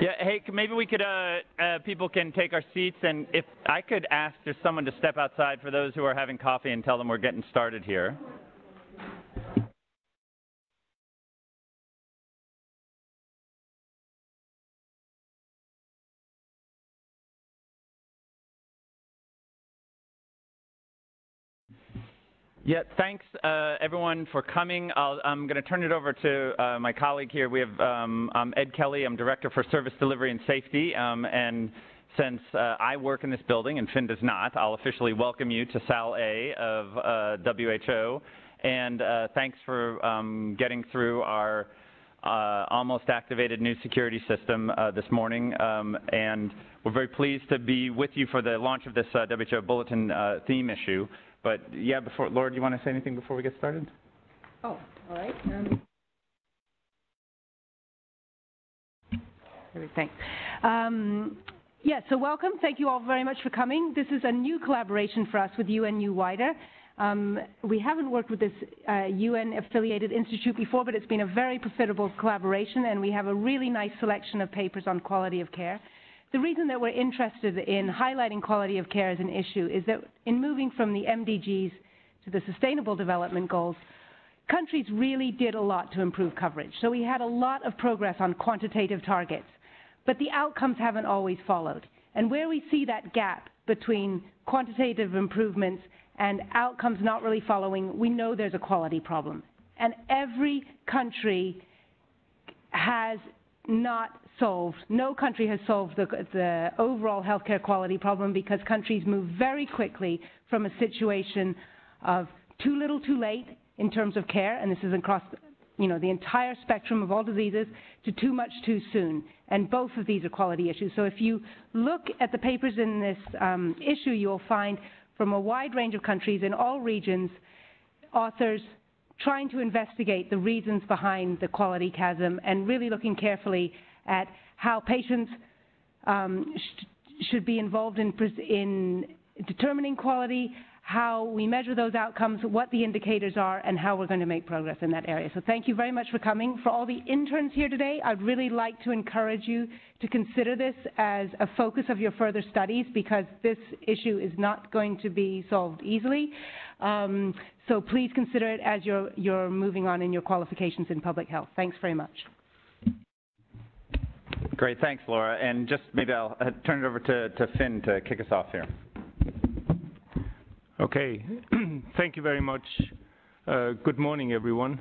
Yeah, hey, maybe we could, people can take our seats, and if I could ask just someone to step outside for those who are having coffee and tell them we're getting started here. Yeah, thanks everyone for coming. I'm going to turn it over to my colleague here. We have I'm Ed Kelly. I'm Director for Service Delivery and Safety. And since I work in this building and Finn does not, I'll officially welcome you to Sal A of WHO. And thanks for getting through our almost activated new security system this morning. And we're very pleased to be with you for the launch of this WHO Bulletin theme issue. But yeah, before, Laura, do you want to say anything before we get started? Oh, all right. Thanks. Yeah, so welcome. Thank you all very much for coming. This is a new collaboration for us with UNU-WIDER. We haven't worked with this UN-affiliated institute before, but it's been a very profitable collaboration, and we have a really nice selection of papers on quality of care. The reason that we're interested in highlighting quality of care as an issue is that in moving from the MDGs to the Sustainable Development Goals, countries really did a lot to improve coverage. So we had a lot of progress on quantitative targets, but the outcomes haven't always followed. And where we see that gap between quantitative improvements and outcomes not really following, we know there's a quality problem. And every country has not solved. No country has solved the overall healthcare quality problem because countries move very quickly from a situation of too little too late in terms of care, and this is across, you know, the entire spectrum of all diseases, to too much too soon. And both of these are quality issues. So if you look at the papers in this issue, you'll find from a wide range of countries in all regions, authors trying to investigate the reasons behind the quality chasm and really looking carefully at how patients should be involved in determining quality, how we measure those outcomes, what the indicators are, and how we're going to make progress in that area. So thank you very much for coming. For all the interns here today, I'd really like to encourage you to consider this as a focus of your further studies because this issue is not going to be solved easily. So please consider it as you're moving on in your qualifications in public health. Thanks very much. Great, thanks, Laura. And just maybe I'll turn it over to Finn to kick us off here. Okay, thank you very much. Good morning, everyone.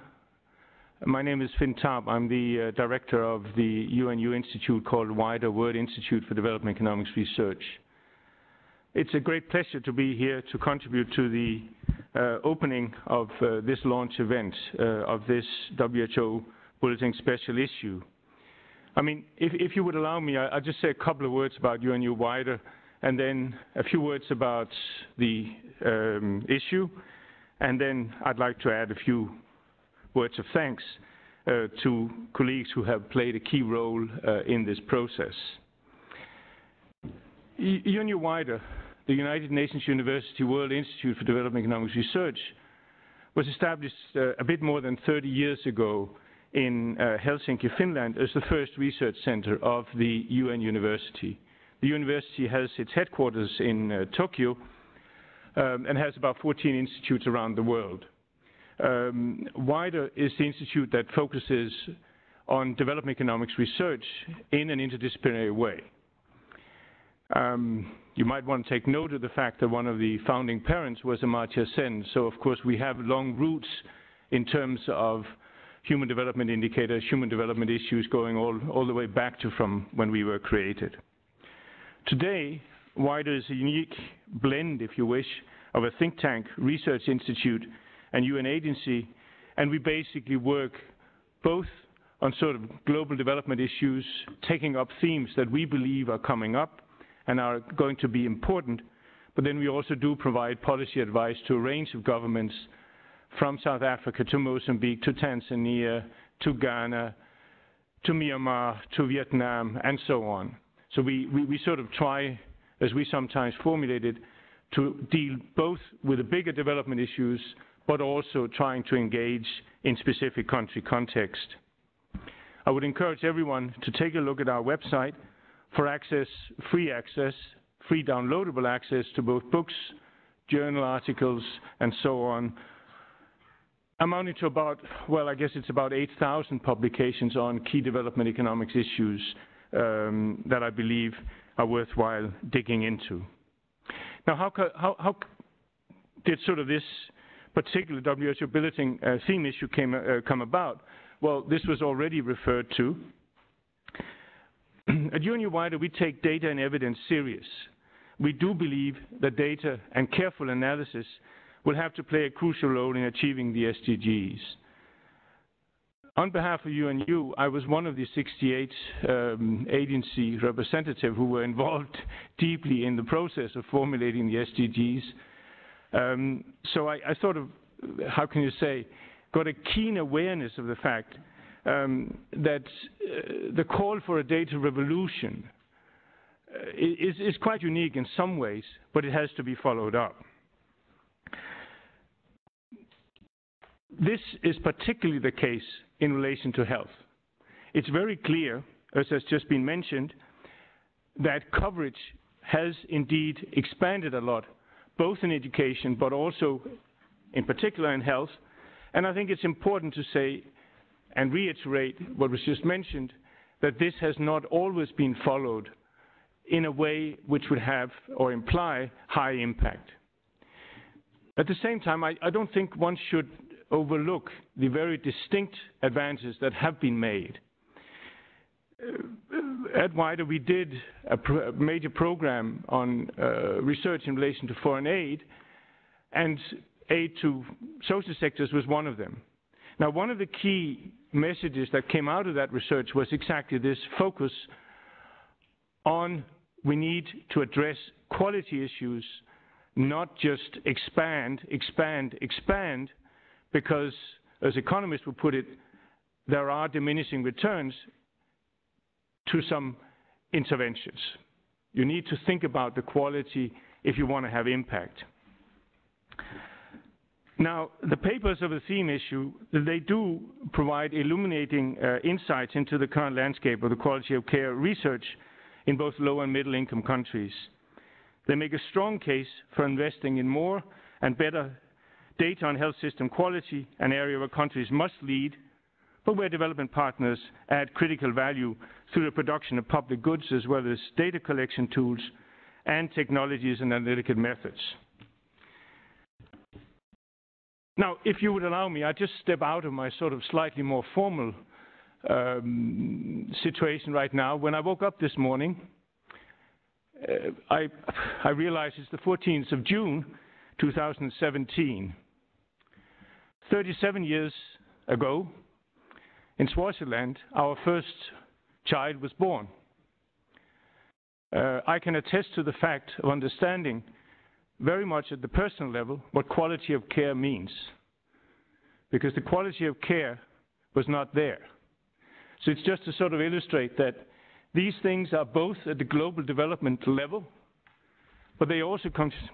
My name is Finn Tarp. I'm the director of the UNU Institute called WIDER, World Institute for Development Economics Research. It's a great pleasure to be here to contribute to the opening of this launch event of this WHO Bulletin Special Issue. I mean, if you would allow me, I'll just say a couple of words about UNU-WIDER and then a few words about the issue, and then I'd like to add a few words of thanks to colleagues who have played a key role in this process. UNU-WIDER, the United Nations University World Institute for Development Economics Research, was established a bit more than 30 years ago in Helsinki, Finland, as the first research center of the UN University. The university has its headquarters in Tokyo and has about 14 institutes around the world. WIDER is the institute that focuses on development economics research in an interdisciplinary way. You might want to take note of the fact that one of the founding parents was Amartya Sen, so of course we have long roots in terms of human development indicators, human development issues going all the way back to from when we were created. Today, WIDER is a unique blend, if you wish, of a think tank, research institute, and UN agency, and we basically work both on sort of global development issues, taking up themes that we believe are coming up and are going to be important, but then we also do provide policy advice to a range of governments from South Africa to Mozambique, to Tanzania, to Ghana, to Myanmar, to Vietnam, and so on. So we sort of try, as we sometimes formulate it, to deal both with the bigger development issues, but also trying to engage in specific country context. I would encourage everyone to take a look at our website for access, free downloadable access to both books, journal articles, and so on, amounting to about, well, I guess it's about 8,000 publications on key development economics issues that I believe are worthwhile digging into. Now, how did sort of this particular WHO billeting theme issue come about? Well, this was already referred to. At UNU-WIDER, we take data and evidence serious. We do believe that data and careful analysis will have to play a crucial role in achieving the SDGs. On behalf of UNU, I was one of the 68 agency representatives who were involved deeply in the process of formulating the SDGs. So I sort of, how can you say, got a keen awareness of the fact that the call for a data revolution is quite unique in some ways, but it has to be followed up. This is particularly the case in relation to health. It's very clear, as has just been mentioned, that coverage has indeed expanded a lot, both in education but also in particular in health. And I think it's important to say and reiterate what was just mentioned, that this has not always been followed in a way which would have or imply high impact. At the same time, I don't think one should overlook the very distinct advances that have been made. At WIDER, we did a major program on research in relation to foreign aid, and aid to social sectors was one of them. Now, one of the key messages that came out of that research was exactly this focus on we need to address quality issues, not just expand, because, as economists would put it, there are diminishing returns to some interventions. You need to think about the quality if you want to have impact. Now, the papers of the theme issue, they do provide illuminating insights into the current landscape of the quality of care research in both low and middle income countries. They make a strong case for investing in more and better data on health system quality, an area where countries must lead, but where development partners add critical value through the production of public goods as well as data collection tools and technologies and analytical methods. Now, if you would allow me, I just step out of my sort of slightly more formal situation right now. When I woke up this morning, I realized it's the 14th of June, 2017. 37 years ago, in Swaziland, our first child was born. I can attest to the fact of understanding very much at the personal level what quality of care means, because the quality of care was not there. So it's just to sort of illustrate that these things are both at the global development level, but they also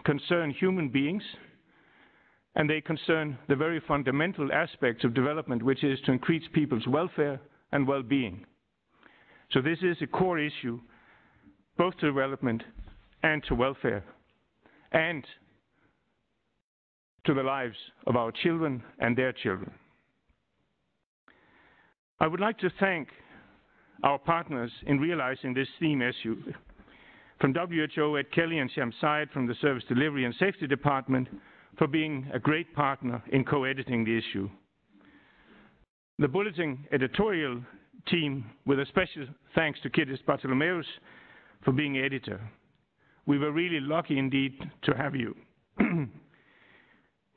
concern human beings, and they concern the very fundamental aspects of development, which is to increase people's welfare and well-being. So this is a core issue, both to development and to welfare, and to the lives of our children and their children. I would like to thank our partners in realizing this theme issue. From WHO, Ed Kelly and Shams Syed from the Service Delivery and Safety Department for being a great partner in co-editing the issue. The bulletin editorial team, with a special thanks to Kittis Bartolomeus for being editor. We were really lucky indeed to have you.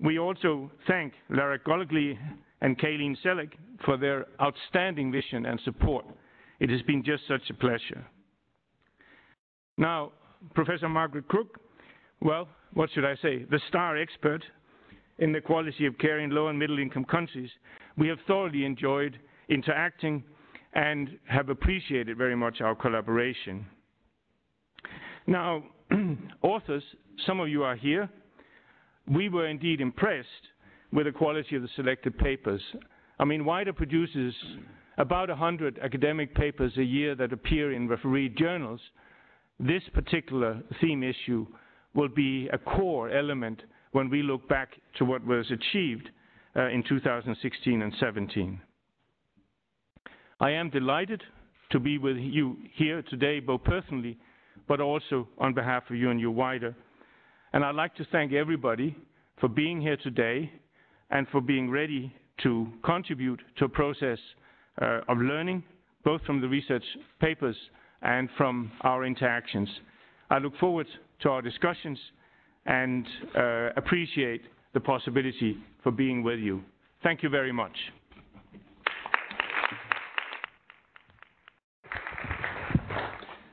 We also thank Lara Goligly and Kayleen Selig for their outstanding vision and support. It has been just such a pleasure. Now, Professor Margaret Crook, well, what should I say, the star expert in the quality of care in low and middle income countries. We have thoroughly enjoyed interacting and have appreciated very much our collaboration. Now, authors, some of you are here. We were indeed impressed with the quality of the selected papers. I mean, WIDER produces about 100 academic papers a year that appear in refereed journals, this particular theme issue will be a core element when we look back to what was achieved in 2016 and 17. I am delighted to be with you here today, both personally, but also on behalf of UNU-WIDER. And I'd like to thank everybody for being here today and for being ready to contribute to a process of learning, both from the research papers and from our interactions. I look forward to our discussions and appreciate the possibility for being with you. Thank you very much.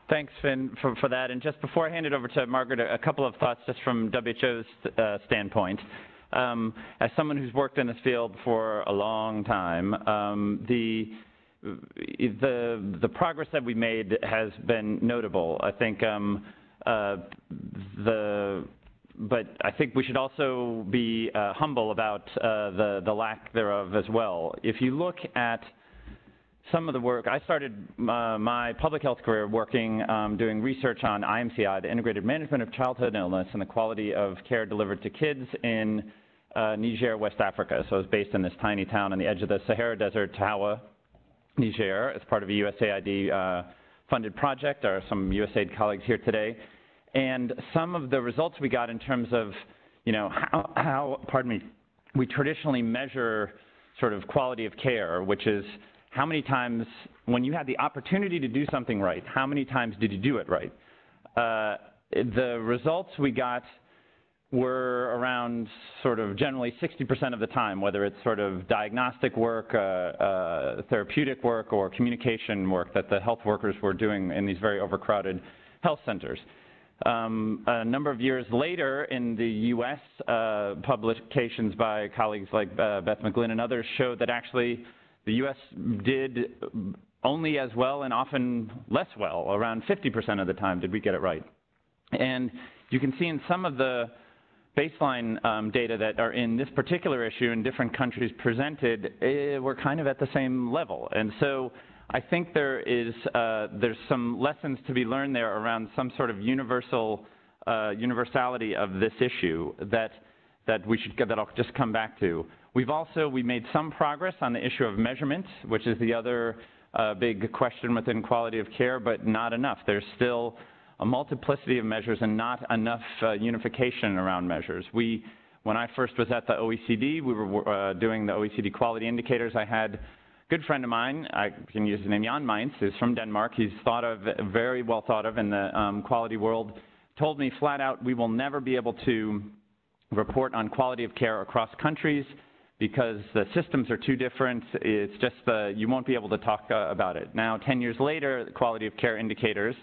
Thanks, Finn, for that. And just before I hand it over to Margaret, a couple of thoughts just from WHO's standpoint. As someone who's worked in this field for a long time, the progress that we made has been notable. I think but I think we should also be humble about the lack thereof as well. If you look at some of the work, I started my public health career working, doing research on IMCI, the Integrated Management of Childhood Illness, and the quality of care delivered to kids in Niger, West Africa. So I was based in this tiny town on the edge of the Sahara Desert, Tawa, Niger, as part of a USAID funded project. There are some USAID colleagues here today. And some of the results we got in terms of, you know, how pardon me, we traditionally measure sort of quality of care, which is how many times, when you had the opportunity to do something right, how many times did you do it right? The results we got were around sort of generally 60% of the time, whether it's sort of diagnostic work, therapeutic work, or communication work that the health workers were doing in these very overcrowded health centers. A number of years later, in the US, publications by colleagues like Beth McGlynn and others showed that actually the US did only as well and often less well, around 50% of the time did we get it right. And you can see in some of the baseline data that are in this particular issue in different countries presented, we're kind of at the same level. And so I think there is, there's some lessons to be learned there around some sort of universal, universality of this issue that we should get, that I'll just come back to. We've also, we made some progress on the issue of measurement, which is the other big question within quality of care, but not enough. There's still a multiplicity of measures and not enough unification around measures. When I first was at the OECD, we were doing the OECD quality indicators. I had a good friend of mine, I can use the name Jan Mainz, who's from Denmark. He's thought of, very well thought of in the quality world, told me flat out, we will never be able to report on quality of care across countries because the systems are too different. It's just you won't be able to talk about it. Now, 10 years later, the quality of care indicators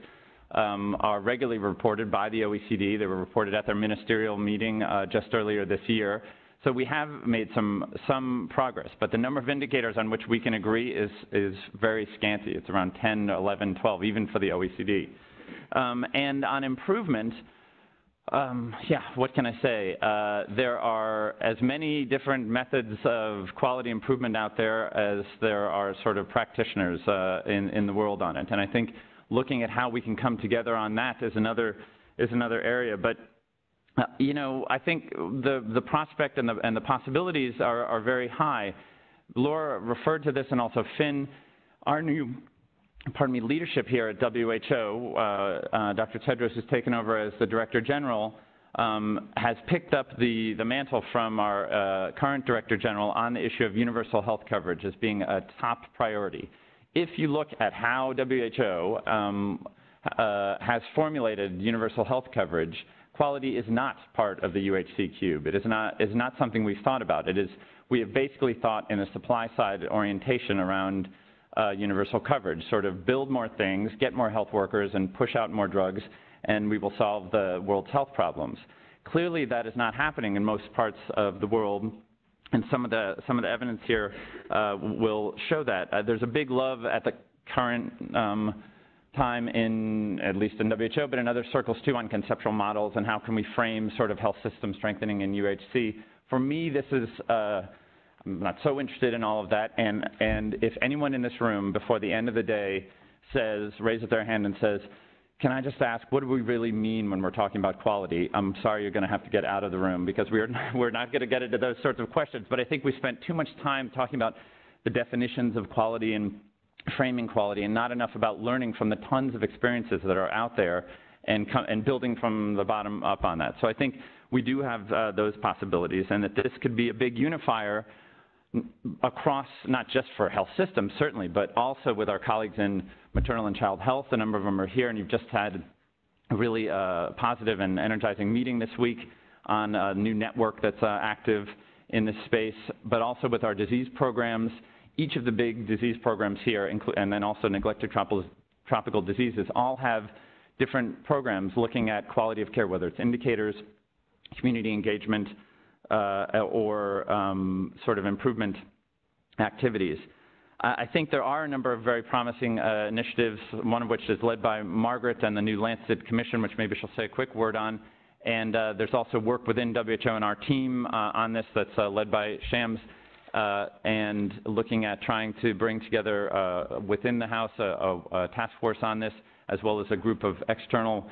are regularly reported by the OECD. They were reported at their ministerial meeting just earlier this year. So we have made some progress, but the number of indicators on which we can agree is very scanty. It's around 10, 11, 12, even for the OECD. And on improvement, yeah, what can I say? There are as many different methods of quality improvement out there as there are sort of practitioners in the world on it. And I think looking at how we can come together on that is another area. But you know, I think the prospect and the possibilities are very high. Laura referred to this, and also Finn, our new, pardon me, leadership here at WHO, Dr. Tedros, who's taken over as the Director General, has picked up the mantle from our current Director General on the issue of universal health coverage as being a top priority. If you look at how WHO has formulated universal health coverage, quality is not part of the UHC cube. It is not something we've thought about. It is, we have basically thought in a supply side orientation around universal coverage, sort of build more things, get more health workers, and push out more drugs, and we will solve the world's health problems. Clearly, that is not happening in most parts of the world, and some of the evidence here will show that. There's a big love at the current time in, at least in WHO, but in other circles too, on conceptual models and how can we frame sort of health system strengthening in UHC. For me, this is I'm not so interested in all of that. And if anyone in this room before the end of the day says, raises their hand and says, can I just ask, what do we really mean when we're talking about quality? I'm sorry, you're going to have to get out of the room, because we're not going to get into those sorts of questions. But I think we spent too much time talking about the definitions of quality and framing quality, and not enough about learning from the tons of experiences that are out there and building from the bottom up on that. So I think we do have those possibilities, and that this could be a big unifier across, not just for health systems, certainly, but also with our colleagues in maternal and child health. A number of them are here, and you've just had a really positive and energizing meeting this week on a new network that's active in this space, but also with our disease programs. Each of the big disease programs here, and then also neglected tropical diseases, all have different programs looking at quality of care, whether it's indicators, community engagement, or sort of improvement activities. I think there are a number of very promising initiatives, one of which is led by Margaret and the new Lancet Commission, which maybe she'll say a quick word on. And there's also work within WHO and our team on this that's led by Shams, and looking at trying to bring together within the house a task force on this, as well as a group of external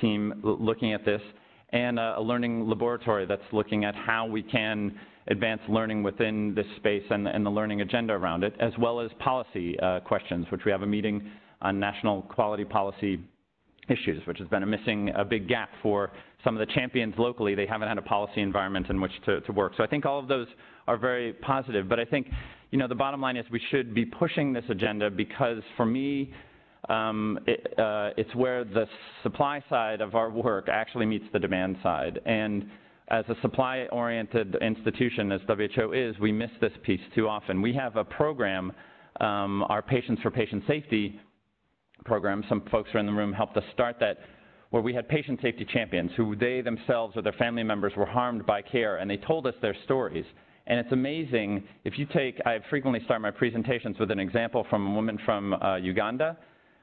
team looking at this, and a learning laboratory that's looking at how we can advance learning within this space and the learning agenda around it, as well as policy questions, which we have a meeting on national quality policy issues, which has been a big gap for some of the champions locally. They haven't had a policy environment in which to work. So I think all of those are very positive, but I think, you know, the bottom line is we should be pushing this agenda, because for me, it's where the supply side of our work actually meets the demand side. And as a supply-oriented institution, as WHO is, we miss this piece too often. We have a program, our Patients for Patient Safety program, some folks who are in the room helped us start that, where we had patient safety champions who they themselves or their family members were harmed by care, and they told us their stories. And it's amazing, if you take, I frequently start my presentations with an example from a woman from Uganda,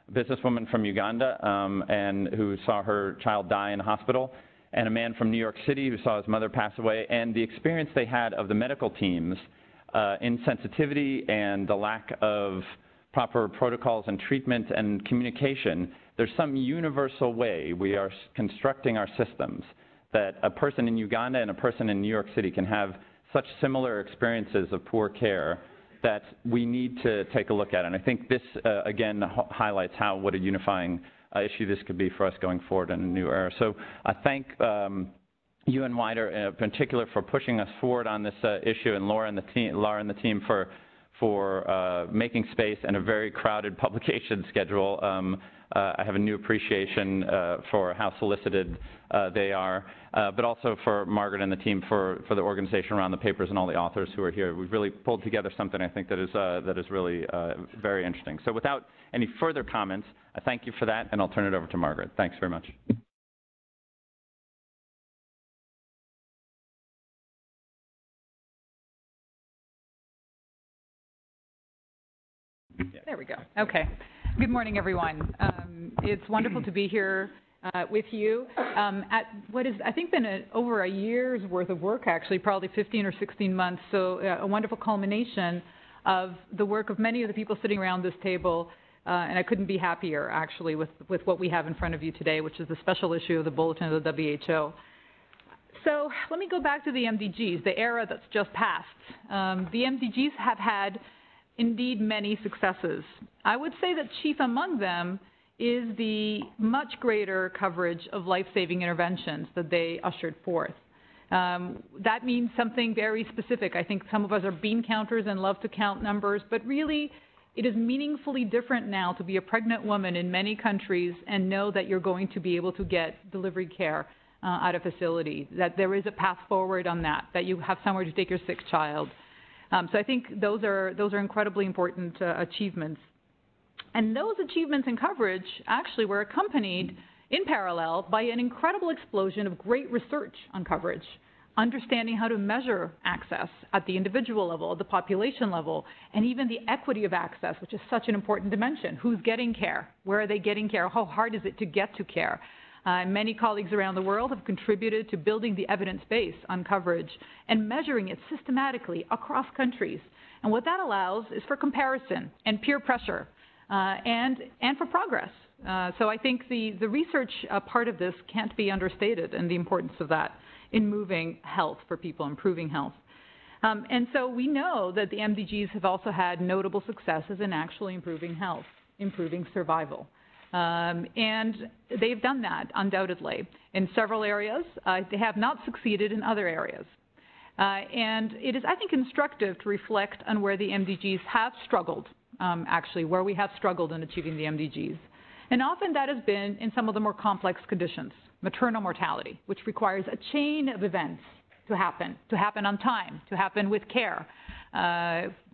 a businesswoman from Uganda, and who saw her child die in a hospital, and a man from New York City who saw his mother pass away, and the experience they had of the medical teams insensitivity and the lack of proper protocols and treatment and communication. There's some universal way we are constructing our systems that a person in Uganda and a person in New York City can have such similar experiences of poor care that we need to take a look at. And I think this, again, highlights what a unifying issue this could be for us going forward in a new era. So I thank UN-WIDER in particular for pushing us forward on this issue, and Laura and the team for making space and a very crowded publication schedule. I have a new appreciation for how solicited they are, but also for Margaret and the team for the organization around the papers and all the authors who are here. We've really pulled together something, I think, that is really very interesting. So without any further comments, I thank you for that, and I'll turn it over to Margaret. Thanks very much. There we go. Okay. Good morning, everyone. It's wonderful to be here with you at what is, I think, been over a year's worth of work, actually, probably 15 or 16 months, so a wonderful culmination of the work of many of the people sitting around this table, and I couldn't be happier, actually, with what we have in front of you today, which is the special issue of the Bulletin of the WHO. So let me go back to the MDGs, the era that's just passed. The MDGs have had indeed many successes. I would say that chief among them is the much greater coverage of life-saving interventions that they ushered forth. That means something very specific. I think some of us are bean counters and love to count numbers, but really it is meaningfully different now to be a pregnant woman in many countries and know that you're going to be able to get delivery care at a facility, that there is a path forward on that you have somewhere to take your sick child. So I think those are incredibly important achievements. And those achievements and coverage actually were accompanied in parallel by an incredible explosion of great research on coverage, understanding how to measure access at the individual level, the population level, and even the equity of access, which is such an important dimension. Who's getting care? Where are they getting care? How hard is it to get to care? Many colleagues around the world have contributed to building the evidence base on coverage and measuring it systematically across countries. And what that allows is for comparison and peer pressure and for progress. So I think the research part of this can't be understated, and the importance of that in moving health for people, improving health. And so we know that the MDGs have also had notable successes in actually improving health, improving survival. And they've done that, undoubtedly, in several areas. They have not succeeded in other areas. And it is, I think, instructive to reflect on where the MDGs have struggled, actually, where we have struggled in achieving the MDGs. And often that has been in some of the more complex conditions, maternal mortality, which requires a chain of events to happen on time, to happen with care,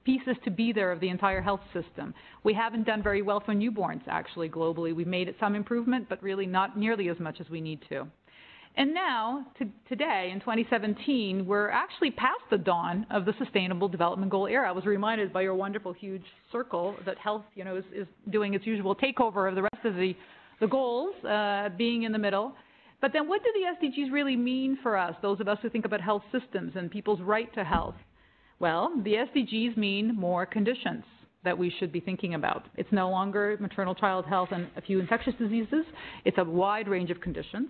pieces to be there of the entire health system. We haven't done very well for newborns, actually, globally. We've made some improvement, but really not nearly as much as we need to. And now, today, in 2017, we're actually past the dawn of the Sustainable Development Goal era. I was reminded by your wonderful, huge circle that health, you know, is doing its usual takeover of the rest of the goals, being in the middle. But then what do the SDGs really mean for us, those of us who think about health systems and people's right to health? Well, the SDGs mean more conditions that we should be thinking about. It's no longer maternal child health and a few infectious diseases. It's a wide range of conditions.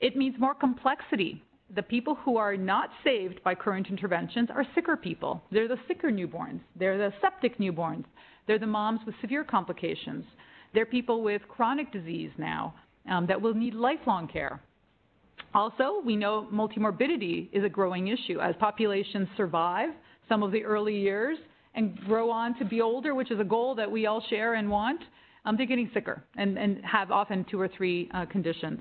It means more complexity. The people who are not saved by current interventions are sicker people. They're the sicker newborns. They're the septic newborns. They're the moms with severe complications. They're people with chronic disease now that will need lifelong care. Also, we know multimorbidity is a growing issue. As populations survive some of the early years and grow on to be older, which is a goal that we all share and want, they're getting sicker and have often 2 or 3 conditions.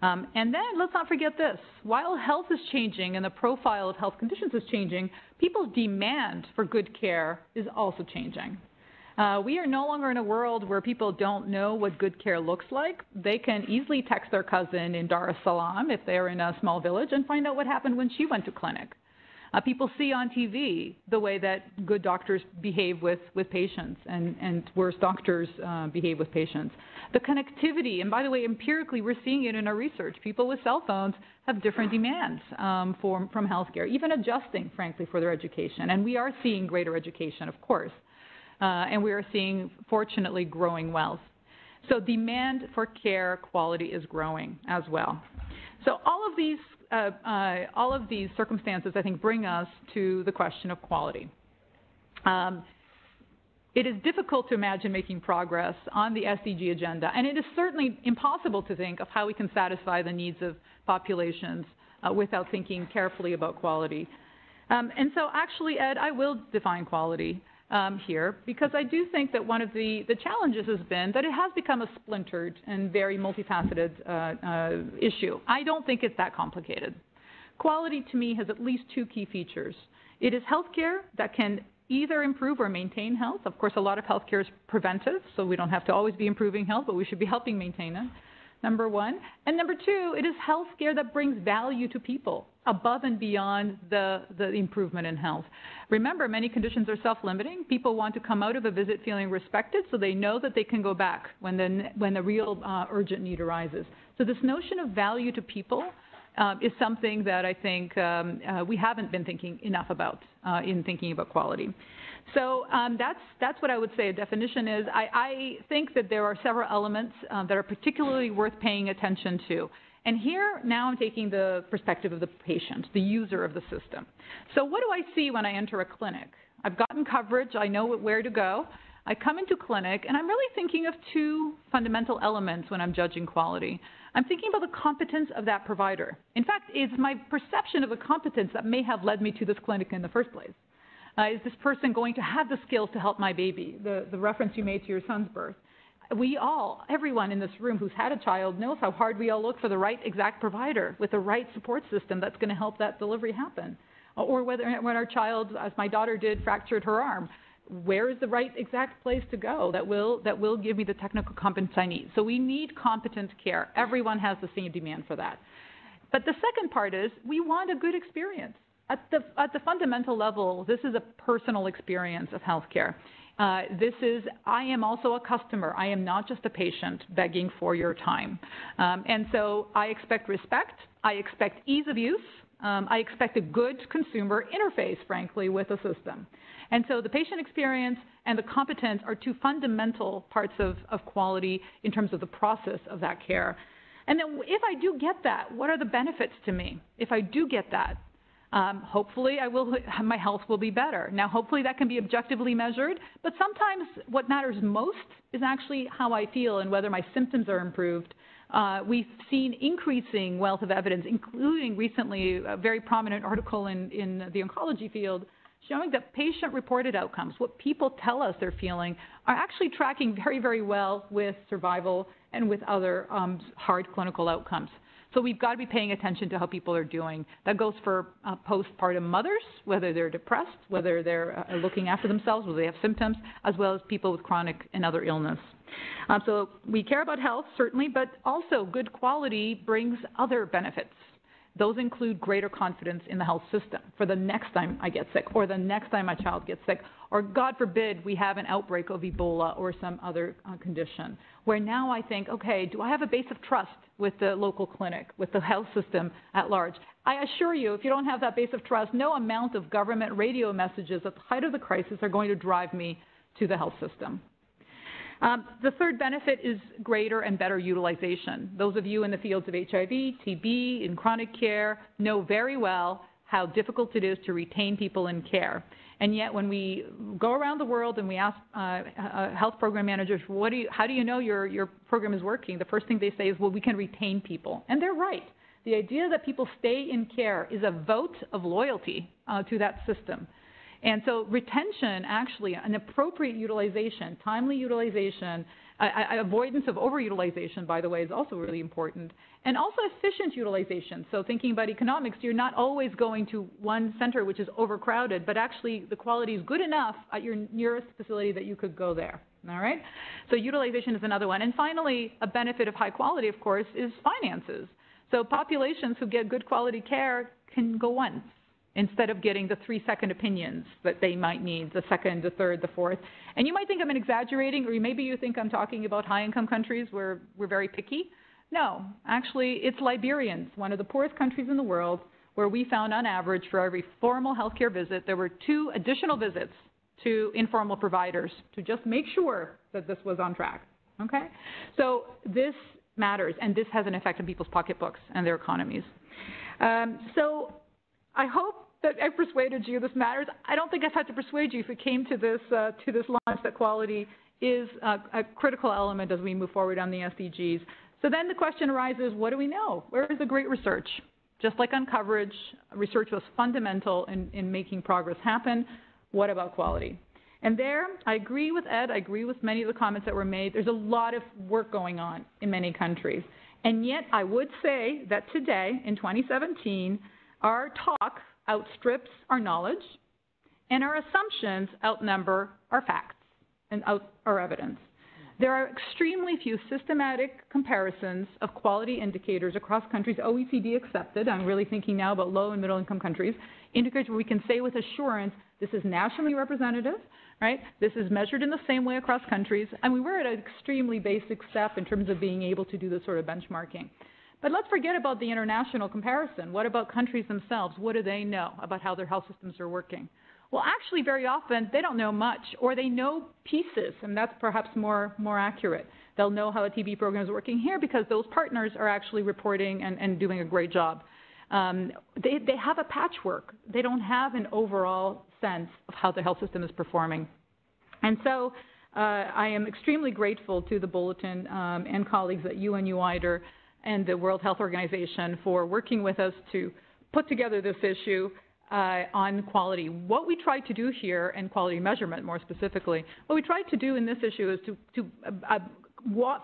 And then let's not forget this. While health is changing and the profile of health conditions is changing, people's demand for good care is also changing. We are no longer in a world where people don't know what good care looks like. They can easily text their cousin in Dar es Salaam if they're in a small village and find out what happened when she went to clinic. People see on TV the way that good doctors behave with patients and worse doctors behave with patients. The connectivity, and by the way, empirically, we're seeing it in our research. People with cell phones have different demands from healthcare, even adjusting, frankly, for their education. And we are seeing greater education, of course. And we are seeing, fortunately, growing wealth. So demand for care quality is growing as well. So all of these circumstances, I think, bring us to the question of quality. It is difficult to imagine making progress on the SDG agenda, and it is certainly impossible to think of how we can satisfy the needs of populations without thinking carefully about quality. And so actually, Ed, I will define quality here, because I do think that one of the challenges has been that it has become a splintered and very multifaceted issue. I don't think it's that complicated. Quality, to me, has at least 2 key features. It is healthcare that can either improve or maintain health. Of course, a lot of healthcare is preventive, so we don't have to always be improving health, but we should be helping maintain it, number one. And number 2, it is healthcare that brings value to people above and beyond the improvement in health. Remember, many conditions are self-limiting. People want to come out of a visit feeling respected, so they know that they can go back when the real urgent need arises. So this notion of value to people is something that I think we haven't been thinking enough about in thinking about quality. So that's what I would say a definition is. I think that there are several elements that are particularly worth paying attention to. And here, now I'm taking the perspective of the patient, the user of the system. So what do I see when I enter a clinic? I've gotten coverage. I know where to go. I come into clinic, and I'm really thinking of 2 fundamental elements when I'm judging quality. I'm thinking about the competence of that provider. In fact, it's my perception of the competence that may have led me to this clinic in the first place. Is this person going to have the skills to help my baby? The reference you made to your son's birth. We all, everyone in this room who's had a child knows how hard we all look for the right exact provider with the right support system that's going to help that delivery happen. Or whether when our child, as my daughter did, fractured her arm, where is the right exact place to go that will give me the technical competence I need? So we need competent care. Everyone has the same demand for that. But the second part is we want a good experience. At the fundamental level, this is a personal experience of healthcare. This is, I am also a customer. I am not just a patient begging for your time. And so I expect respect. I expect ease of use. I expect a good consumer interface, frankly, with a system. And so the patient experience and the competence are two fundamental parts of quality in terms of the process of that care. And then if I do get that, what are the benefits to me? If I do get that, hopefully my health will be better. Now, hopefully that can be objectively measured, but sometimes what matters most is actually how I feel and whether my symptoms are improved. We've seen increasing wealth of evidence, including recently a very prominent article in the oncology field showing that patient-reported outcomes, what people tell us they're feeling, are actually tracking very, very well with survival and with other hard clinical outcomes. So we've got to be paying attention to how people are doing. That goes for postpartum mothers, whether they're depressed, whether they're looking after themselves, whether they have symptoms, as well as people with chronic and other illness. So we care about health, certainly, but also good quality brings other benefits. Those include greater confidence in the health system for the next time I get sick, or the next time my child gets sick, or God forbid we have an outbreak of Ebola or some other condition, where now I think, okay, do I have a base of trust with the local clinic, with the health system at large? I assure you, if you don't have that base of trust, no amount of government radio messages at the height of the crisis are going to drive me to the health system. The third benefit is greater and better utilization. Those of you in the fields of HIV, TB, in chronic care know very well how difficult it is to retain people in care. And yet when we go around the world and we ask health program managers, how do you know your program is working? The first thing they say is, well, we can retain people. And they're right. The idea that people stay in care is a vote of loyalty to that system. And so retention, actually, an appropriate utilization, timely utilization, avoidance of overutilization, by the way, is also really important, and also efficient utilization. So thinking about economics, you're not always going to one center which is overcrowded, but actually the quality is good enough at your nearest facility that you could go there. All right? So utilization is another one. And finally, a benefit of high quality, of course, is finances. So populations who get good quality care can go once, instead of getting the 3-second opinions that they might need, the second, the third, the fourth. And you might think I'm exaggerating, or maybe you think I'm talking about high-income countries where we're very picky. No, actually, it's Liberians, one of the poorest countries in the world, where we found on average for every formal healthcare visit, there were 2 additional visits to informal providers to just make sure that this was on track, okay? So this matters, and this has an effect on people's pocketbooks and their economies. So I hope that I persuaded you this matters. I don't think I've had to persuade you if it came to this launch that quality is a critical element as we move forward on the SDGs. So then the question arises, what do we know? Where is the great research? Just like on coverage, research was fundamental in making progress happen. What about quality? And there, I agree with Ed. I agree with many of the comments that were made. There's a lot of work going on in many countries. And yet I would say that today, in 2017, our talk outstrips our knowledge, and our assumptions outnumber our facts and our evidence. There are extremely few systematic comparisons of quality indicators across countries, OECD accepted. I'm really thinking now about low and middle income countries, indicators where we can say with assurance, this is nationally representative, right? This is measured in the same way across countries. I mean, we're at an extremely basic step in terms of being able to do this sort of benchmarking. But let's forget about the international comparison. What about countries themselves? What do they know about how their health systems are working? Well, actually, very often, they don't know much, or they know pieces, and that's perhaps more accurate. They'll know how a TB program is working here because those partners are actually reporting and doing a great job. They have a patchwork. They don't have an overall sense of how the health system is performing. And so I am extremely grateful to the Bulletin and colleagues at UNU-WIDER and the World Health Organization for working with us to put together this issue on quality. What we tried to do here, and quality measurement more specifically, what we tried to do in this issue is to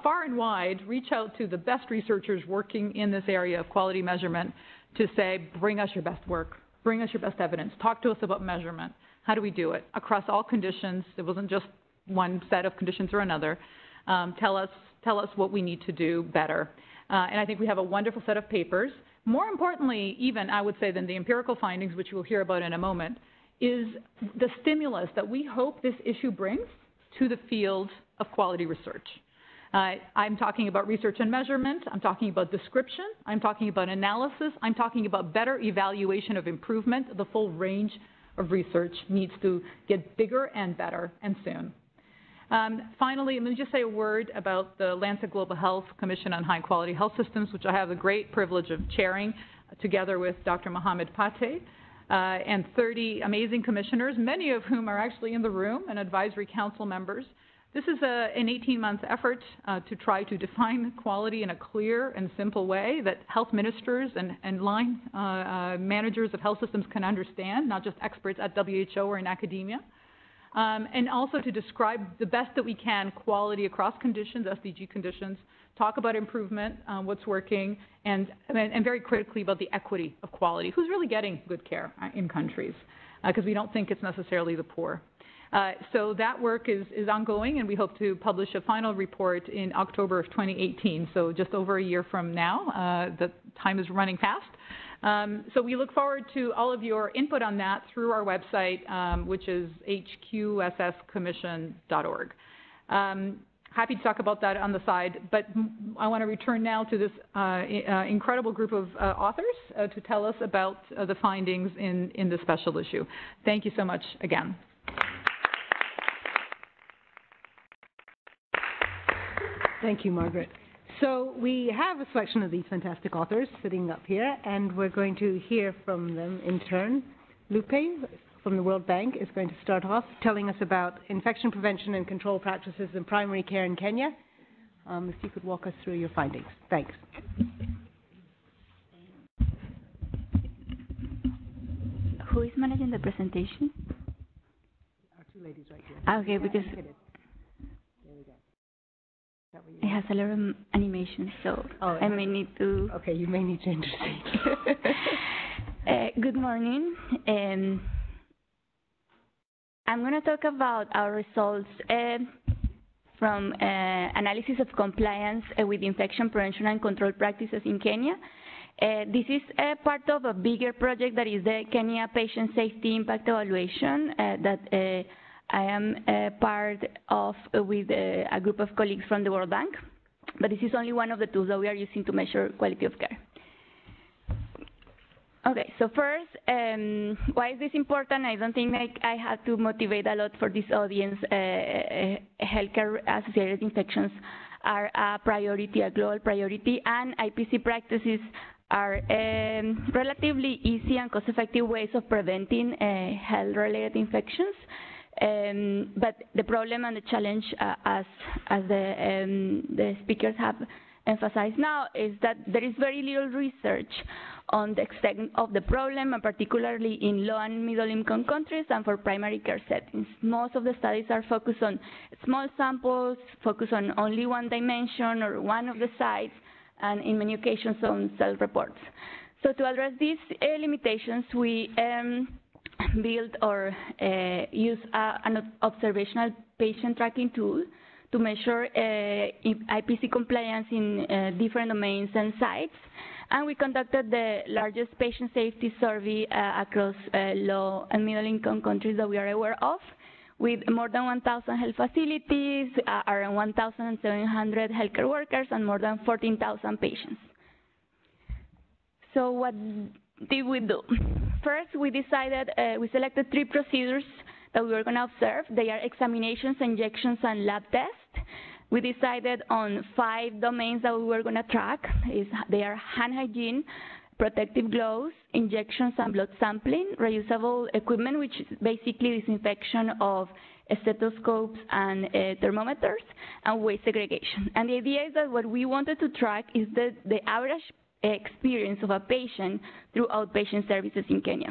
far and wide reach out to the best researchers working in this area of quality measurement to say, bring us your best work, bring us your best evidence, talk to us about measurement. How do we do it? Across all conditions, it wasn't just one set of conditions or another. Tell us what we need to do better. And I think we have a wonderful set of papers. More importantly, even, I would say, than the empirical findings, which we'll hear about in a moment, is the stimulus that we hope this issue brings to the field of quality research. I'm talking about research and measurement, I'm talking about description, I'm talking about analysis, I'm talking about better evaluation of improvement. The full range of research needs to get bigger and better and soon. Finally, let me just say a word about the Lancet Global Health Commission on High Quality Health Systems, which I have the great privilege of chairing together with Dr. Mohamed Pateh and 30 amazing commissioners, many of whom are actually in the room and advisory council members. This is an 18-month effort to try to define quality in a clear and simple way that health ministers and line managers of health systems can understand, not just experts at WHO or in academia, and also to describe the best that we can quality across conditions, SDG conditions, talk about improvement, what's working, and very critically about the equity of quality, who's really getting good care in countries, because we don't think it's necessarily the poor. So that work is ongoing, and we hope to publish a final report in October of 2018, so just over a year from now. The time is running fast. So we look forward to all of your input on that through our website, which is hqsscommission.org. Happy to talk about that on the side, but I want to return now to this incredible group of authors to tell us about the findings in this special issue. Thank you so much again. Thank you, Margaret. So we have a selection of these fantastic authors sitting up here, and we're going to hear from them in turn. Lupe from the World Bank is going to start off telling us about infection prevention and control practices in primary care in Kenya. If you could walk us through your findings. Thanks. Who is managing the presentation? Our two ladies right here. Okay, because... It has a lot of animation, so I may need to... Okay, you may need to intercede. Good morning. I'm going to talk about our results from analysis of compliance with infection prevention and control practices in Kenya. This is part of a bigger project that is the Kenya Patient Safety Impact Evaluation that I am part of with a group of colleagues from the World Bank, but this is only one of the tools that we are using to measure quality of care. Okay, so first, why is this important? I don't think I had to motivate a lot for this audience. Healthcare-associated infections are a priority, a global priority, and IPC practices are relatively easy and cost-effective ways of preventing health-related infections. But the problem and the challenge, as the speakers have emphasized now, is that there is very little research on the extent of the problem, and particularly in low and middle-income countries and for primary care settings. Most of the studies are focused on small samples, focused on only one dimension or one of the sites, and in many occasions on self-reports. So to address these limitations, we build or use an observational patient tracking tool to measure IPC compliance in different domains and sites. And we conducted the largest patient safety survey across low and middle income countries that we are aware of, with more than 1,000 health facilities, around 1,700 healthcare workers, and more than 14,000 patients. So what did we do? First, we decided, we selected three procedures that we were going to observe. They are examinations, injections, and lab tests. We decided on 5 domains that we were going to track. They are hand hygiene, protective gloves, injections, and blood sampling, reusable equipment, which is basically disinfection of stethoscopes and thermometers, and waste segregation. And the idea is that what we wanted to track is the average experience of a patient through outpatient services in Kenya.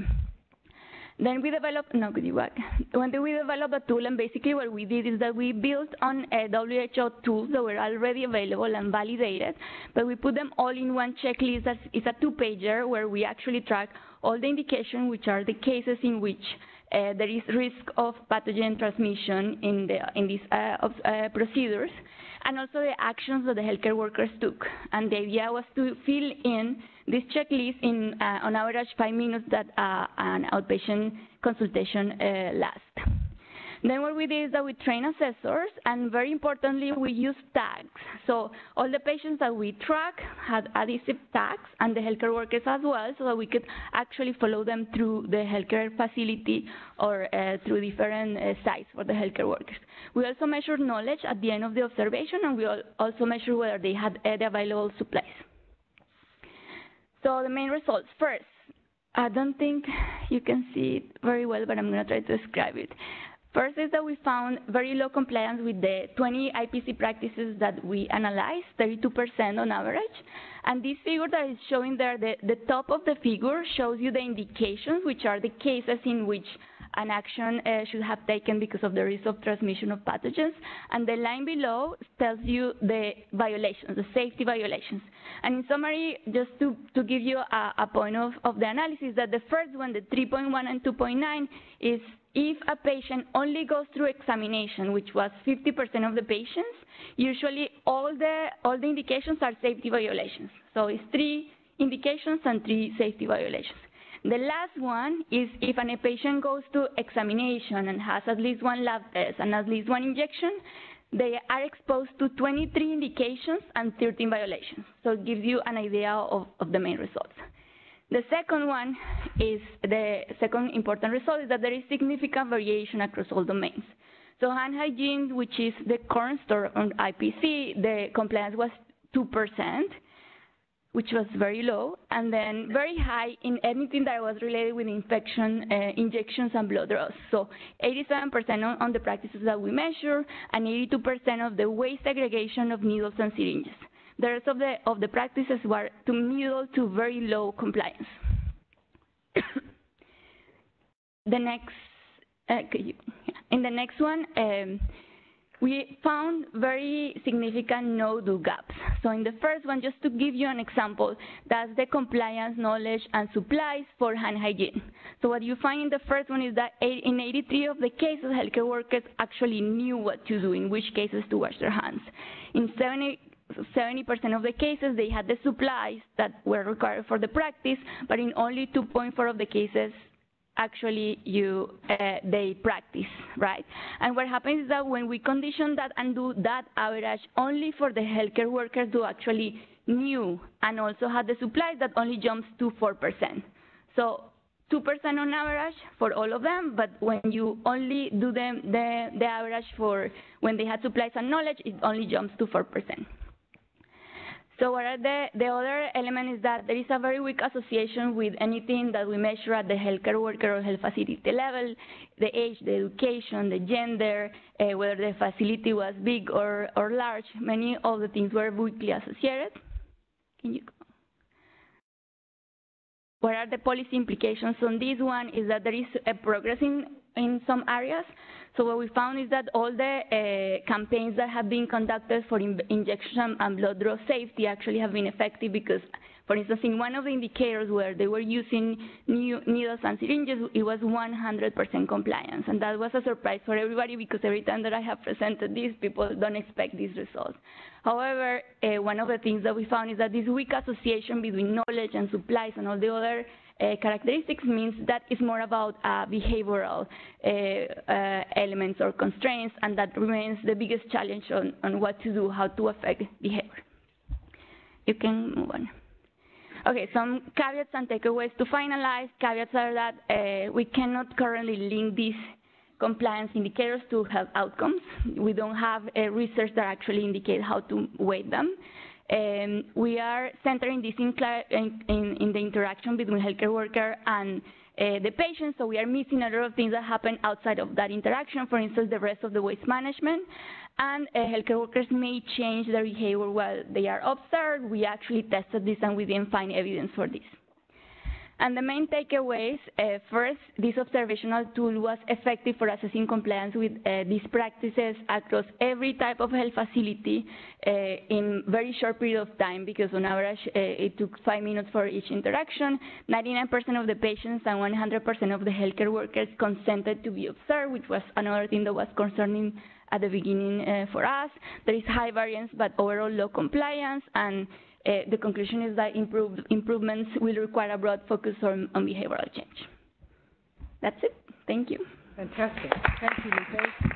Then we developed, no, could you back? When we developed a tool, and basically what we did is that we built on WHO tools that were already available and validated, but we put them all in one checklist. It's a 2-pager where we actually track all the indications, which are the cases in which there is risk of pathogen transmission in these procedures, and also the actions that the healthcare workers took. And the idea was to fill in this checklist in, on average, 5 minutes that an outpatient consultation lasts. Then what we did is that we train assessors, and very importantly, we use tags. So all the patients that we track had adhesive tags, and the healthcare workers as well, so that we could actually follow them through the healthcare facility or through different sites for the healthcare workers. We also measured knowledge at the end of the observation, and we also measured whether they had the available supplies. So the main results. First, I don't think you can see it very well, but I'm going to try to describe it. First is that we found very low compliance with the 20 IPC practices that we analyzed, 32% on average. And this figure that is showing there, the top of the figure shows you the indications, which are the cases in which an action should have taken because of the risk of transmission of pathogens. And the line below tells you the violations, the safety violations. And in summary, just to give you a point of the analysis, that the first one, the 3.1 and 2.9, is if a patient only goes through examination, which was 50% of the patients, usually all the indications are safety violations. So it's 3 indications and 3 safety violations. The last one is if a patient goes to examination and has at least 1 lab test and at least 1 injection, they are exposed to 23 indications and 13 violations. So it gives you an idea of the main results. The second important result is that there is significant variation across all domains. So hand hygiene, which is the cornerstone on IPC, the compliance was 2%. Which was very low, and then very high in anything that was related with infection, injections, and blood draws. So 87% on the practices that we measure, and 82% of the waste segregation of needles and syringes. The rest of the practices were to middle to very low compliance. In the next one, we found very significant no-do gaps. So in the first one, just to give you an example, that's the compliance, knowledge, and supplies for hand hygiene. So what you find in the first one is that in 83% of the cases, healthcare workers actually knew what to do, in which cases to wash their hands. In 70% of the cases, they had the supplies that were required for the practice, but in only 2.4% of the cases, actually they practice, right? And what happens is that when we condition that and do that average only for the healthcare workers who actually knew and also had the supply, that only jumps to 4%. So 2% on average for all of them, but when you only do the average for when they had supplies and knowledge, it only jumps to 4%. So what are the other element is that there is a very weak association with anything that we measure at the healthcare worker or health facility level, the age, the education, the gender, whether the facility was big or large. Many of the things were weakly associated. Can you go? What are the policy implications on this one is that there is a progress in some areas. So what we found is that all the campaigns that have been conducted for injection and blood draw safety actually have been effective because, for instance, in one of the indicators where they were using new needles and syringes, it was 100% compliance. And that was a surprise for everybody because every time that I have presented this, people don't expect these results. However, one of the things that we found is that this weak association between knowledge and supplies and all the other characteristics means that it's more about behavioral elements or constraints, and that remains the biggest challenge on what to do, how to affect behavior. You can move on. Okay, some caveats and takeaways to finalize. Caveats are that we cannot currently link these compliance indicators to health outcomes. We don't have research that actually indicates how to weight them. We are centering this in the interaction between healthcare worker and the patient, so we are missing a lot of things that happen outside of that interaction, for instance, the rest of the waste management. And healthcare workers may change their behavior while they are observed. We actually tested this and we didn't find evidence for this. And the main takeaways, first, this observational tool was effective for assessing compliance with these practices across every type of health facility in very short period of time, because on average, it took 5 minutes for each interaction. 99% of the patients and 100% of the healthcare workers consented to be observed, which was another thing that was concerning at the beginning for us. There is high variance, but overall low compliance, and the conclusion is that improvements will require a broad focus on behavioral change. That's it. Thank you. Fantastic. Thank you, Lisa.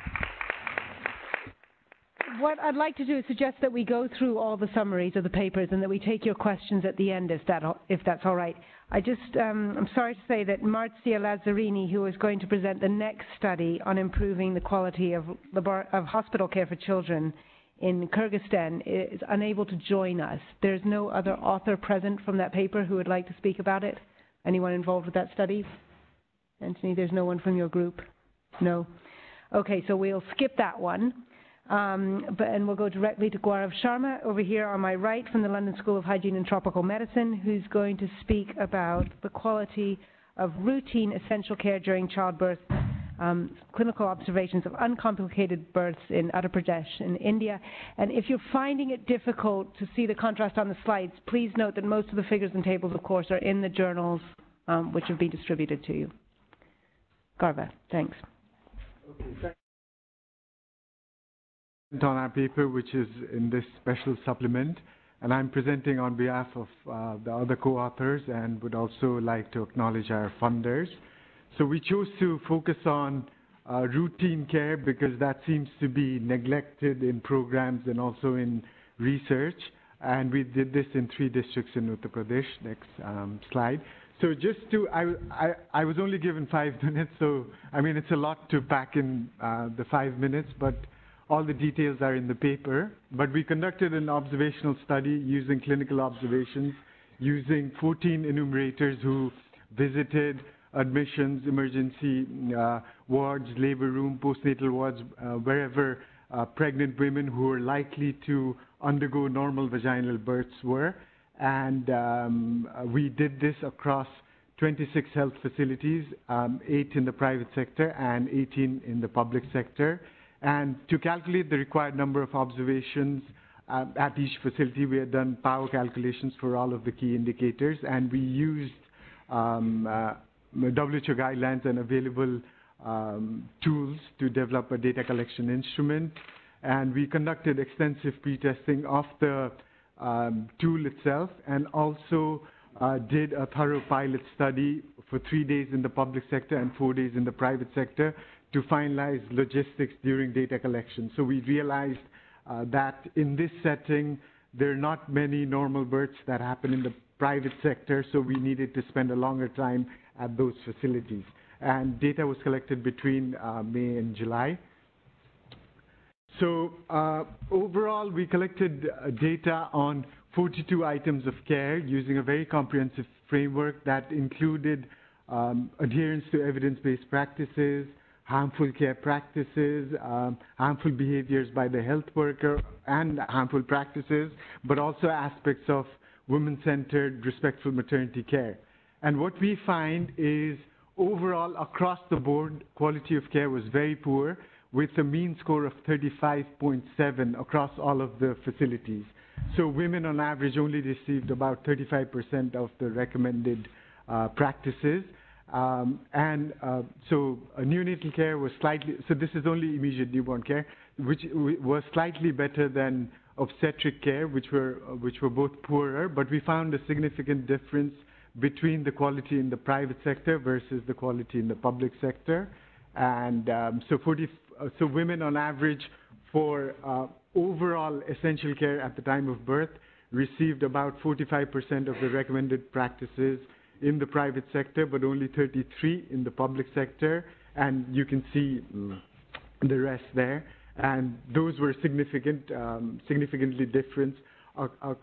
What I'd like to do is suggest that we go through all the summaries of the papers and that we take your questions at the end, if that's all right. I'm sorry to say that Marzia Lazzarini, who is going to present the next study on improving the quality of hospital care for children in Kyrgyzstan, is unable to join us. There's no other author present from that paper who would like to speak about it? Anyone involved with that study? Anthony, there's no one from your group? No? Okay, so we'll skip that one. And we'll go directly to Gaurav Sharma over here on my right from the London School of Hygiene and Tropical Medicine, who's going to speak about the quality of routine essential care during childbirth, clinical observations of uncomplicated births in Uttar Pradesh in India. And if you're finding it difficult to see the contrast on the slides, please note that most of the figures and tables, of course, are in the journals which have been distributed to you. Gaurav, thanks. Okay. On our paper, which is in this special supplement, and I'm presenting on behalf of the other co-authors, and would also like to acknowledge our funders. So we chose to focus on routine care because that seems to be neglected in programs and also in research, and we did this in 3 districts in Uttar Pradesh. Next slide. So just to, I was only given 5 minutes, so I mean it's a lot to pack in the 5 minutes, but all the details are in the paper. But we conducted an observational study using clinical observations, using 14 enumerators who visited admissions, emergency wards, labor room, postnatal wards, wherever pregnant women who were likely to undergo normal vaginal births were. And we did this across 26 health facilities, 8 in the private sector and 18 in the public sector. And to calculate the required number of observations at each facility, we had done power calculations for all of the key indicators, and we used WHO guidelines and available tools to develop a data collection instrument. And we conducted extensive pre-testing of the tool itself, and also did a thorough pilot study for 3 days in the public sector and 4 days in the private sector to finalize logistics during data collection. So we realized that in this setting, there are not many normal births that happen in the private sector, so we needed to spend a longer time at those facilities. And data was collected between May and July. So overall, we collected data on 42 items of care using a very comprehensive framework that included adherence to evidence-based practices, harmful care practices, harmful behaviors by the health worker, and harmful practices, but also aspects of women-centered, respectful maternity care. And what we find is overall, across the board, quality of care was very poor, with a mean score of 35.7 across all of the facilities. So women on average only received about 35% of the recommended practices. So neonatal care was slightly, so this is only immediate newborn care, which was slightly better than obstetric care, which were both poorer, but we found a significant difference between the quality in the private sector versus the quality in the public sector. And so women on average for overall essential care at the time of birth received about 45% of the recommended practices in the private sector, but only 33 in the public sector, and you can see the rest there. And those were significant, significantly different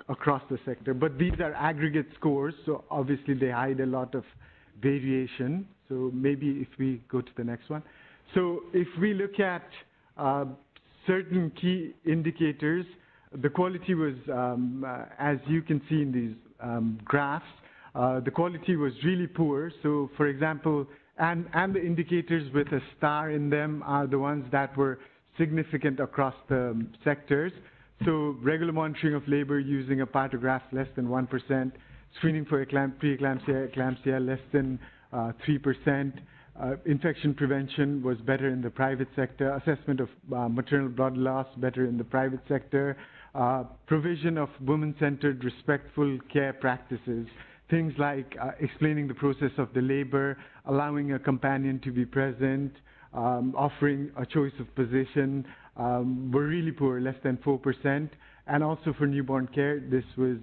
across the sector. But these are aggregate scores, so obviously they hide a lot of variation. So maybe if we go to the next one. So if we look at certain key indicators, the quality was, as you can see in these graphs, the quality was really poor. So for example, and the indicators with a star in them are the ones that were significant across the sectors. So regular monitoring of labor using a partograph less than 1%, screening for preeclampsia less than 3%, infection prevention was better in the private sector, assessment of maternal blood loss better in the private sector, provision of women-centered respectful care practices. Things like explaining the process of the labor, allowing a companion to be present, offering a choice of position were really poor, less than 4%. And also for newborn care, this was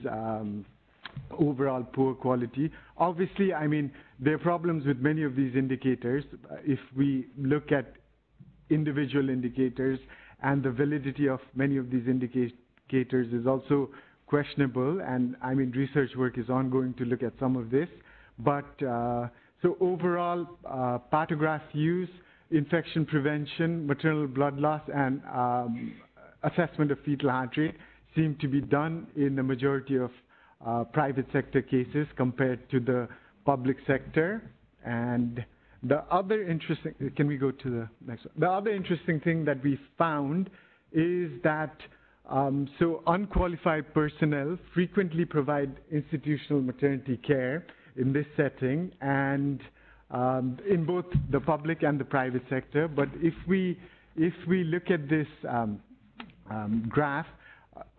overall poor quality. Obviously, I mean, there are problems with many of these indicators. If we look at individual indicators, and the validity of many of these indicators is also questionable, and I mean, research work is ongoing to look at some of this. But so overall, pathograph use, infection prevention, maternal blood loss, and assessment of fetal heart rate seem to be done in the majority of private sector cases compared to the public sector. And the other interesting, can we go to the next one? The other interesting thing that we found is that so unqualified personnel frequently provide institutional maternity care in this setting, and in both the public and the private sector. But if we look at this graph,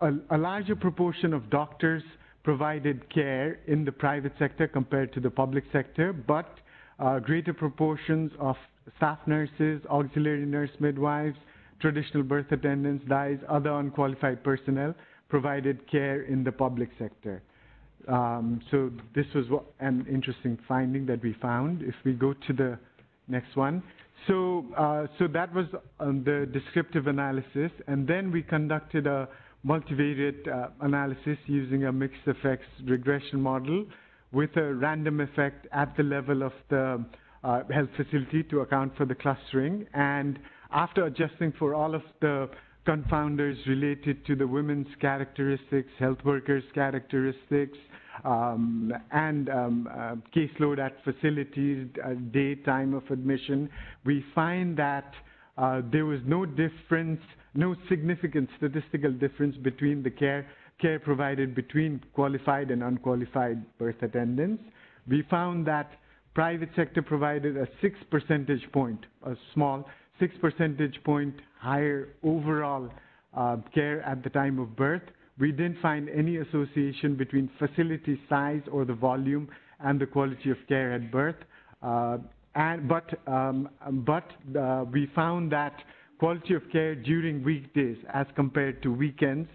a larger proportion of doctors provided care in the private sector compared to the public sector, but greater proportions of staff nurses, auxiliary nurse midwives, traditional birth attendants, dyes, other unqualified personnel provided care in the public sector. So this was an interesting finding that we found. If we go to the next one. So, that was the descriptive analysis, and then we conducted a multivariate analysis using a mixed effects regression model with a random effect at the level of the health facility to account for the clustering. And after adjusting for all of the confounders related to the women's characteristics, health workers' characteristics, and caseload at facilities, day, time of admission, we find that there was no difference, no significant statistical difference between the care provided between qualified and unqualified birth attendants. We found that private sector provided a 6 percentage point, a small 6 percentage point higher overall care at the time of birth. We didn't find any association between facility size or the volume and the quality of care at birth. But we found that quality of care during weekdays as compared to weekends,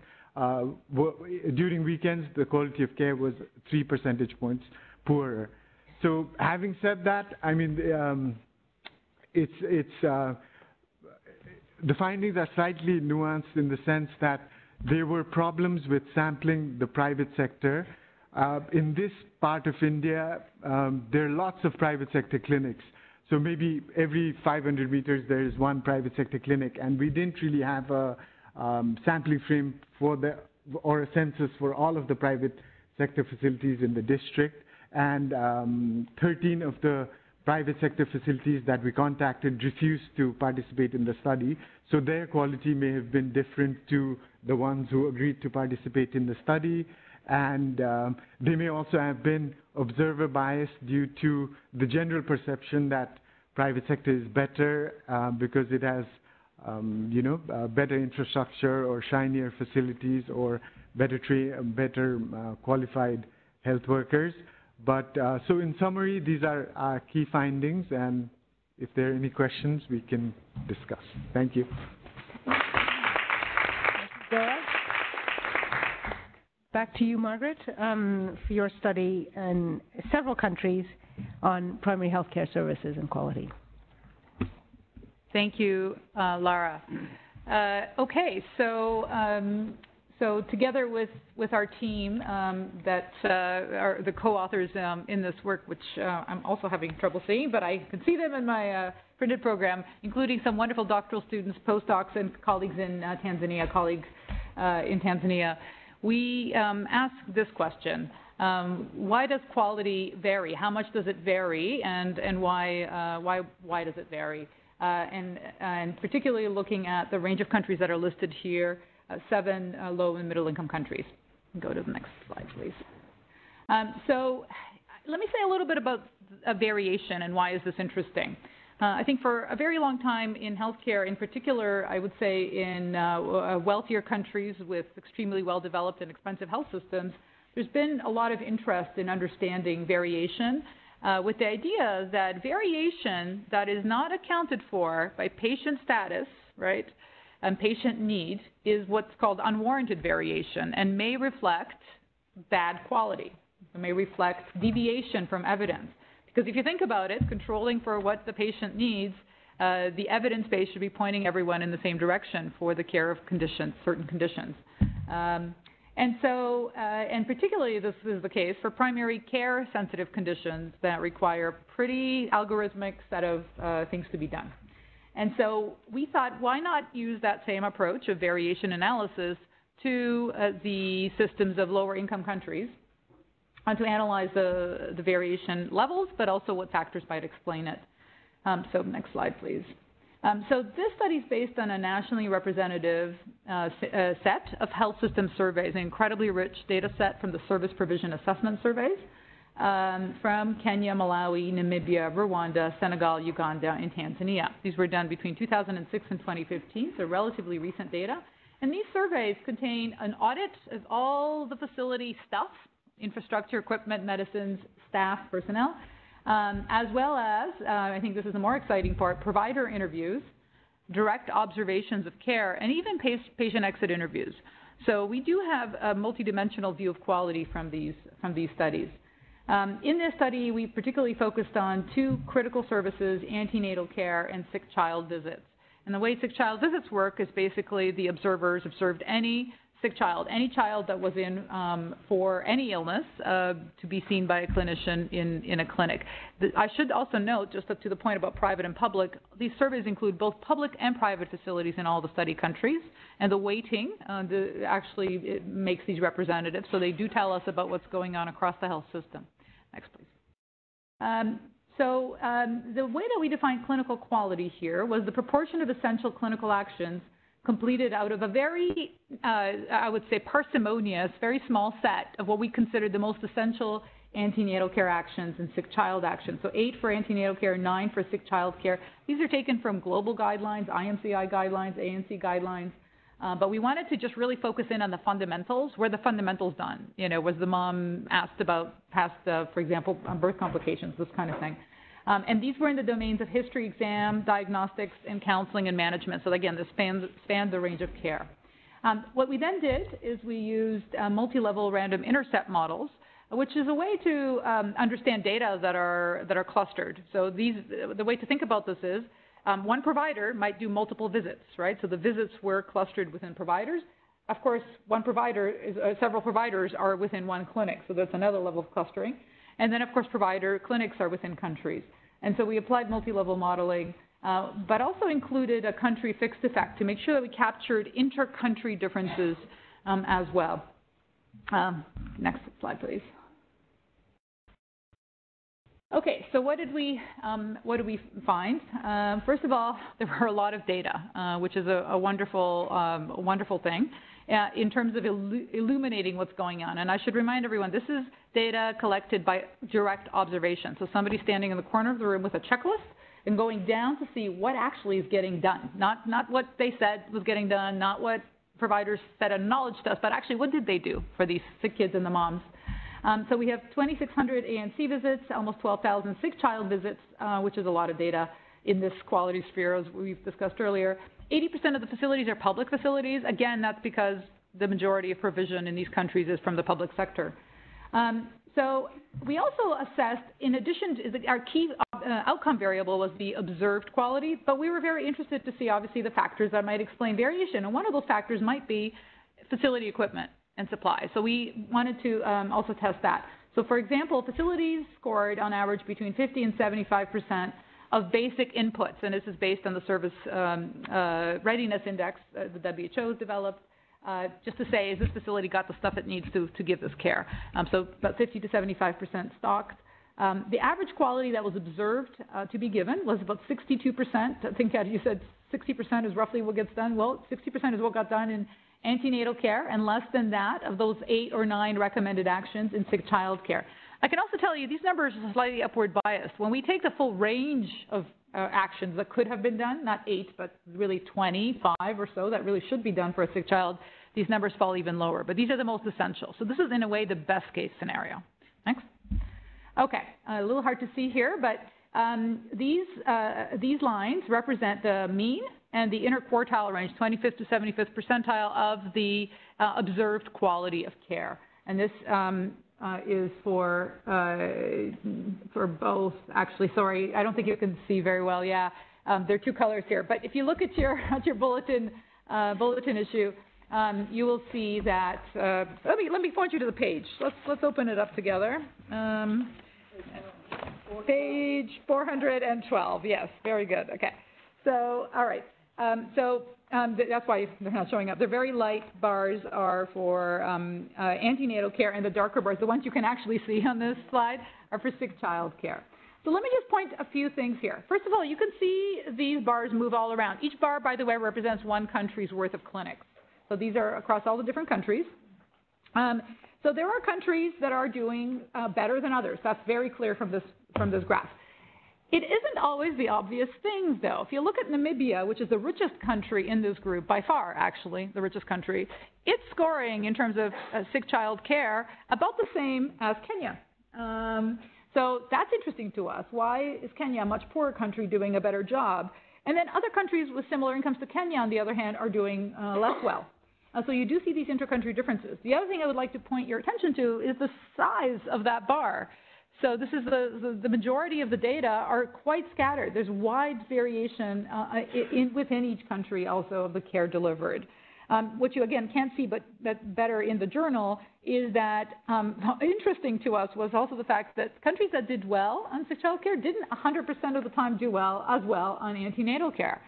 during weekends, the quality of care was 3 percentage points poorer. So having said that, I mean, the findings are slightly nuanced in the sense that there were problems with sampling the private sector. In this part of India, there are lots of private sector clinics. So maybe every 500 meters there is one private sector clinic, and we didn't really have a sampling frame for or a census for all of the private sector facilities in the district. And 13 of the private sector facilities that we contacted refused to participate in the study, so their quality may have been different to the ones who agreed to participate in the study. And they may also have been observer bias due to the general perception that private sector is better because it has better infrastructure or shinier facilities or better qualified health workers. But so in summary, these are our key findings, and if there are any questions, we can discuss. Thank you. Back to you, Margaret, for your study in several countries on primary health care services and quality. Thank you, Laura. Okay, so together with our team that are the co-authors in this work, which I'm also having trouble seeing, but I can see them in my printed program, including some wonderful doctoral students, postdocs, and colleagues in Tanzania, we asked this question, why does quality vary? How much does it vary, and why does it vary? And particularly looking at the range of countries that are listed here, 7 low and middle income countries. Go to the next slide, please. So let me say a little bit about variation and why is this interesting. I think for a very long time in healthcare, in particular, I would say in wealthier countries with extremely well-developed and expensive health systems, there's been a lot of interest in understanding variation with the idea that variation that is not accounted for by patient status, right, and patient need is what's called unwarranted variation and may reflect bad quality. It may reflect deviation from evidence. Because if you think about it, controlling for what the patient needs, the evidence base should be pointing everyone in the same direction for the care of conditions, certain conditions. And particularly this is the case for primary care sensitive conditions that require pretty algorithmic set of things to be done. And so we thought, why not use that same approach of variation analysis to the systems of lower income countries to analyze the variation levels, but also what factors might explain it. So next slide, please. So this study is based on a nationally representative set of health system surveys, an incredibly rich data set from the Service Provision Assessment Surveys from Kenya, Malawi, Namibia, Rwanda, Senegal, Uganda, and Tanzania. These were done between 2006 and 2015, so relatively recent data. And these surveys contain an audit of all the facility stuff, infrastructure, equipment, medicines, staff, personnel, as well as, I think this is the more exciting part, provider interviews, direct observations of care, and even patient exit interviews. So we do have a multidimensional view of quality from these studies. In this study, we particularly focused on two critical services, antenatal care and sick child visits. And the way sick child visits work is basically the observers observed any sick child, any child that was in for any illness to be seen by a clinician in a clinic. I should also note, just up to the point about private and public, these surveys include both public and private facilities in all the study countries, and the weighting actually it makes these representative, so they do tell us about what's going on across the health system. Next, please. The way that we define clinical quality here was the proportion of essential clinical actions completed out of a very, I would say, parsimonious, very small set of what we consider the most essential antenatal care actions and sick child actions. So 8 for antenatal care, 9 for sick child care. These are taken from global guidelines, IMCI guidelines, ANC guidelines. But we wanted to just really focus in on the fundamentals. Were the fundamentals done? You know, was the mom asked about past, for example, birth complications, this kind of thing. And these were in the domains of history, exam, diagnostics, and counseling and management. So again, this spanned the range of care. What we then did is we used multi-level random intercept models, which is a way to understand data that are clustered. So these, the way to think about this is one provider might do multiple visits, right? So the visits were clustered within providers. Of course, one provider is, several providers are within one clinic, so that's another level of clustering. And then, of course, provider clinics are within countries. And so we applied multi-level modeling, but also included a country fixed effect to make sure that we captured inter-country differences as well. Next slide, please. Okay, so what did we find? First of all, there were a lot of data, which is a wonderful, wonderful thing. In terms of illuminating what's going on. And I should remind everyone, this is data collected by direct observation. So somebody standing in the corner of the room with a checklist and going down to see what actually is getting done. Not what they said was getting done, not what providers said and knowledge to us, but actually what did they do for these sick kids and the moms. So we have 2,600 ANC visits, almost 12,000 sick child visits, which is a lot of data in this quality sphere, as we've discussed earlier. 80% of the facilities are public facilities. Again, that's because the majority of provision in these countries is from the public sector. So we also assessed, in addition to our key outcome variable was the observed quality, but we were very interested to see, obviously, the factors that might explain variation. And one of those factors might be facility equipment and supply. So we wanted to also test that. So, for example, facilities scored on average between 50 and 75% of basic inputs, and this is based on the Service Readiness Index the WHO has developed, just to say, is this facility got the stuff it needs to give this care? So about 50 to 75% stocked. The average quality that was observed to be given was about 62%. I think you said 60% is roughly what gets done. Well, 60% is what got done in antenatal care, and less than that of those 8 or 9 recommended actions in sick child care. I can also tell you these numbers are slightly upward biased. When we take the full range of actions that could have been done, not 8, but really 25 or so that really should be done for a sick child, these numbers fall even lower. But these are the most essential. So this is, in a way, the best case scenario. Next. Okay, a little hard to see here, but these lines represent the mean and the interquartile range, 25th to 75th percentile of the observed quality of care. And this is for both, actually, sorry, I don't think you can see very well, yeah. There are two colors here, but if you look at your bulletin issue, you will see that. Let me point you to the page. Let's open it up together. Page 412. Yes, very good. Okay. So all right. That's why they're not showing up. The very light bars are for antenatal care, and the darker bars, the ones you can actually see on this slide, are for sick child care. So let me just point a few things here. First of all, you can see these bars move all around. Each bar, by the way, represents one country's worth of clinics. So these are across all the different countries. So there are countries that are doing better than others. That's very clear from this graph. It isn't always the obvious things, though. If you look at Namibia, which is the richest country in this group, by far, actually, the richest country, it's scoring in terms of sick child care about the same as Kenya. So that's interesting to us. Why is Kenya, a much poorer country, doing a better job? And then other countries with similar incomes to Kenya, on the other hand, are doing less well. So you do see these inter-country differences. The other thing I would like to point your attention to is the size of that bar. So this is the majority of the data are quite scattered. There's wide variation within each country also of the care delivered. What you, again, can't see but that's better in the journal is that interesting to us was also the fact that countries that did well on sick child care didn't 100% of the time do as well on antenatal care.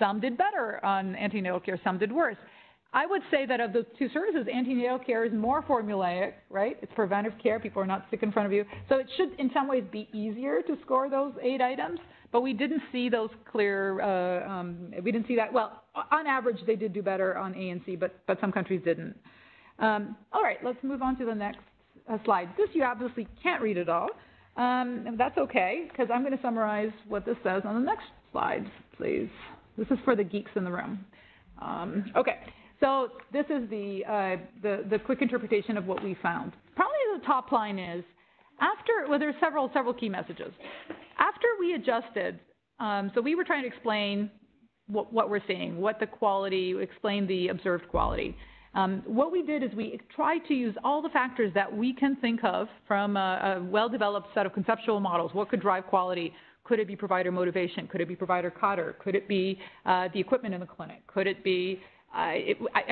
Some did better on antenatal care, some did worse. I would say that of the two services, antenatal care is more formulaic, right? It's preventive care. People are not sick in front of you. So it should, in some ways, be easier to score those 8 items, but we didn't see those clear, we didn't see that. Well, on average, they did do better on A and C, but some countries didn't. All right, let's move on to the next slide. This you obviously can't read at all. And that's okay, because I'm going to summarize what this says on the next slide, please. This is for the geeks in the room. Okay. So this is the quick interpretation of what we found. Probably the top line is, there's several key messages. After we adjusted, so we were trying to explain what we're seeing, explain the observed quality. What we did is we tried to use all the factors that we can think of from a well-developed set of conceptual models. What could drive quality? Could it be provider motivation? Could it be provider cadre? Could it be the equipment in the clinic? Could it be... I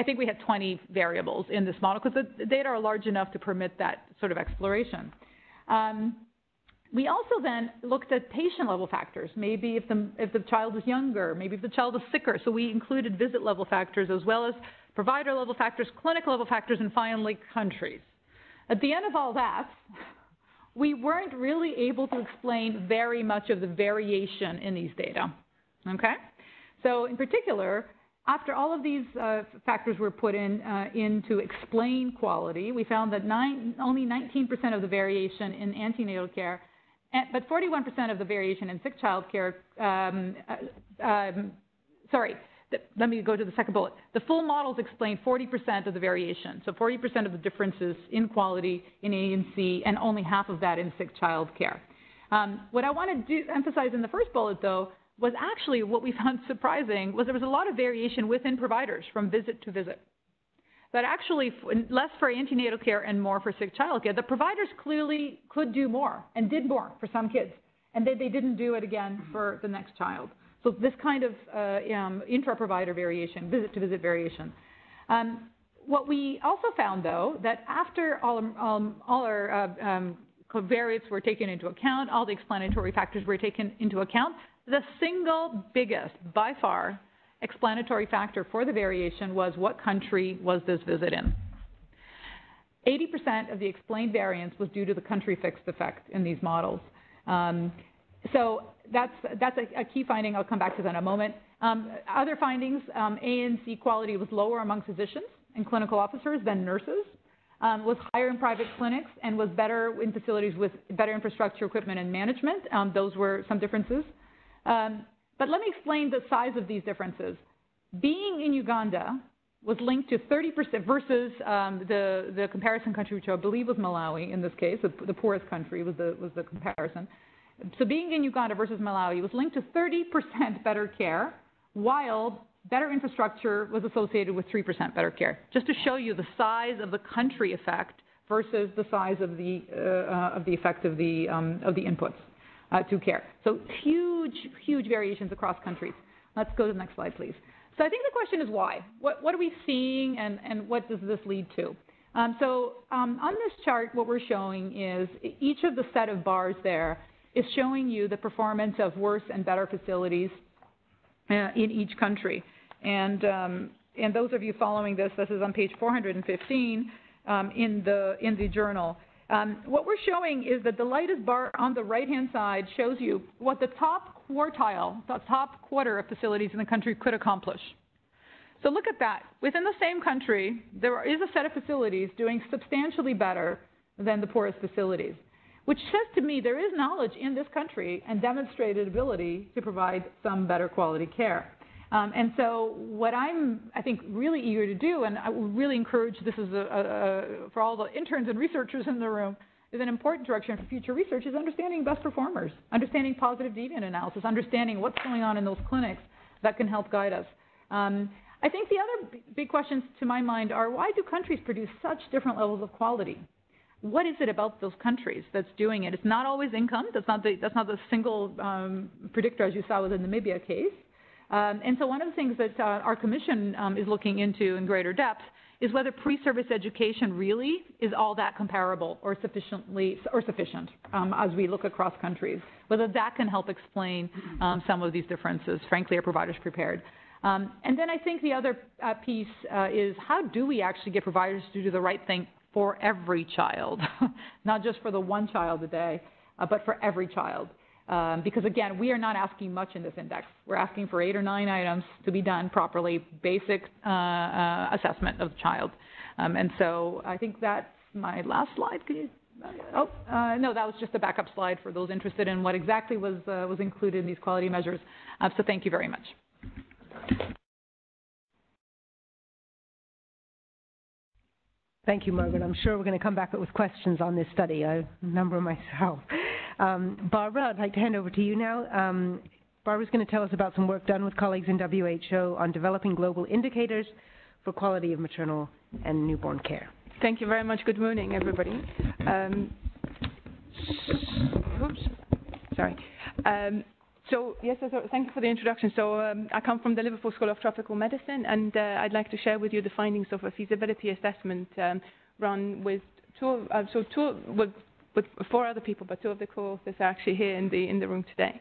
think we had 20 variables in this model because the data are large enough to permit that sort of exploration. We also then looked at patient-level factors, maybe if the child is younger, maybe if the child is sicker. So we included visit-level factors as well as provider-level factors, clinic-level factors, and finally countries. At the end of all that, we weren't really able to explain very much of the variation in these data, okay? So in particular, after all of these factors were put in to explain quality, we found that only 19% of the variation in antenatal care, but 41% of the variation in sick child care, let me go to the second bullet. The full models explain 40% of the variation, so 40% of the differences in quality in A and C, and only half of that in sick child care. What I want to emphasize in the first bullet, though, was actually what we found surprising was there was a lot of variation within providers from visit to visit. That actually, less for antenatal care and more for sick child care, the providers clearly could do more and did more for some kids, and then they didn't do it again for the next child. So this kind of intra-provider variation, visit-to-visit variation. What we also found, though, that after all our covariates were taken into account, all the explanatory factors were taken into account, the single biggest, by far, explanatory factor for the variation was what country was this visit in. 80% of the explained variance was due to the country-fixed effect in these models. So that's a key finding. I'll come back to that in a moment. Other findings, A and C quality was lower among physicians and clinical officers than nurses, was higher in private clinics, and was better in facilities with better infrastructure, equipment, and management. Those were some differences. But let me explain the size of these differences. Being in Uganda, was linked to 30% versus the comparison country, which I believe was Malawi in this case, the poorest country was the comparison. So being in Uganda versus Malawi was linked to 30% better care, while better infrastructure was associated with 3% better care. Just to show you the size of the country effect versus the size of the effect of the inputs to care. So huge, huge variations across countries. Let's go to the next slide, please. So I think the question is why? What are we seeing and what does this lead to? On this chart, what we're showing is each of the set of bars there is showing you the performance of worse and better facilities in each country. And those of you following this is on page 415 in the journal. What we're showing is that the lightest bar on the right-hand side shows you what the top quartile, the top quarter of facilities in the country could accomplish. So look at that. Within the same country, there is a set of facilities doing substantially better than the poorest facilities, which says to me there is knowledge in this country and demonstrated ability to provide some better quality care. And so what I'm, I think, really eager to do, and I will really encourage, this is for all the interns and researchers in the room, is an important direction for future research, is understanding best performers, understanding positive deviant analysis, understanding what's going on in those clinics that can help guide us. I think the other big questions to my mind are, why do countries produce such different levels of quality? What is it about those countries that's doing it? It's not always income. That's not the single predictor, as you saw with the Namibia case. And so one of the things that our commission is looking into in greater depth is whether pre-service education really is all that comparable or sufficient as we look across countries, whether that can help explain some of these differences. Frankly, are providers prepared? And then I think the other piece is, how do we actually get providers to do the right thing for every child, not just for the one child a day, but for every child? Because again, we are not asking much in this index. We're asking for 8 or 9 items to be done properly, basic assessment of the child. And so I think that's my last slide. Could you, no, that was just a backup slide for those interested in what exactly was included in these quality measures. So thank you very much. Thank you, Margaret. I'm sure we're going to come back with questions on this study. I remember myself. Barbara, I'd like to hand over to you now. Barbara's going to tell us about some work done with colleagues in WHO on developing global indicators for quality of maternal and newborn care. Thank you very much. Good morning, everybody. Oops, sorry. So, yes, thank you for the introduction. So, I come from the Liverpool School of Tropical Medicine, and I'd like to share with you the findings of a feasibility assessment run with four other people, but two of the co-authors are actually here in the room today,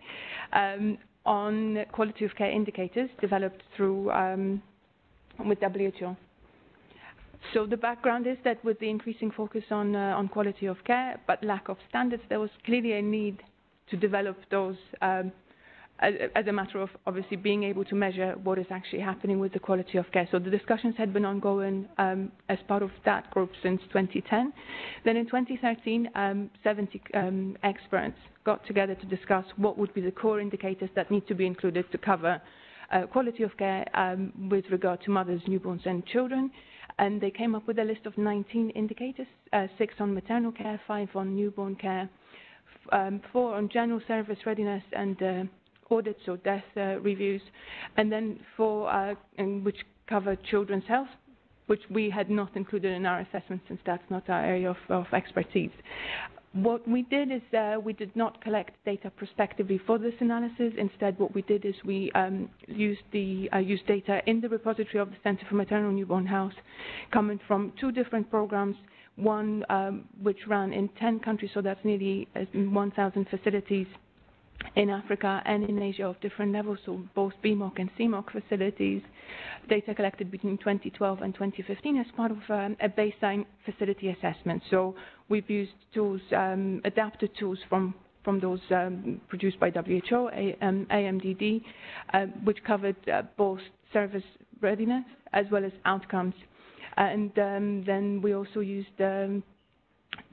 on quality of care indicators developed through with WHO. So the background is that with the increasing focus on quality of care, but lack of standards, there was clearly a need to develop those. As a matter of obviously being able to measure what is actually happening with the quality of care. So the discussions had been ongoing as part of that group since 2010. Then in 2013, 70 experts got together to discuss what would be the core indicators that need to be included to cover quality of care with regard to mothers, newborns, and children. And they came up with a list of 19 indicators, 6 on maternal care, 5 on newborn care, 4 on general service readiness, and audits or death reviews, and then 4 which cover children's health, which we had not included in our assessment since that's not our area of expertise. What we did is we did not collect data prospectively for this analysis. Instead, what we did is we used data in the repository of the Center for Maternal and Newborn Health, coming from 2 different programs, one which ran in 10 countries, so that's nearly 1,000 facilities, in Africa and in Asia of different levels, so both BMOC and CMOC facilities, data collected between 2012 and 2015 as part of a baseline facility assessment. So we've used tools, adapted tools from those produced by WHO, AMDD, which covered both service readiness as well as outcomes. And then we also used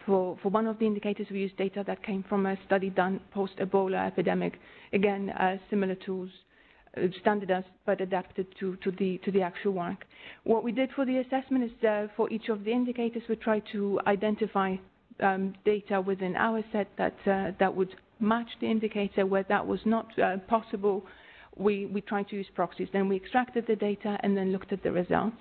For one of the indicators, we used data that came from a study done post-Ebola epidemic. Again, similar tools standardized but adapted to the actual work. What we did for the assessment is for each of the indicators, we tried to identify data within our set that that would match the indicator. Where that was not possible, we tried to use proxies. Then we extracted the data and then looked at the results.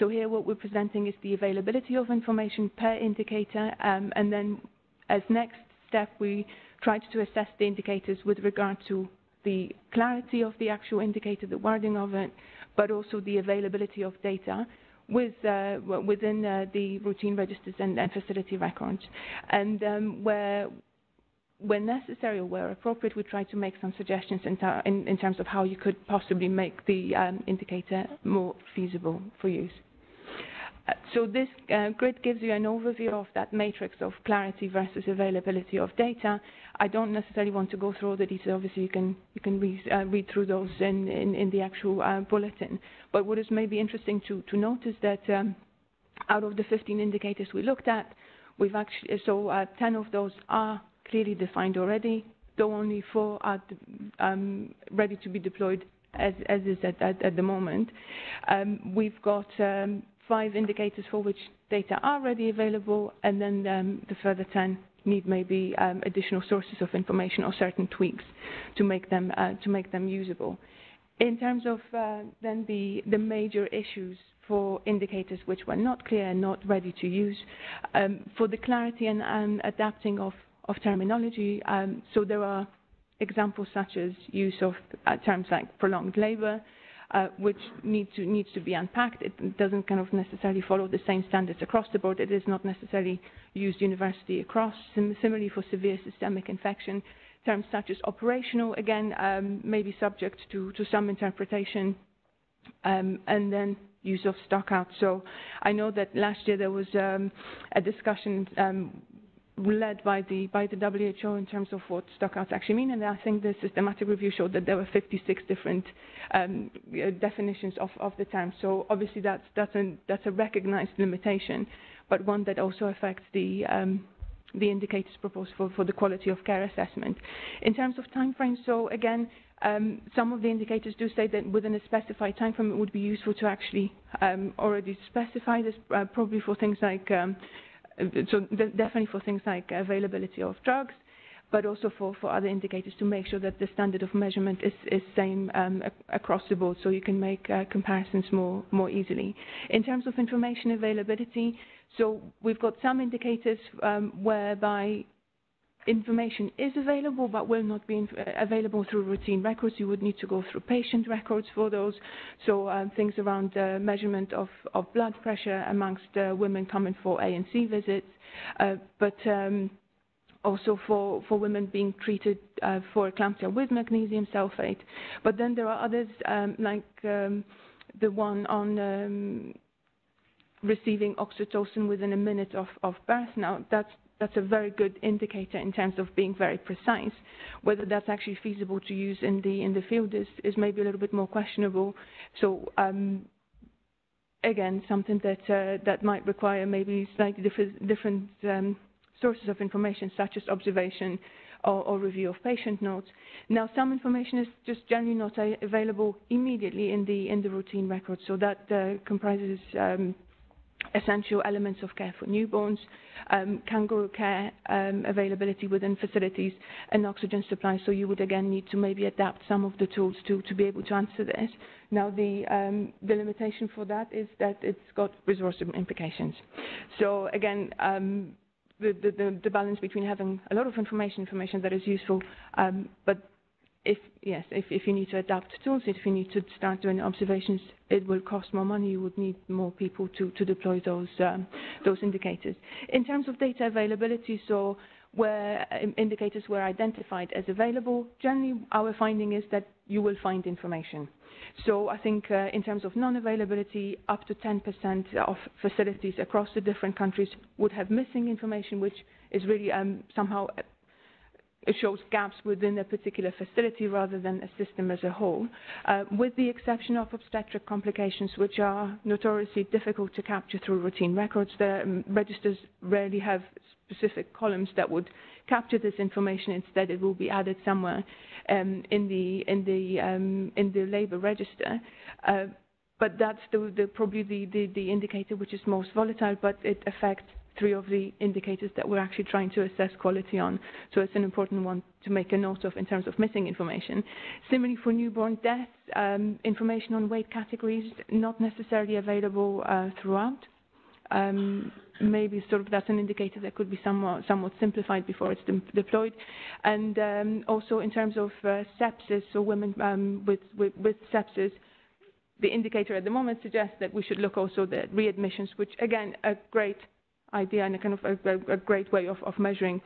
So here what we're presenting is the availability of information per indicator, and then as next step we tried to assess the indicators with regard to the clarity of the actual indicator, the wording of it, but also the availability of data within the routine registers and facility records. And where necessary or where appropriate, we try to make some suggestions in terms of how you could possibly make the indicator more feasible for use. So this grid gives you an overview of that matrix of clarity versus availability of data. I don't necessarily want to go through all the details. Obviously, you can read through those in the actual bulletin. But what is maybe interesting to notice that out of the 15 indicators we looked at, we've actually 10 of those are clearly defined already, though only 4 are ready to be deployed as is at the moment. We've got 5 indicators for which data are already available, and then the further 10 need maybe additional sources of information or certain tweaks to make them usable. In terms of then the major issues for indicators which were not clear and not ready to use, for the clarity and adapting of terminology, so there are examples such as use of terms like prolonged labor, which needs to be unpacked. It doesn't kind of necessarily follow the same standards across the board. It is not necessarily used universally across. Similarly, for severe systemic infection, terms such as operational, again, may be subject to some interpretation, and then use of stock out. So I know that last year there was a discussion led by the WHO in terms of what stockouts actually mean, and I think the systematic review showed that there were 56 different definitions of the term. So obviously that's a recognized limitation, but one that also affects the indicators proposed for the quality of care assessment. In terms of time frames, so again, some of the indicators do say that within a specified time frame, it would be useful to actually already specify this, probably for things like. So definitely for things like availability of drugs, but also for other indicators to make sure that the standard of measurement is same across the board, so you can make comparisons more easily. In terms of information availability, so we've got some indicators whereby information is available but will not be available through routine records. You would need to go through patient records for those. So things around measurement of blood pressure amongst women coming for A&C visits, but also for women being treated for eclampsia with magnesium sulfate. But then there are others like the one on receiving oxytocin within a minute of birth. Now that's a very good indicator in terms of being very precise. Whether that's actually feasible to use in the field is maybe a little bit more questionable. So again, something that might require maybe slightly different sources of information, such as observation or review of patient notes. Now, some information is just generally not available immediately in the routine record, so that comprises essential elements of care for newborns, kangaroo care availability within facilities, and oxygen supply. So you would again need to maybe adapt some of the tools to be able to answer this. Now the limitation for that is that it's got resource implications. So again, the balance between having a lot of information that is useful, but if you need to adapt tools, if you need to start doing observations, it will cost more money. You would need more people to deploy those indicators. In terms of data availability, so where indicators were identified as available, generally our finding is that you will find information. So I think in terms of non-availability, up to 10% of facilities across the different countries would have missing information, which is really somehow It shows gaps within a particular facility rather than a system as a whole, with the exception of obstetric complications, which are notoriously difficult to capture through routine records. The registers rarely have specific columns that would capture this information. Instead, it will be added somewhere in the labour register. But that's probably the indicator which is most volatile, but it affects three of the indicators that we're actually trying to assess quality on. So it's an important one to make a note of in terms of missing information. Similarly, for newborn deaths, information on weight categories not necessarily available throughout. Maybe sort of that's an indicator that could be somewhat simplified before it's deployed. And also in terms of sepsis, so women with sepsis, the indicator at the moment suggests that we should look also at readmissions, which again, a great idea and a kind of a great way of measuring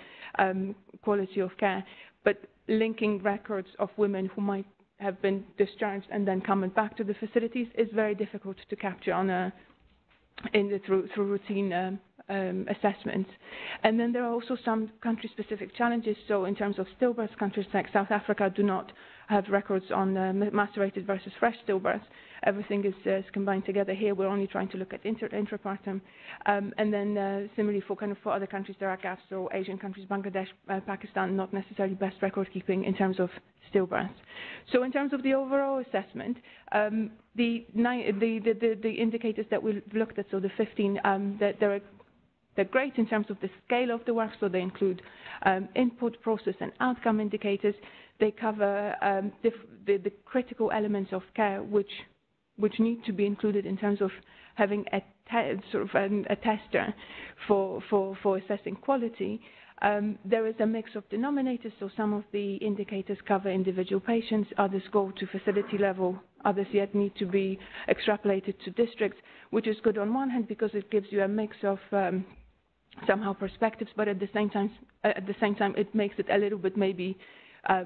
quality of care, but linking records of women who might have been discharged and then coming back to the facilities is very difficult to capture on through routine assessments. And then there are also some country-specific challenges. So in terms of stillbirths, countries like South Africa do not have records on macerated versus fresh stillbirths. Everything is combined together here. We're only trying to look at intrapartum. And then similarly for other countries, there are gaps. So Asian countries, Bangladesh, Pakistan, not necessarily best record keeping in terms of stillbirths. So in terms of the overall assessment, the indicators that we looked at, so the 15, they're great in terms of the scale of the work, so they include input, process, and outcome indicators. They cover the critical elements of care, which need to be included in terms of having a tester for assessing quality. There is a mix of denominators, so some of the indicators cover individual patients, others go to facility level, others yet need to be extrapolated to districts, which is good on one hand because it gives you a mix of somehow perspectives, but at the same time it makes it a little bit maybe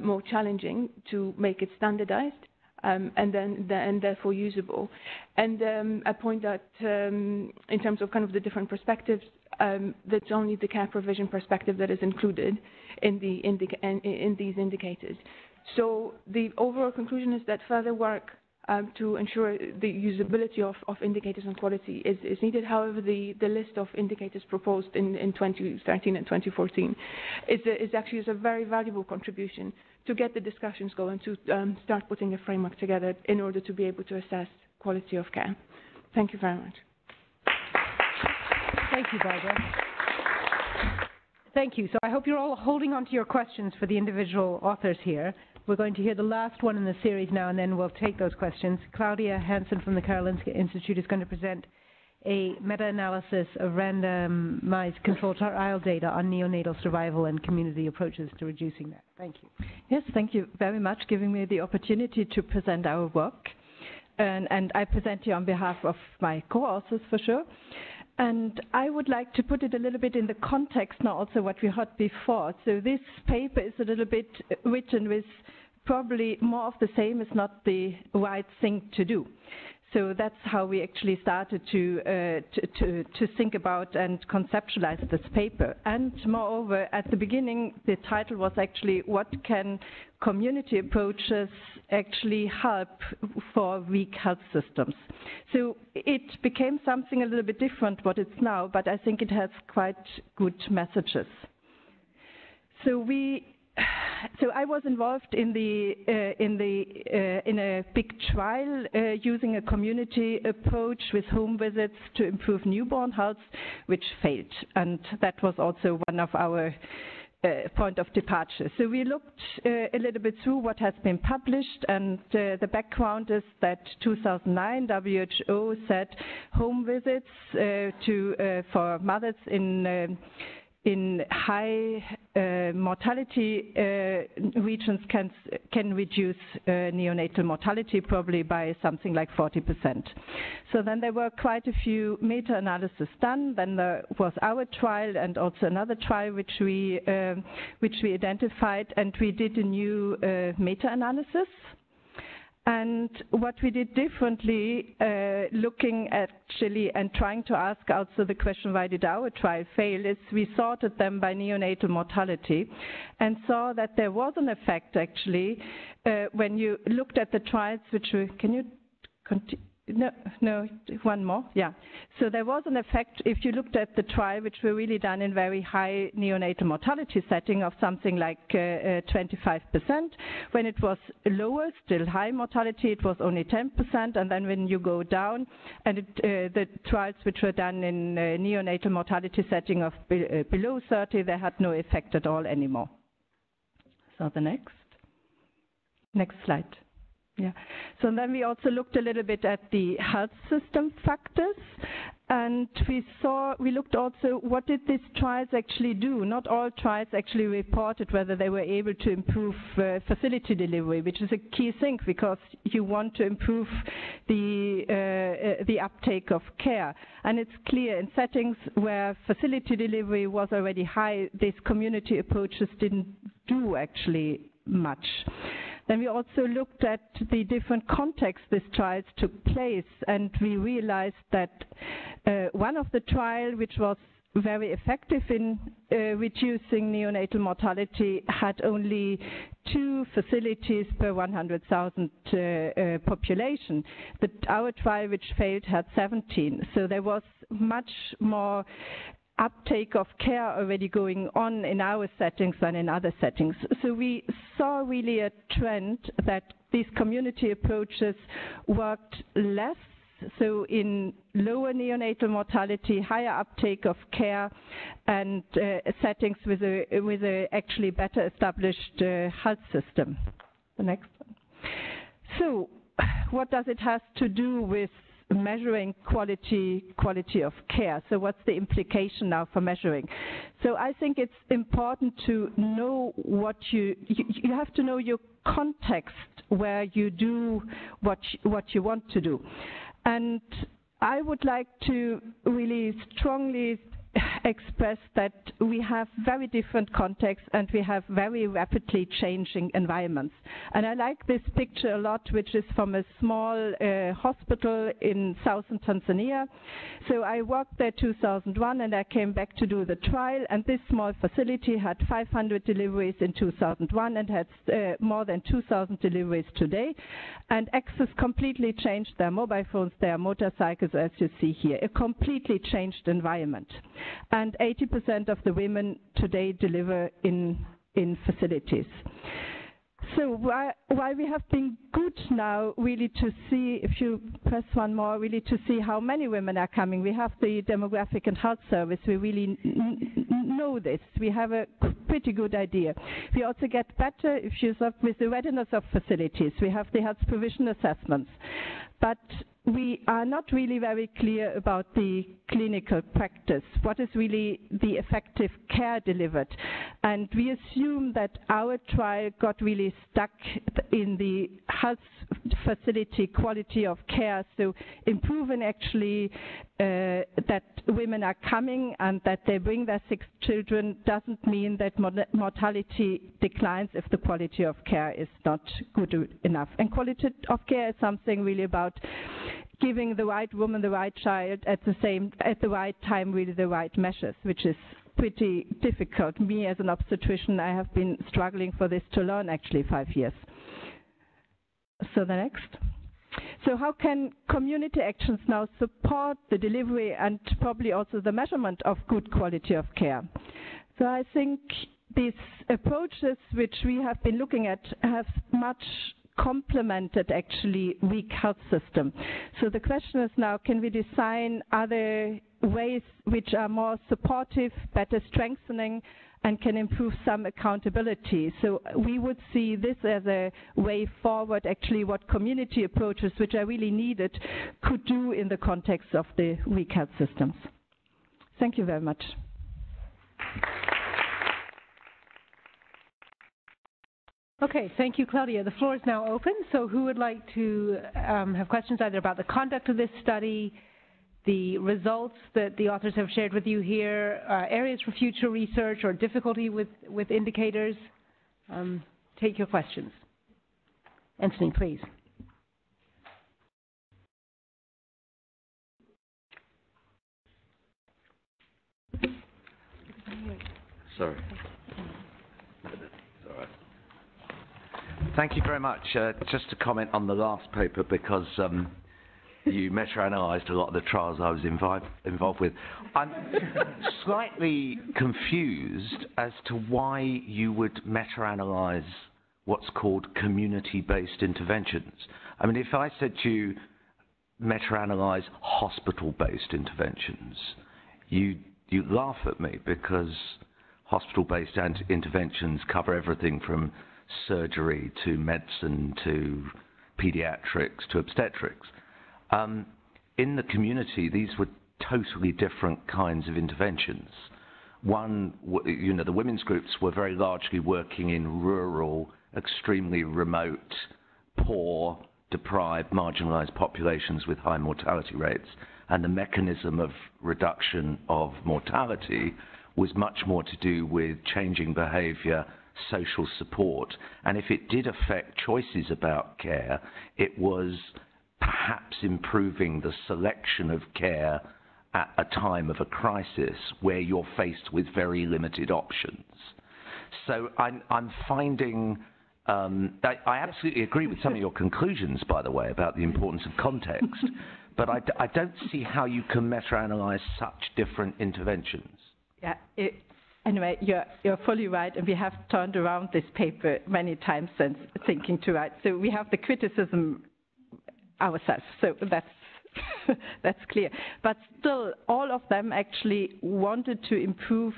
more challenging to make it standardized and therefore usable. And a point that in terms of the different perspectives, that's only the care provision perspective that is included in these indicators. So the overall conclusion is that further work to ensure the usability of indicators and quality is needed. However, the list of indicators proposed in 2013 and 2014 is actually a very valuable contribution to get the discussions going, to start putting a framework together in order to be able to assess quality of care. Thank you very much. Thank you, Barbara. Thank you. So I hope you're all holding on to your questions for the individual authors here. We're going to hear the last one in the series now, and then we'll take those questions. Claudia Hansen from the Karolinska Institute is going to present a meta-analysis of randomized control trial data on neonatal survival and community approaches to reducing that. Thank you. Yes, thank you very much for giving me the opportunity to present our work. And I present here on behalf of my co-authors for sure. And I would like to put it a little bit in the context now also what we heard before. So this paper is a little bit written with probably more of the same is not the right thing to do. So that's how we actually started to think about and conceptualize this paper. And moreover, at the beginning, the title was actually what can community approaches actually help for weak health systems. So it became something a little bit different what it's now, but I think it has quite good messages. So I was involved in a big trial using a community approach with home visits to improve newborn health, which failed, and that was also one of our point of departure. So we looked a little bit through what has been published, and the background is that 2009 WHO said home visits for mothers in high mortality regions can reduce neonatal mortality probably by something like 40%. So then there were quite a few meta-analyses done. Then there was our trial and also another trial which we identified, and we did a new meta-analysis. And what we did differently, looking at Chile and trying to ask also the question, why did our trial fail, is we sorted them by neonatal mortality and saw that there was an effect actually when you looked at the trials which were, can you continue? No, one more, yeah. So there was an effect if you looked at the trial, which were really done in very high neonatal mortality setting of something like 25%. When it was lower, still high mortality, it was only 10%. And then when you go down, and the trials which were done in neonatal mortality setting of below 30, they had no effect at all anymore. So the next slide. Yeah. So then we also looked a little bit at the health system factors, and we looked also what did these trials actually do. Not all trials actually reported whether they were able to improve facility delivery, which is a key thing because you want to improve the uptake of care. And it's clear in settings where facility delivery was already high, these community approaches didn't do actually much. Then we also looked at the different contexts these trials took place, and we realized that one of the trials, which was very effective in reducing neonatal mortality, had only 2 facilities per 100,000 population. But our trial, which failed, had 17. So there was much more uptake of care already going on in our settings than in other settings. So we saw really a trend that these community approaches worked less, so in lower neonatal mortality, higher uptake of care, and settings with a actually better established health system. The next one. So what does it have to do with measuring quality of care? So what's the implication now for measuring? So I think it's important to know what you have to know your context where you do what you want to do. And I would like to really strongly express that we have very different contexts and we have very rapidly changing environments. And I like this picture a lot, which is from a small hospital in southern Tanzania. So I worked there 2001 and I came back to do the trial, and this small facility had 500 deliveries in 2001 and had more than 2,000 deliveries today. And access completely changed: their mobile phones, their motorcycles, as you see here. A completely changed environment. And 80% of the women today deliver in facilities. So why we have been good now really to see, if you press one more, really to see how many women are coming. We have the demographic and health service, we really know this. We have a pretty good idea. We also get better if you serve with the readiness of facilities. We have the health provision assessments. But we are not really very clear about the clinical practice. What is really the effective care delivered? And we assume that our trial got really stuck in the health facility quality of care, so improving actually that women are coming and that they bring their 6 children doesn't mean that mortality declines if the quality of care is not good enough. And quality of care is something really about giving the right woman the right child at the right time, really the right measures, which is pretty difficult. Me as an obstetrician, I have been struggling for this to learn actually 5 years. So the next. So how can community actions now support the delivery and probably also the measurement of good quality of care? So I think these approaches which we have been looking at have much complemented actually weak health system. So the question is now, can we design other ways which are more supportive, better strengthening, and can improve some accountability? So we would see this as a way forward, actually, what community approaches, which are really needed, could do in the context of the weak health systems. Thank you very much. Okay, thank you, Claudia. The floor is now open, so who would like to have questions either about the conduct of this study, the results that the authors have shared with you here, areas for future research, or difficulty with indicators? Take your questions. Anthony, please. Sorry. It's all right. Thank you very much. Just to comment on the last paper, because you metronomised a lot of the trials I was involved with. I'm slightly confused as to why you would metroanalyse what's called community-based interventions. I mean, if I said to you, meta-analyse hospital-based interventions, you laugh at me, because hospital-based interventions cover everything from surgery to medicine to paediatrics to obstetrics. In the community, these were totally different kinds of interventions. One, you know, the women's groups were very largely working in rural, extremely remote, poor, deprived, marginalised populations with high mortality rates, and the mechanism of reduction of mortality was much more to do with changing behaviour, social support, and if it did affect choices about care, it was perhaps improving the selection of care at a time of a crisis where you're faced with very limited options. So I'm finding I absolutely agree with some of your conclusions, by the way, about the importance of context, but I don't see how you can meta-analyse such different interventions. Yeah, anyway, you're fully right, and we have turned around this paper many times since thinking to write. So we have the criticism ourselves, so that's, that's clear. But still, all of them actually wanted to improve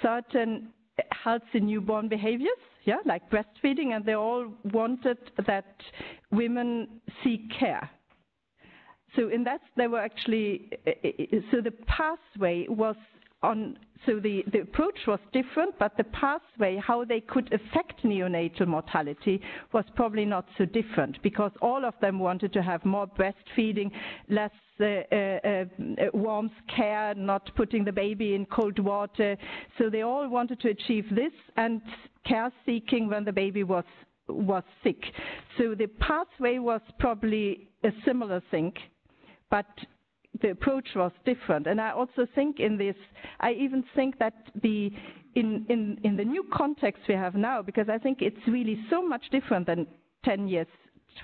certain healthy newborn behaviors, yeah, like breastfeeding, and they all wanted that women seek care. So in that, they were actually, so the pathway was on, so the approach was different, but the pathway, how they could affect neonatal mortality, was probably not so different, because all of them wanted to have more breastfeeding, less warmth care, not putting the baby in cold water. So they all wanted to achieve this, and care seeking when the baby was sick. So the pathway was probably a similar thing, but the approach was different. And I also think in this, I even think that in the new context we have now, because I think it's really so much different than 10 years,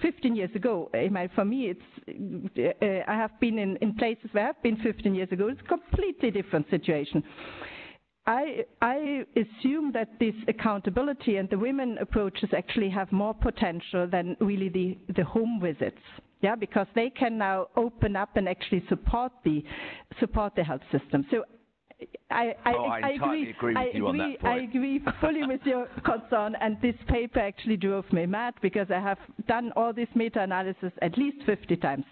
15 years ago. For me, it's, I have been in places where I've been 15 years ago. It's a completely different situation. I assume that this accountability and the women approaches actually have more potential than really the home visits, yeah, because they can now open up and actually support the health system. So I agree fully with your concern, and this paper actually drove me mad, because I have done all this meta-analysis at least 50 times.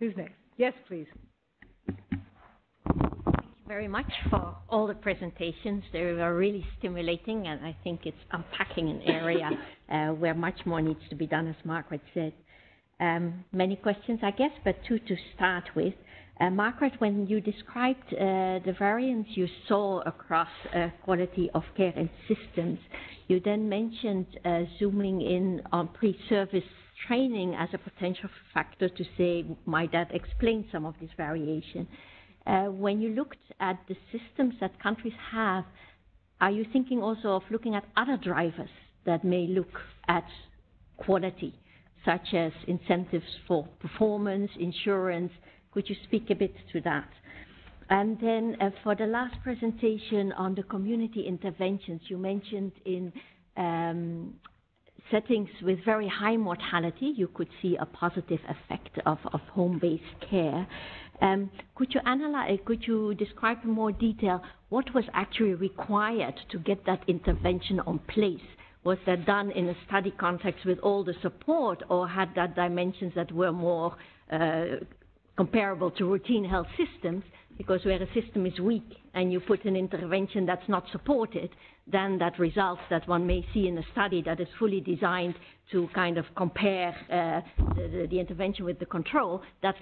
Who's next? Yes, please. Thank you very much for all the presentations. They were really stimulating, and I think it's unpacking an area where much more needs to be done, as Margaret said. Many questions, I guess, but two to start with. Margaret, when you described the variance you saw across quality of care and systems, you then mentioned zooming in on pre-service training as a potential factor to say, might that explain some of this variation? When you looked at the systems that countries have, are you thinking also of looking at other drivers that may look at quality, such as incentives for performance, insurance? Could you speak a bit to that? And then for the last presentation on the community interventions, you mentioned in settings with very high mortality, you could see a positive effect of home-based care. Could you describe in more detail what was actually required to get that intervention on place? Was that done in a study context with all the support, or had that dimensions that were more comparable to routine health systems? Because where a system is weak and you put an intervention that's not supported, then that results that one may see in a study that is fully designed to kind of compare the intervention with the control, that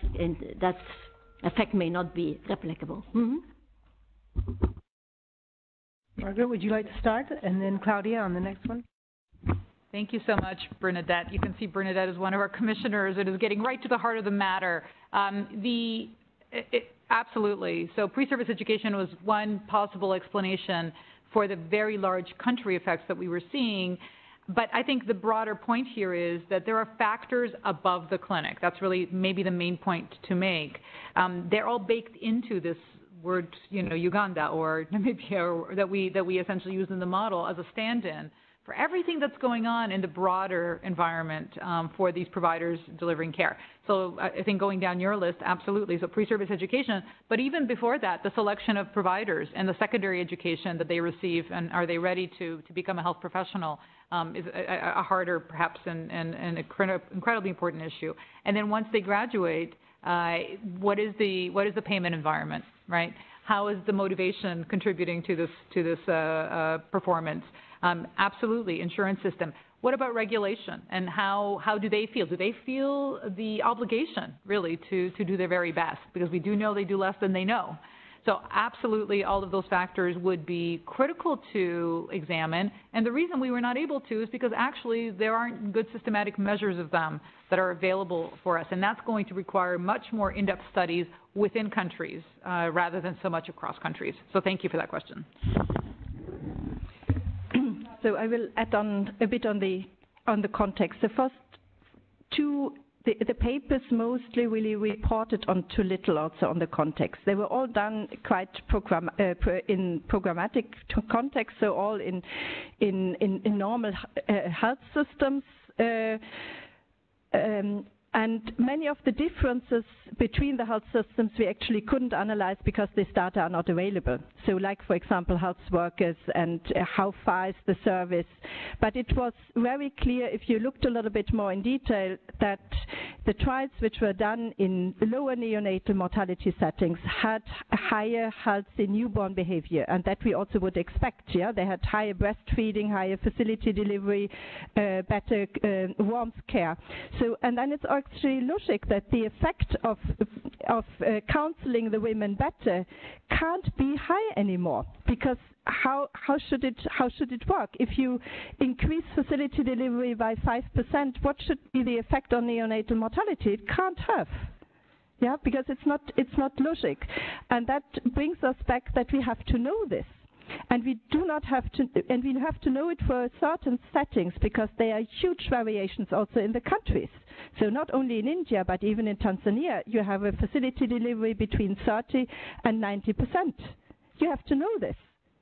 effect may not be replicable. Mm-hmm. Margaret, would you like to start? And then Claudia on the next one. Thank you so much, Bernadette. You can see Bernadette is one of our commissioners. It is getting right to the heart of the matter. The Absolutely. So pre-service education was one possible explanation for the very large country effects that we were seeing. But I think the broader point here is that there are factors above the clinic. That's really maybe the main point to make. They're all baked into this word, you know, Uganda or Namibia, or that we essentially use in the model as a stand-in for everything that's going on in the broader environment for these providers delivering care. So I think going down your list, absolutely. So pre-service education, but even before that, the selection of providers and the secondary education that they receive, and are they ready to become a health professional, is a harder perhaps and an incredibly important issue. And then once they graduate, what is the payment environment, right? How is the motivation contributing to this performance? Absolutely, insurance system. What about regulation and how do they feel? Do they feel the obligation, really, to do their very best? Because we do know they do less than they know. So absolutely all of those factors would be critical to examine. And the reason we were not able to is because actually there aren't good systematic measures of them that are available for us. And that's going to require much more in-depth studies within countries rather than so much across countries. So thank you for that question. So I will add on a bit on the context. The first two, the papers mostly really reported on too little also on the context. They were all done quite in programmatic context, so all in normal health systems. And many of the differences between the health systems we actually couldn't analyze because these data are not available. So like, for example, health workers and how far is the service. But it was very clear if you looked a little bit more in detail that the trials which were done in lower neonatal mortality settings had higher healthy newborn behavior, and that we also would expect. Yeah, they had higher breastfeeding, higher facility delivery, better warmth care. So, and then it's actually logic that the effect of counseling the women better can't be high anymore, because how should it work? If you increase facility delivery by 5%, what should be the effect on neonatal mortality? It can't have. Yeah, because it's not logic. And that brings us back that we have to know this. And we do not have to, and we have to know it for certain settings because there are huge variations also in the countries. So not only in India, but even in Tanzania, you have a facility delivery between 30 and 90%. You have to know this.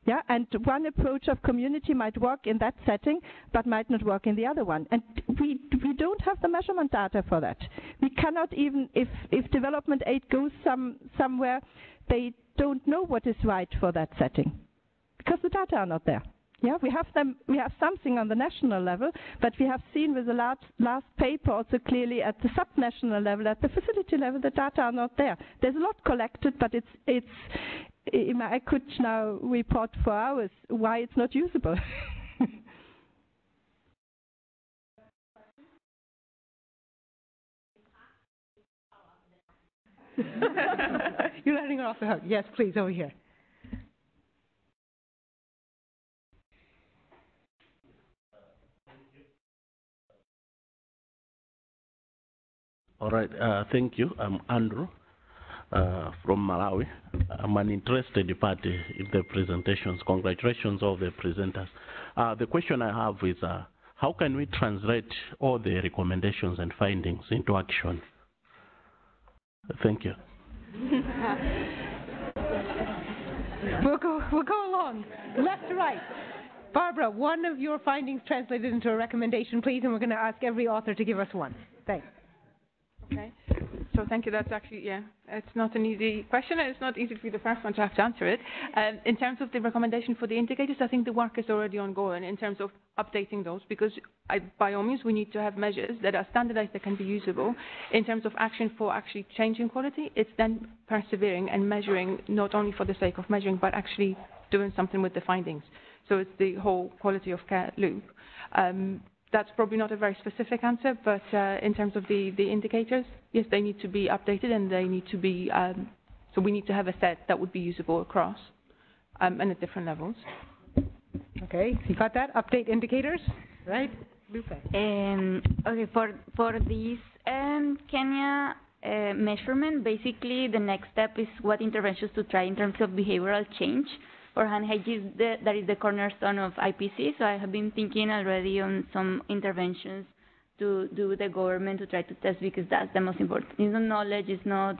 Yeah, and one approach of community might work in that setting, but might not work in the other one. And we don't have the measurement data for that. We cannot even, if development aid goes somewhere, they don't know what is right for that setting, because the data are not there. Yeah, we have them. We have something on the national level, but we have seen with the last paper also clearly at the subnational level, at the facility level, the data are not there. There's a lot collected, but it's. I could now report for hours why it's not usable. You're letting her off the hook. Yes, please, over here. All right, thank you. I'm Andrew from Malawi. I'm an interested party in the presentations. Congratulations all the presenters. The question I have is how can we translate all the recommendations and findings into action? Thank you. We'll go along, left to right. Barbara, one of your findings translated into a recommendation, please, and we're going to ask every author to give us one. Thanks. Okay, so thank you. That's actually, yeah, it's not an easy question, and it's not easy for you the first one to have to answer it. In terms of the recommendation for the indicators, I think the work is already ongoing in terms of updating those, because by all means we need to have measures that are standardized, that can be usable. In terms of action for actually changing quality, it's then persevering and measuring, not only for the sake of measuring, but actually doing something with the findings. So it's the whole quality of care loop. That's probably not a very specific answer, but in terms of the indicators, yes, they need to be updated, and they need to be, so we need to have a set that would be usable across and at different levels. Okay, you got that? Update indicators, right? Lupe. Okay, for this, Kenya measurement, basically the next step is what interventions to try in terms of behavioral change, or hand hygiene, that is the cornerstone of IPC. So I have been thinking already on some interventions to do with the government to try to test, because that's the most important. It's not knowledge, it's not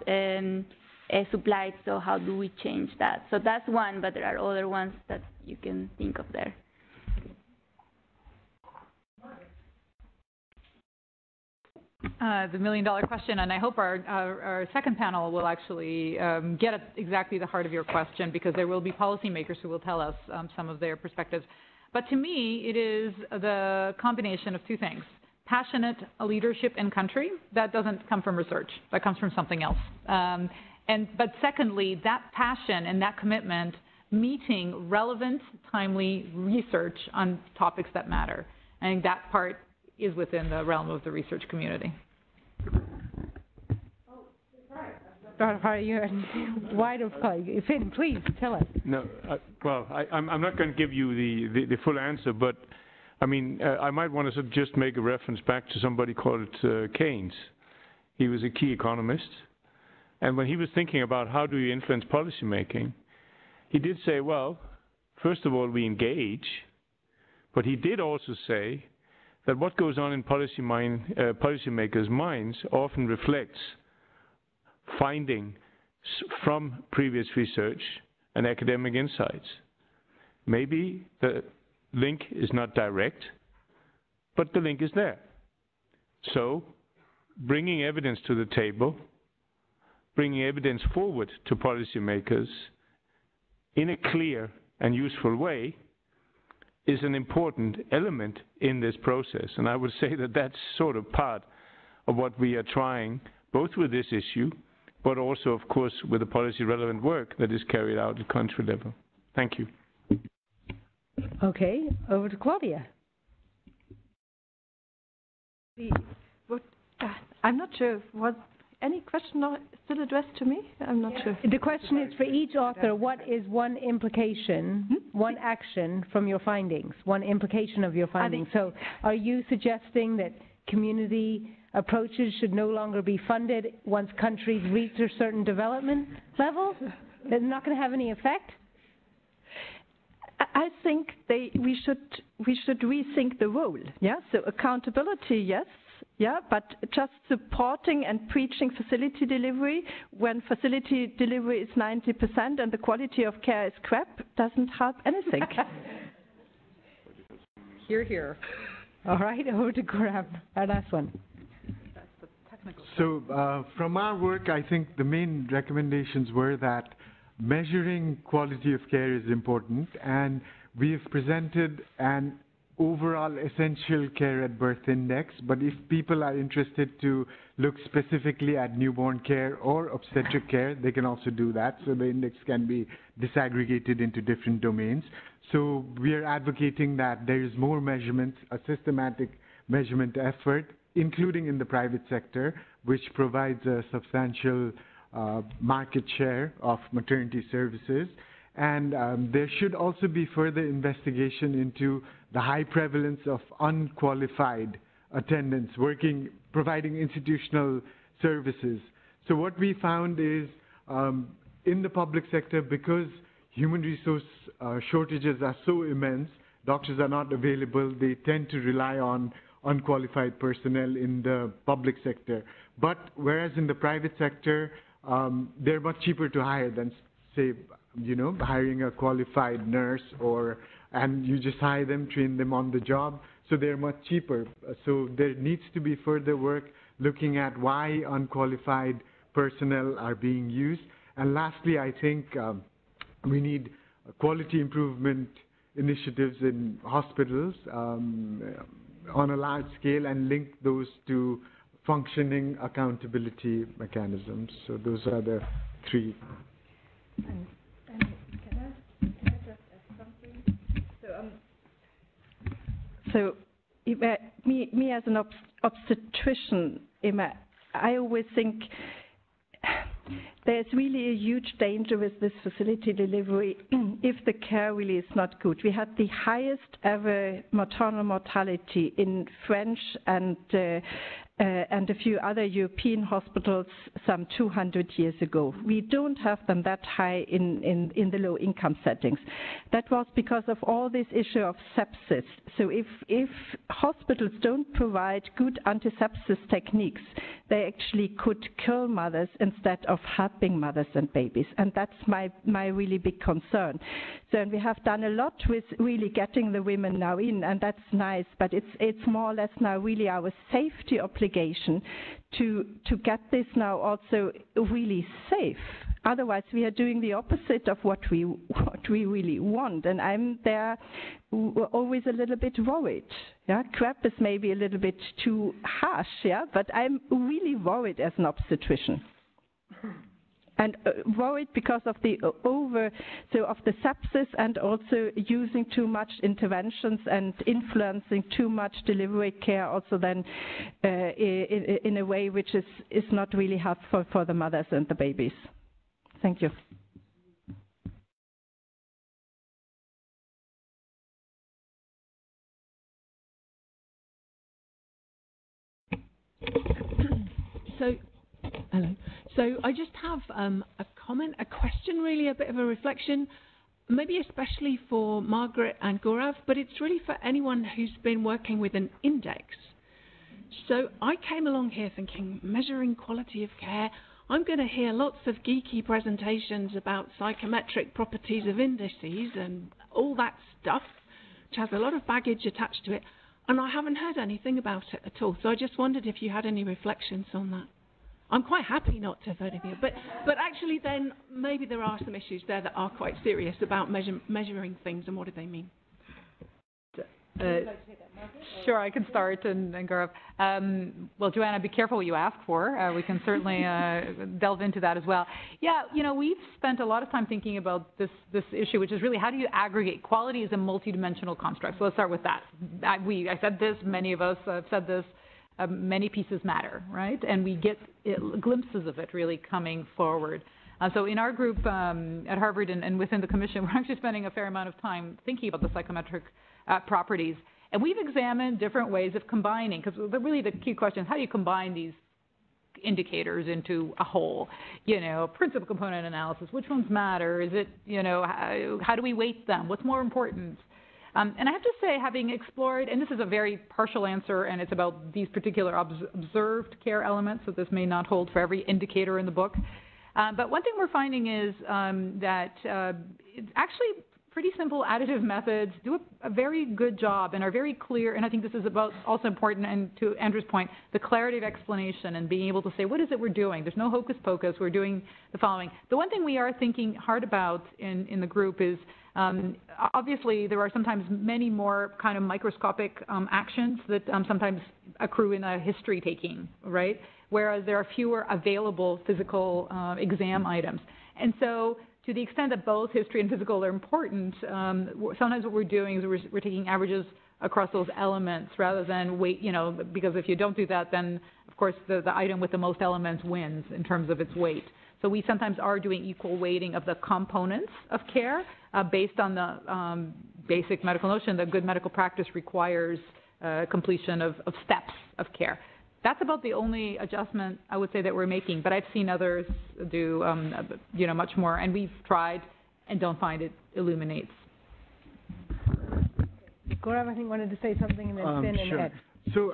supplies, so how do we change that? So that's one, but there are other ones that you can think of there. The million-dollar question, and I hope our second panel will actually get at exactly the heart of your question, because there will be policymakers who will tell us some of their perspectives. But to me, it is the combination of two things. Passionate leadership in country, that doesn't come from research. That comes from something else. But secondly, that passion and that commitment meeting relevant, timely research on topics that matter. I think that part is within the realm of the research community. Finn, please tell us. No, I'm not going to give you the full answer, but I mean, I might want to just make a reference back to somebody called Keynes. He was a key economist, and when he was thinking about how do you influence policymaking, he did say, well, first of all, we engage, but he did also say that what goes on in policymakers' minds often reflects finding from previous research and academic insights. Maybe the link is not direct, but the link is there. So bringing evidence to the table, bringing evidence forward to policymakers in a clear and useful way is an important element in this process. And I would say that that's sort of part of what we are trying, both with this issue, but also, of course, with the policy-relevant work that is carried out at country level. Thank you. Okay, over to Claudia. I'm not sure, was any question still addressed to me? I'm not sure. The question is, for each author, what is one implication, one action from your findings, one implication of your findings? So are you suggesting that community approaches should no longer be funded once countries reach a certain development level? They're not going to have any effect? I think we should rethink the role. Yeah. So accountability, yes. Yeah, but just supporting and preaching facility delivery when facility delivery is 90% and the quality of care is crap doesn't help anything. Hear, hear. All right, over to Gaurav, our last one. So from our work, I think the main recommendations were that measuring quality of care is important, and we have presented an overall essential care at birth index, but if people are interested to look specifically at newborn care or obstetric care, they can also do that. So the index can be disaggregated into different domains. So we are advocating that there is more measurement, a systematic measurement effort, including in the private sector, which provides a substantial market share of maternity services. And there should also be further investigation into the high prevalence of unqualified attendants providing institutional services. So what we found is in the public sector, because human resource shortages are so immense, doctors are not available, they tend to rely on unqualified personnel in the public sector. But whereas in the private sector, they're much cheaper to hire than, say, you know, hiring a qualified nurse, and you just hire them, train them on the job, so they're much cheaper. So there needs to be further work looking at why unqualified personnel are being used. And lastly, I think we need quality improvement initiatives in hospitals on a large scale, and link those to functioning accountability mechanisms. So those are the three. Can I just add something? So me as an obstetrician, I always think there's really a huge danger with this facility delivery if the care really is not good. We had the highest ever maternal mortality in French and and a few other European hospitals some 200 years ago. We don't have them that high in the low-income settings. That was because of all this issue of sepsis. So if hospitals don't provide good antisepsis techniques, they actually could kill mothers instead of helping mothers and babies. And that's my really big concern. So, and we have done a lot with really getting the women now in, and that's nice, but it's more or less now really our safety obligation to get this now also really safe. Otherwise, we are doing the opposite of what we really want, and I'm there always a little bit worried. Yeah, crap is maybe a little bit too harsh, yeah, but I'm really worried as an obstetrician. And worried because of the so of the sepsis and also using too much interventions and influencing too much delivery care also then in a way which is not really helpful for the mothers and the babies. Thank you. So, hello. So I just have a comment, a question really, a bit of a reflection, maybe especially for Margaret and Gaurav, but it's really for anyone who's been working with an index. So I came along here thinking, measuring quality of care, I'm going to hear lots of geeky presentations about psychometric properties of indices and all that stuff, which has a lot of baggage attached to it, and I haven't heard anything about it at all. So I just wondered if you had any reflections on that. I'm quite happy not to have heard of you, but actually then maybe there are some issues there that are quite serious about measuring things and what do they mean. Sure, I can start and Gaurav. Well, Joanna, be careful what you ask for. We can certainly delve into that as well. Yeah, you know, we've spent a lot of time thinking about this issue, which is really how do you aggregate? Quality is a multidimensional construct, so let's start with that. I said this, many of us have said this. Many pieces matter, right? And we get glimpses of it really coming forward. So in our group at Harvard and within the commission, we're actually spending a fair amount of time thinking about the psychometric properties. And we've examined different ways of combining, because really the key question is how do you combine these indicators into a whole, you know, principal component analysis, which ones matter? Is it, you know, how do we weight them? What's more important? And I have to say, having explored, and this is a very partial answer, and it's about these particular observed care elements, so this may not hold for every indicator in the book. But one thing we're finding is that it's actually pretty simple additive methods do a very good job and are very clear, and I think this is about also important, and to Andrew's point, the clarity of explanation and being able to say, what is it we're doing? There's no hocus pocus, we're doing the following. The one thing we are thinking hard about in the group is, obviously, there are sometimes many more kind of microscopic actions that sometimes accrue in a history taking, right? Whereas there are fewer available physical exam items. And so to the extent that both history and physical are important, sometimes what we're doing is we're taking averages across those elements rather than weight, you know, because if you don't do that, then, of course, the item with the most elements wins in terms of its weight. So we sometimes are doing equal weighting of the components of care based on the basic medical notion that good medical practice requires completion of steps of care. That's about the only adjustment I would say that we're making, but I've seen others do you know, much more, and we've tried and don't find it illuminates. Gaurav, I think, wanted to say something, and then Finn and Ed. So,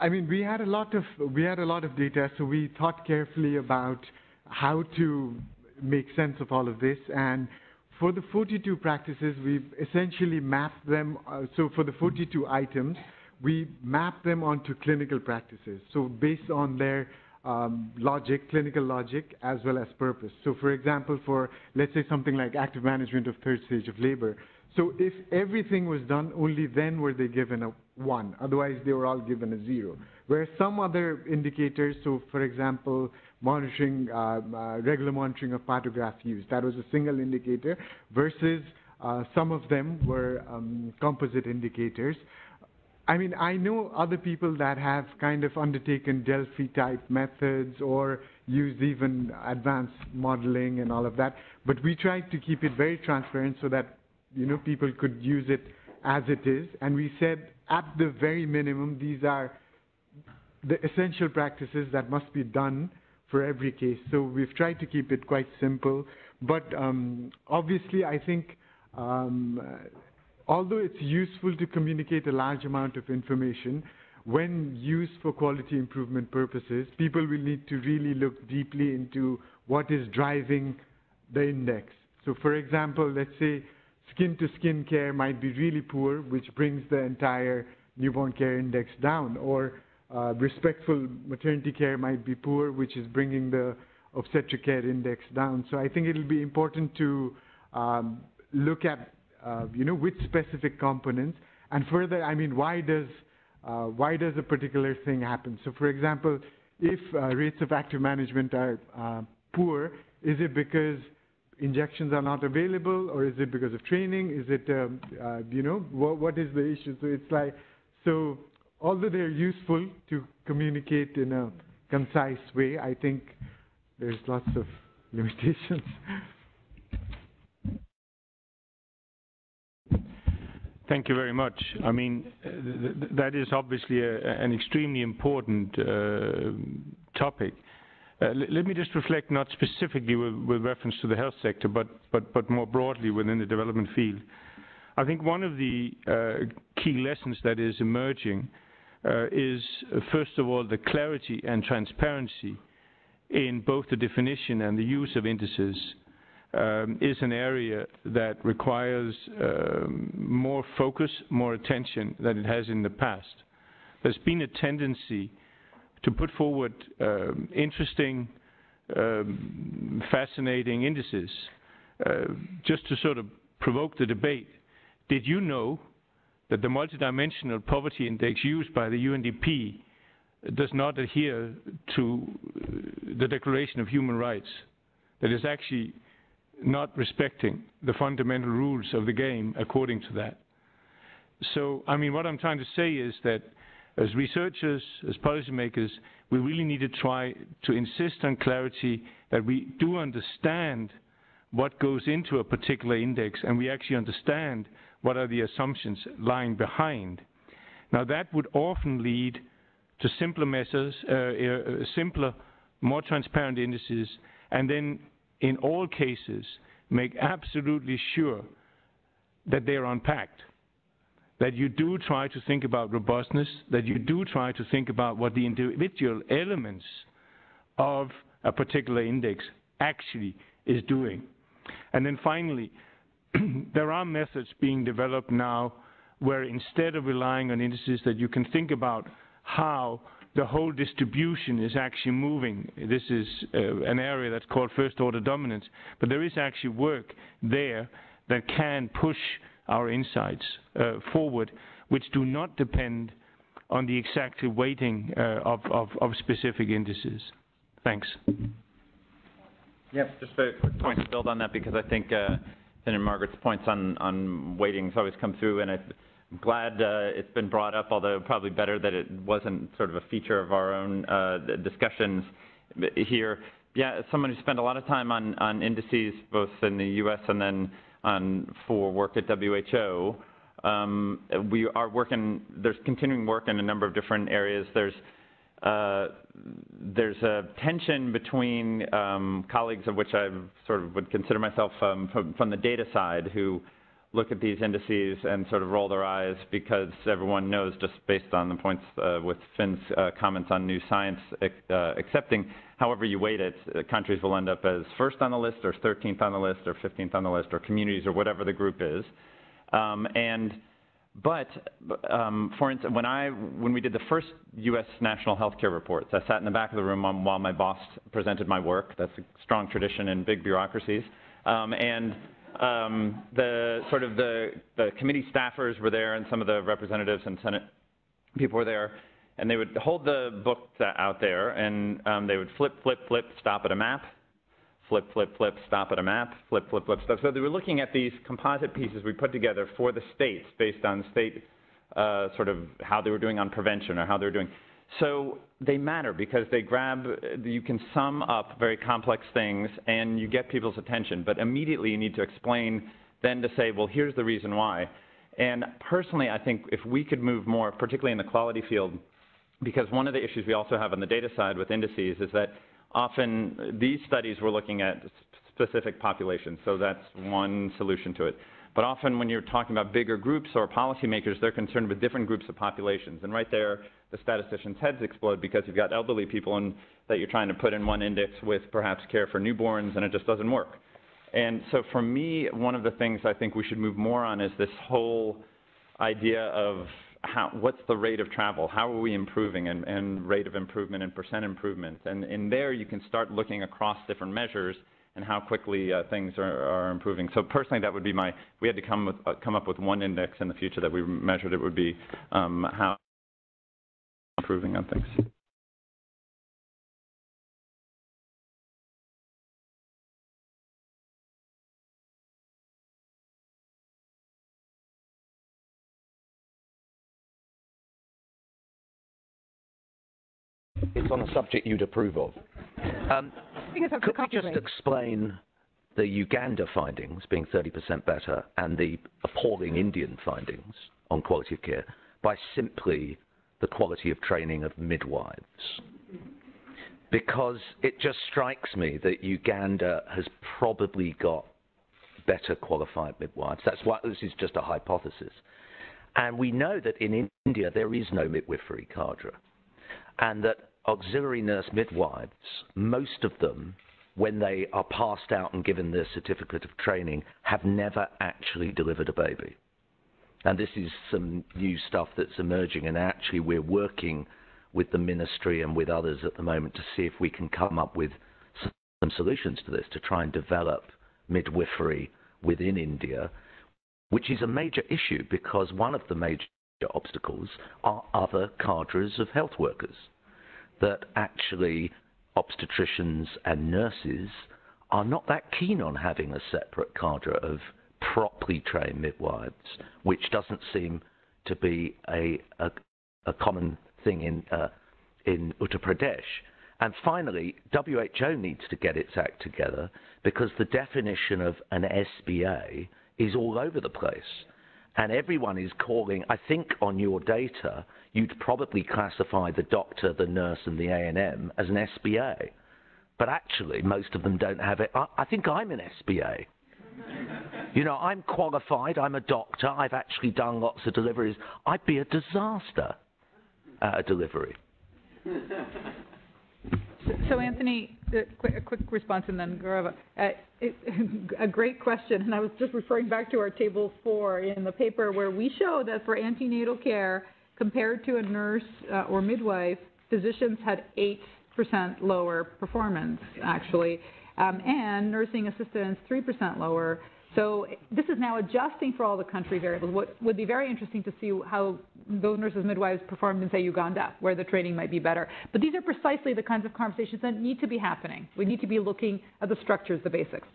I mean, we had a lot of data, so we thought carefully about how to make sense of all of this. And for the 42 practices, we've essentially mapped them. So for the 42 items, we map them onto clinical practices. So based on their logic, clinical logic, as well as purpose. So for example, for let's say something like active management of third stage of labor. So if everything was done, only then were they given a 1. Otherwise, they were all given a 0. Whereas some other indicators, so for example, monitoring, regular monitoring of partograph use, that was a single indicator, versus some of them were composite indicators. I mean, I know other people that have kind of undertaken Delphi-type methods or used even advanced modeling and all of that, but we tried to keep it very transparent so that, you know, people could use it as it is, and we said, at the very minimum, these are the essential practices that must be done for every case. So we've tried to keep it quite simple. But obviously, I think although it's useful to communicate a large amount of information, when used for quality improvement purposes, people will need to really look deeply into what is driving the index. So for example, let's say skin-to-skin care might be really poor, which brings the entire newborn care index down, or respectful maternity care might be poor, which is bringing the obstetric care index down. So I think it'll be important to look at, which specific components, and further, I mean, why does a particular thing happen? So for example, if rates of active management are poor, is it because injections are not available, or is it because of training? Is it, what is the issue? So it's like, so although they're useful to communicate in a concise way, I think there's lots of limitations. Thank you very much. I mean, that is obviously an extremely important topic. Let me just reflect, not specifically with reference to the health sector, but more broadly within the development field. I think one of the key lessons that is emerging is, first of all, the clarity and transparency in both the definition and the use of indices is an area that requires more focus, more attention than it has in the past. There's been a tendency to put forward interesting, fascinating indices, just to sort of provoke the debate. Did you know that the multidimensional poverty index used by the UNDP does not adhere to the Declaration of Human Rights? That is actually not respecting the fundamental rules of the game according to that. So, I mean, what I'm trying to say is that as researchers, as policymakers, we really need to try to insist on clarity, that we do understand what goes into a particular index, and we actually understand what are the assumptions lying behind. Now, that would often lead to simpler measures, simpler, more transparent indices, and then in all cases make absolutely sure that they are unpacked, that you do try to think about robustness, that you do try to think about what the individual elements of a particular index actually is doing. And then finally, there are methods being developed now where, instead of relying on indices, that you can think about how the whole distribution is actually moving. This is an area that's called first order dominance, but there is actually work there that can push our insights forward, which do not depend on the exact weighting of specific indices. Thanks. Yep, just a quick point to build on that, because I think Senator Margaret's points on weightings always come through, and I'm glad it's been brought up, although probably better that it wasn't sort of a feature of our own discussions here. Yeah, as someone who spent a lot of time on indices, both in the US and then for work at WHO. We are working, there's continuing work in a number of different areas. There's a tension between colleagues, of which I sort of would consider myself from the data side, who look at these indices and sort of roll their eyes because everyone knows, just based on the points with Finn's comments on new science accepting, however you weight it, countries will end up as first on the list or 13th on the list or 15th on the list or communities or whatever the group is. For instance, when we did the first U.S. national healthcare reports, I sat in the back of the room while my boss presented my work. That's a strong tradition in big bureaucracies. The committee staffers were there, and some of the representatives and Senate people were there, and they would hold the book out there, and they would flip, flip, flip, stop at a map, flip, flip, flip, stop at a map, flip, flip, flip, stop. So they were looking at these composite pieces we put together for the states based on state sort of how they were doing on prevention or how they were doing. So they matter because they grab, you can sum up very complex things and you get people's attention, but immediately you need to explain then to say, well, here's the reason why. And personally, I think if we could move more, particularly in the quality field, because one of the issues we also have on the data side with indices is that often these studies we're looking at specific populations, so that's one solution to it. But often when you're talking about bigger groups or policymakers, they're concerned with different groups of populations. And right there, the statisticians' heads explode because you've got elderly people and that you're trying to put in one index with perhaps care for newborns, and it just doesn't work. And so for me, one of the things I think we should move more on is this whole idea of what's the rate of travel? How are we improving, and rate of improvement and percent improvement? And in there, you can start looking across different measures and how quickly things are improving. So personally, that would be my, we had to come up with one index in the future that we measured, it would be how improving on things. It's on a subject you'd approve of. Could we just explain the Uganda findings being 30% better and the appalling Indian findings on quality of care by simply the quality of training of midwives? Because it just strikes me that Uganda has probably got better qualified midwives. That's why this is just a hypothesis. And we know that in India there is no midwifery cadre, and that auxiliary nurse midwives, most of them, when they are passed out and given their certificate of training, have never actually delivered a baby. And this is some new stuff that's emerging, and actually we're working with the ministry and with others at the moment to see if we can come up with some solutions to this, to try and develop midwifery within India, which is a major issue because one of the major obstacles are other cadres of health workers. That actually obstetricians and nurses are not that keen on having a separate cadre of properly trained midwives, which doesn't seem to be a common thing in Uttar Pradesh. And finally, WHO needs to get its act together because the definition of an SBA is all over the place. And everyone is calling, I think on your data, you'd probably classify the doctor, the nurse, and the A&M as an SBA. But actually, most of them don't have it. I think I'm an SBA. You know, I'm qualified, I'm a doctor, I've actually done lots of deliveries. I'd be a disaster at a delivery. So, Anthony, a quick response, and then Gaurav. A great question, and I was just referring back to our table 4 in the paper where we show that for antenatal care, compared to a nurse or midwife, physicians had 8% lower performance, actually, and nursing assistants 3% lower. So this is now adjusting for all the country variables. What would be very interesting to see how those nurses and midwives performed in, say, Uganda, where the training might be better. But these are precisely the kinds of conversations that need to be happening. We need to be looking at the structures, the basics.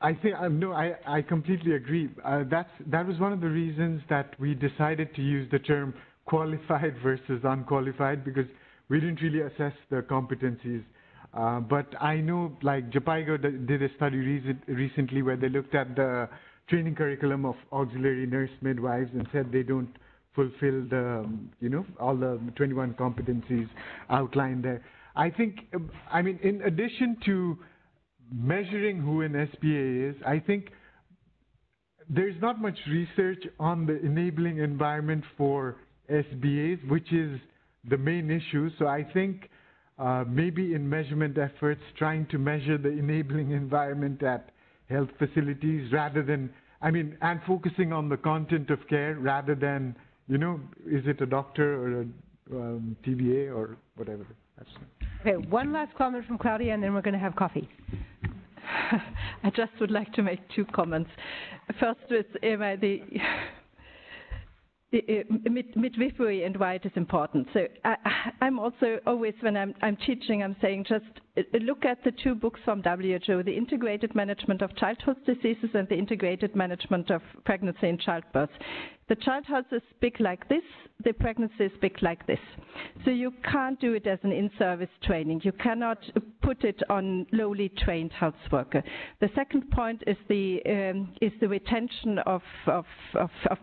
I think I completely agree. That was one of the reasons that we decided to use the term qualified versus unqualified, because we didn't really assess the competencies. But I know, like, Japaigo did a study recently where they looked at the training curriculum of auxiliary nurse midwives and said they don't fulfill the, you know, all the 21 competencies outlined there. I think, I mean, in addition to measuring who an SBA is, I think there's not much research on the enabling environment for SBAs, which is the main issue. So I think maybe in measurement efforts, trying to measure the enabling environment at health facilities rather than, I mean, and focusing on the content of care rather than, you know, is it a doctor or a TBA or whatever. That's okay, one last comment from Claudia and then we're going to have coffee. I just would like to make two comments. First with midwifery and why it is important. So I'm also always, when I'm teaching, I'm saying just look at the two books from WHO, the Integrated Management of Childhood Diseases and the Integrated Management of Pregnancy and Childbirth. The childhood is big like this, the pregnancy is big like this. So you can't do it as an in-service training. You cannot put it on lowly trained health workers. The second point is the retention of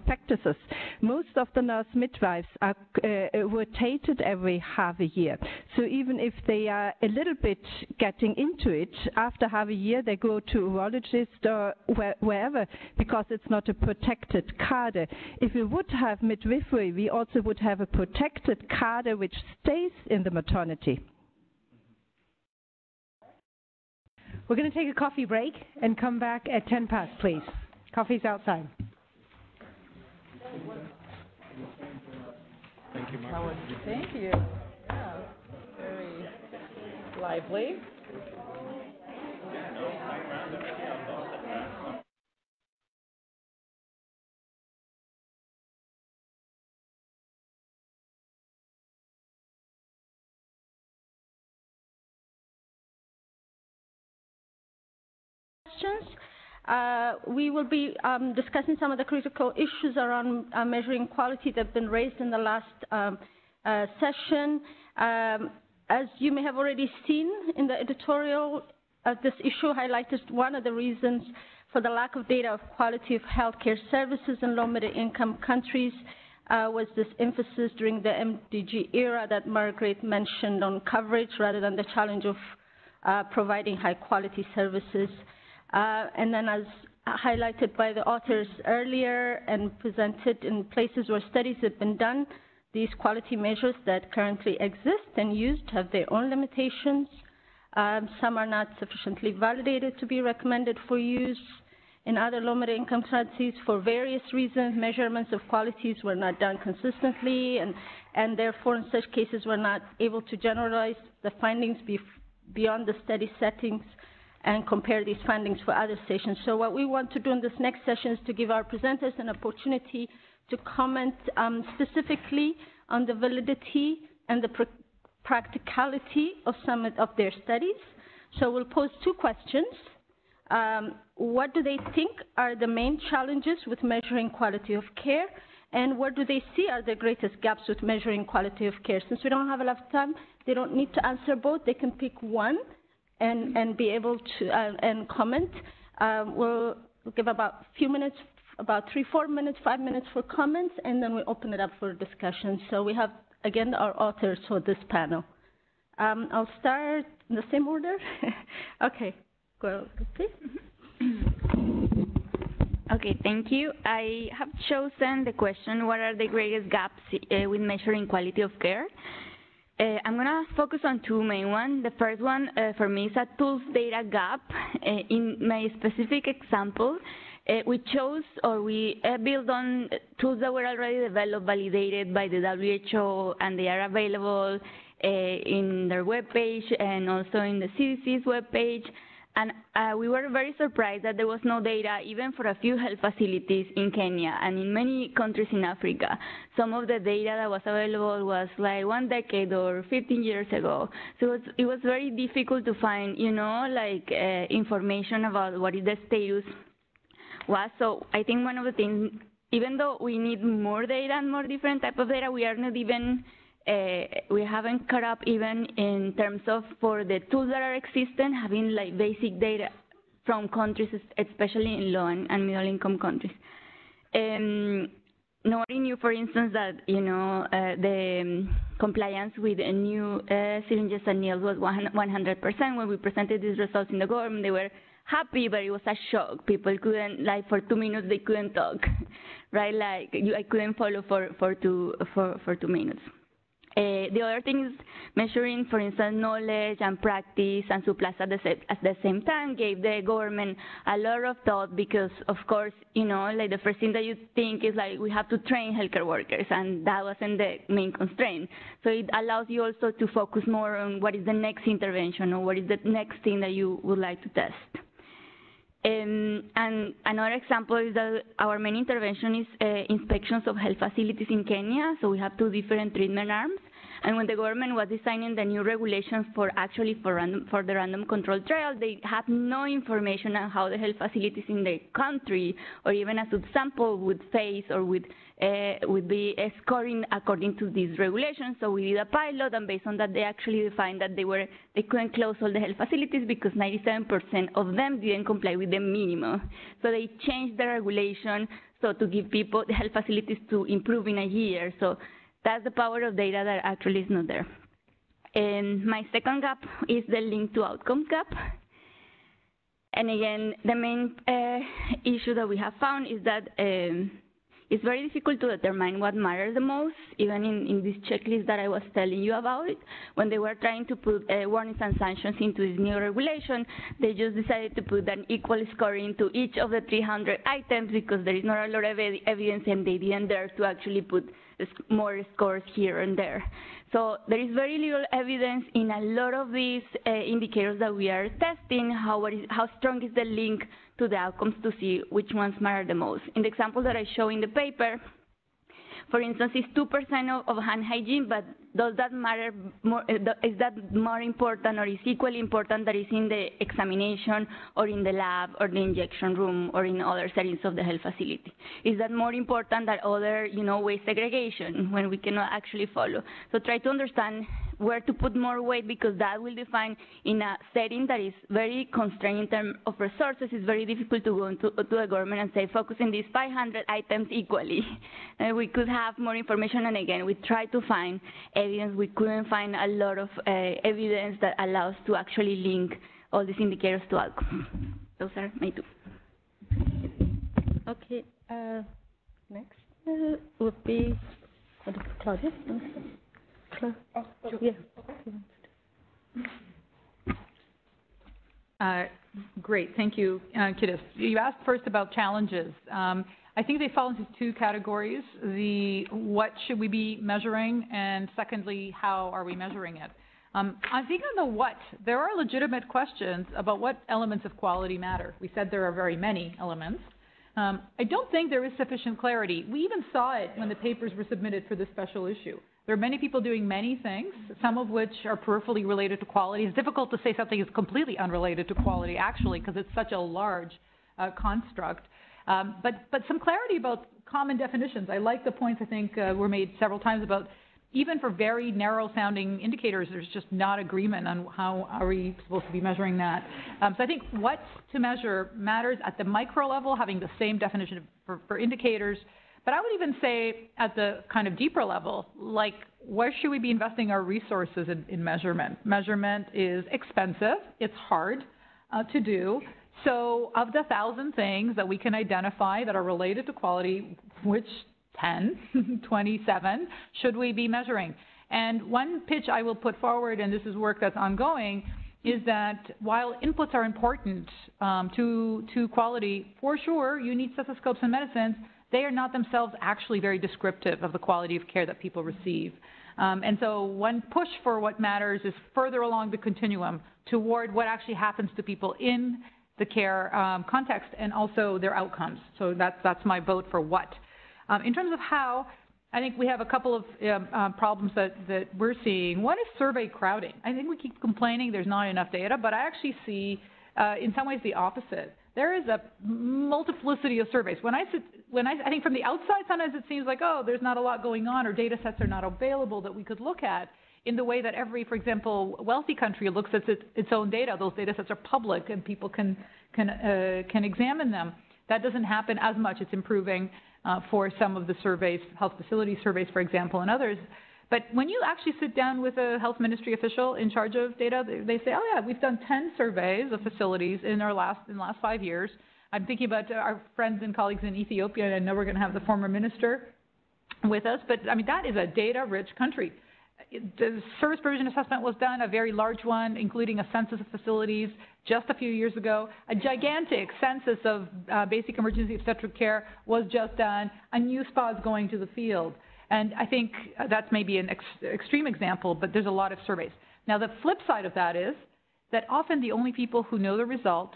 practices. Most of the nurse midwives are rotated every half a year. So even if they are a little bit getting into it, after half a year they go to a urologist or wherever, because it's not a protected cadre. If we would have midwifery, we also would have a protected cadre which stays in the maternity. We're going to take a coffee break and come back at 10 past, please. Coffee's outside. Thank you, Margaret. Thank you. Yeah, very lively. We will be discussing some of the critical issues around measuring quality that have been raised in the last session. As you may have already seen in the editorial, this issue highlighted one of the reasons for the lack of data of quality of healthcare services in low middle income countries was this emphasis during the MDG era that Margaret mentioned on coverage rather than the challenge of providing high quality services. And then as highlighted by the authors earlier and presented in places where studies have been done, these quality measures that currently exist and used have their own limitations. Some are not sufficiently validated to be recommended for use. In other low middle income countries, for various reasons, measurements of qualities were not done consistently, and therefore in such cases we're not able to generalize the findings beyond the study settings and compare these findings for other sessions. So what we want to do in this next session is to give our presenters an opportunity to comment specifically on the validity and the practicality of some of their studies. So we'll pose two questions. What do they think are the main challenges with measuring quality of care? And what do they see are the greatest gaps with measuring quality of care? Since we don't have a lot of time, they don't need to answer both. They can pick one and be able to and comment. We'll give about a few minutes, about 3, 4 minutes, 5 minutes for comments, and then we open it up for discussion. So we have again our authors for this panel. I'll start in the same order. Okay, go please. Okay, thank you. I have chosen the question: what are the greatest gaps with measuring quality of care? I'm going to focus on two main ones. The first one for me is a tools data gap. In my specific example, we build on tools that were already developed, validated by the WHO, and they are available in their webpage and also in the CDC's webpage. And we were very surprised that there was no data even for a few health facilities in Kenya and in many countries in Africa. Some of the data that was available was like 1 decade or 15 years ago. So it was very difficult to find, you know, like information about what is the status was. So I think one of the things, even though we need more data and more different type of data, we are not even we haven't caught up even in terms of for the tools that are existent, having like basic data from countries, especially in low and middle income countries. Nobody knew, for instance, that you know the compliance with new syringes and needles was 100%. When we presented these results in the government, they were happy, but it was a shock. People couldn't, like for 2 minutes, they couldn't talk, right? Like I couldn't follow for 2 minutes. The other thing is measuring, for instance, knowledge and practice and supplies at the same time gave the government a lot of thought because, of course, you know, like the first thing that you think is like we have to train healthcare workers, and that wasn't the main constraint. So it allows you also to focus more on what is the next intervention or what is the next thing that you would like to test. And another example is that our main intervention is inspections of health facilities in Kenya. So we have 2 different treatment arms. And when the government was designing the new regulations for the random control trial, they had no information on how the health facilities in the country or even a subsample would face or would be scoring according to these regulations. So we did a pilot, and based on that, they actually defined that they couldn't close all the health facilities because 97% of them didn't comply with the minimum. So they changed the regulation so to give people the health facilities to improve in a year. So that's the power of data that actually is not there. And my second gap is the link to outcome gap. And again, the main issue that we have found is that it's very difficult to determine what matters the most, even in this checklist that I was telling you about. When they were trying to put warnings and sanctions into this new regulation, they just decided to put an equal scoring to each of the 300 items because there is not a lot of evidence and they didn't dare to actually put more scores here and there. So there is very little evidence in a lot of these indicators that we are testing, how strong is the link to the outcomes to see which ones matter the most. In the example that I show in the paper, for instance, it's 2% of hand hygiene, but does that matter more, is that more important or is equally important that is in the examination or in the lab or the injection room or in other settings of the health facility? Is that more important than other, waste segregation when we cannot actually follow? So try to understand where to put more weight because that will define in a setting that is very constrained in terms of resources. It's very difficult to go into the government and say, focus on these 500 items equally. And we could have more information, and again, we try to find evidence. We couldn't find a lot of evidence that allows to actually link all these indicators to outcomes. Those are my two. Okay, next would be Claudia. Great, thank you, Kidis. You asked first about challenges. I think they fall into two categories, what should we be measuring, and secondly, how are we measuring it? I think on the what, there are legitimate questions about what elements of quality matter. We said there are very many elements. I don't think there is sufficient clarity. We even saw it when the papers were submitted for this special issue. There are many people doing many things, some of which are peripherally related to quality. It's difficult to say something is completely unrelated to quality, actually, because it's such a large construct. But some clarity about common definitions. I like the points I think were made several times about even for very narrow-sounding indicators, there's just not agreement on how are we supposed to be measuring that. So I think what to measure matters at the micro level, having the same definition for indicators. But I would even say at the kind of deeper level, like where should we be investing our resources in measurement? Measurement is expensive. It's hard to do. So of the 1,000 things that we can identify that are related to quality, which 10, 27 should we be measuring? And one pitch I will put forward, and this is work that's ongoing, is that while inputs are important to quality, for sure you need stethoscopes and medicines, they are not themselves actually very descriptive of the quality of care that people receive. And so one push for what matters is further along the continuum toward what actually happens to people in the care context and also their outcomes. So that's my vote for what. In terms of how, I think we have a couple of problems that we're seeing. One is survey crowding. I think we keep complaining there's not enough data, but I actually see in some ways the opposite. There is a multiplicity of surveys. I think from the outside, sometimes it seems like, oh, there's not a lot going on or data sets are not available that we could look at in the way that every, for example, wealthy country looks at its own data. Those data sets are public and people can examine them. That doesn't happen as much. It's improving for some of the surveys, health facility surveys, for example, and others. But when you actually sit down with a health ministry official in charge of data, they say, oh yeah, we've done 10 surveys of facilities in our last 5 years. I'm thinking about our friends and colleagues in Ethiopia, and I know we're going to have the former minister with us, but I mean, that is a data-rich country. The service provision assessment was done, a very large one, including a census of facilities just a few years ago. A gigantic census of basic emergency obstetric care was just done. A new spa is going to the field. And I think that's maybe an extreme example, but there's a lot of surveys. Now, the flip side of that is that often the only people who know the results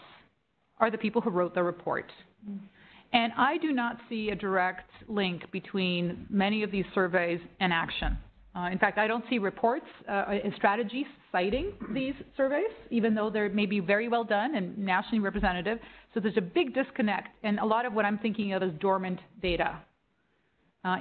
are the people who wrote the report. Mm-hmm. And I do not see a direct link between many of these surveys and action. In fact, I don't see reports and strategies citing these surveys, even though they may be very well done and nationally representative. So there's a big disconnect, and a lot of what I'm thinking of is dormant data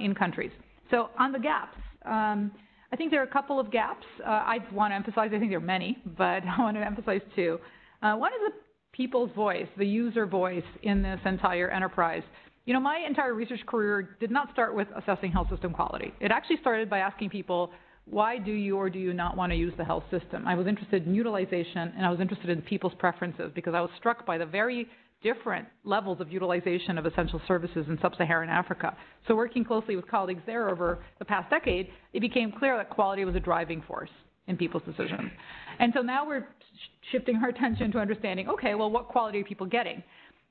in countries. So on the gaps, I think there are a couple of gaps. I want to emphasize, I think there are many, but I want to emphasize two. One is the people's voice, the user voice in this entire enterprise. You know, my entire research career did not start with assessing health system quality. It actually started by asking people, why do you or do you not want to use the health system? I was interested in utilization, and I was interested in people's preferences, because I was struck by the very different levels of utilization of essential services in sub-Saharan Africa. So working closely with colleagues there over the past decade, it became clear that quality was a driving force in people's decisions. And so now we're shifting our attention to understanding, okay, well, what quality are people getting?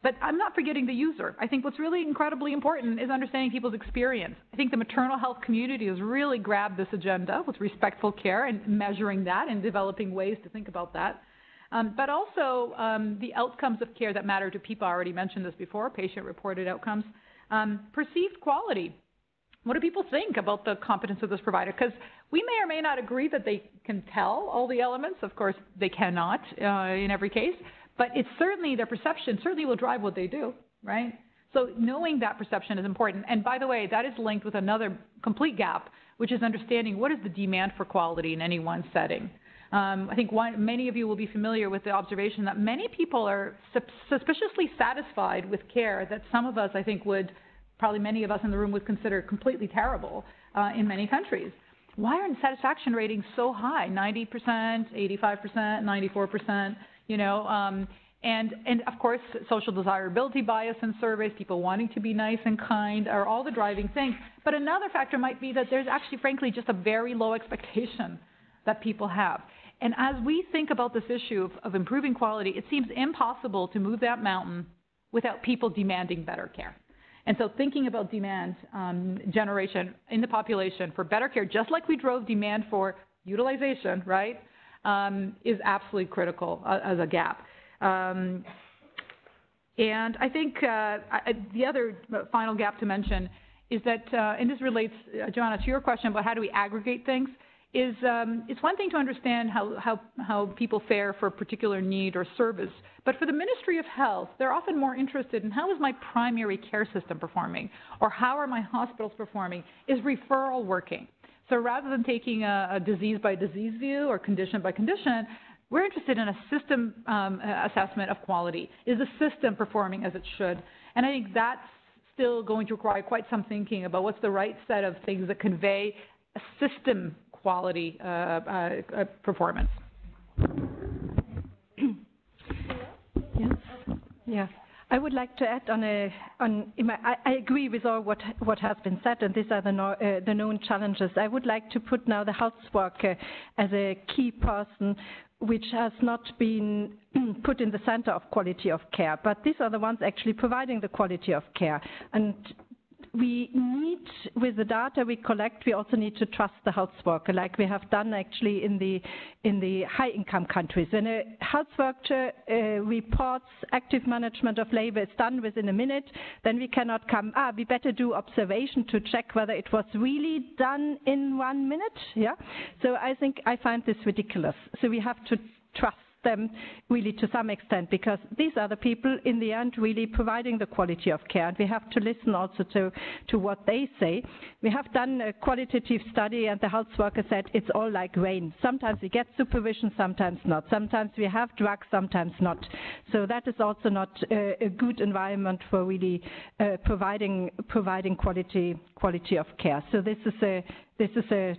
But I'm not forgetting the user. I think what's really incredibly important is understanding people's experience. I think the maternal health community has really grabbed this agenda with respectful care and measuring that and developing ways to think about that. But also the outcomes of care that matter to people. I already mentioned this before, patient-reported outcomes. Perceived quality. What do people think about the competence of this provider? Because we may or may not agree that they can tell all the elements. Of course, they cannot in every case. But it's certainly their perception certainly will drive what they do, right? So knowing that perception is important. And by the way, that is linked with another complete gap, which is understanding what is the demand for quality in any one setting. I think many of you will be familiar with the observation that many people are suspiciously satisfied with care that some of us, I think, would, probably many of us in the room would consider completely terrible in many countries. Why are satisfaction ratings so high, 90%, 85%, 94%? You know, and of course, social desirability bias in surveys, people wanting to be nice and kind are all the driving things. But another factor might be that there's actually, frankly, just a very low expectation that people have. And as we think about this issue of improving quality, it seems impossible to move that mountain without people demanding better care. And so thinking about demand generation in the population for better care, just like we drove demand for utilization, right? Is absolutely critical as a gap. And I think the other final gap to mention is that, and this relates, Joanna, to your question about how do we aggregate things, is it's one thing to understand how people fare for a particular need or service, but for the Ministry of Health, they're often more interested in how is my primary care system performing, or how are my hospitals performing, is referral working? So rather than taking a disease by disease view or condition by condition, we're interested in a system assessment of quality. Is the system performing as it should? And I think that's still going to require quite some thinking about what's the right set of things that convey a system quality performance. Yes. Yeah. I would like to add I agree with all what has been said, and these are the known challenges. I would like to put now the health worker as a key person, which has not been put in the center of quality of care, but these are the ones actually providing the quality of care. And we need, with the data we collect, we also need to trust the health worker, like we have done actually in the high-income countries. When a health worker reports active management of labor is done within a minute, then we cannot come, we better do observation to check whether it was really done in 1 minute, yeah? So I think I find this ridiculous. So we have to trust them really to some extent, because these are the people in the end really providing the quality of care, and we have to listen also to what they say. We have done a qualitative study, and the health worker said it's all like rain. Sometimes we get supervision, sometimes not. Sometimes we have drugs, sometimes not. So that is also not a good environment for really providing quality of care. So this is a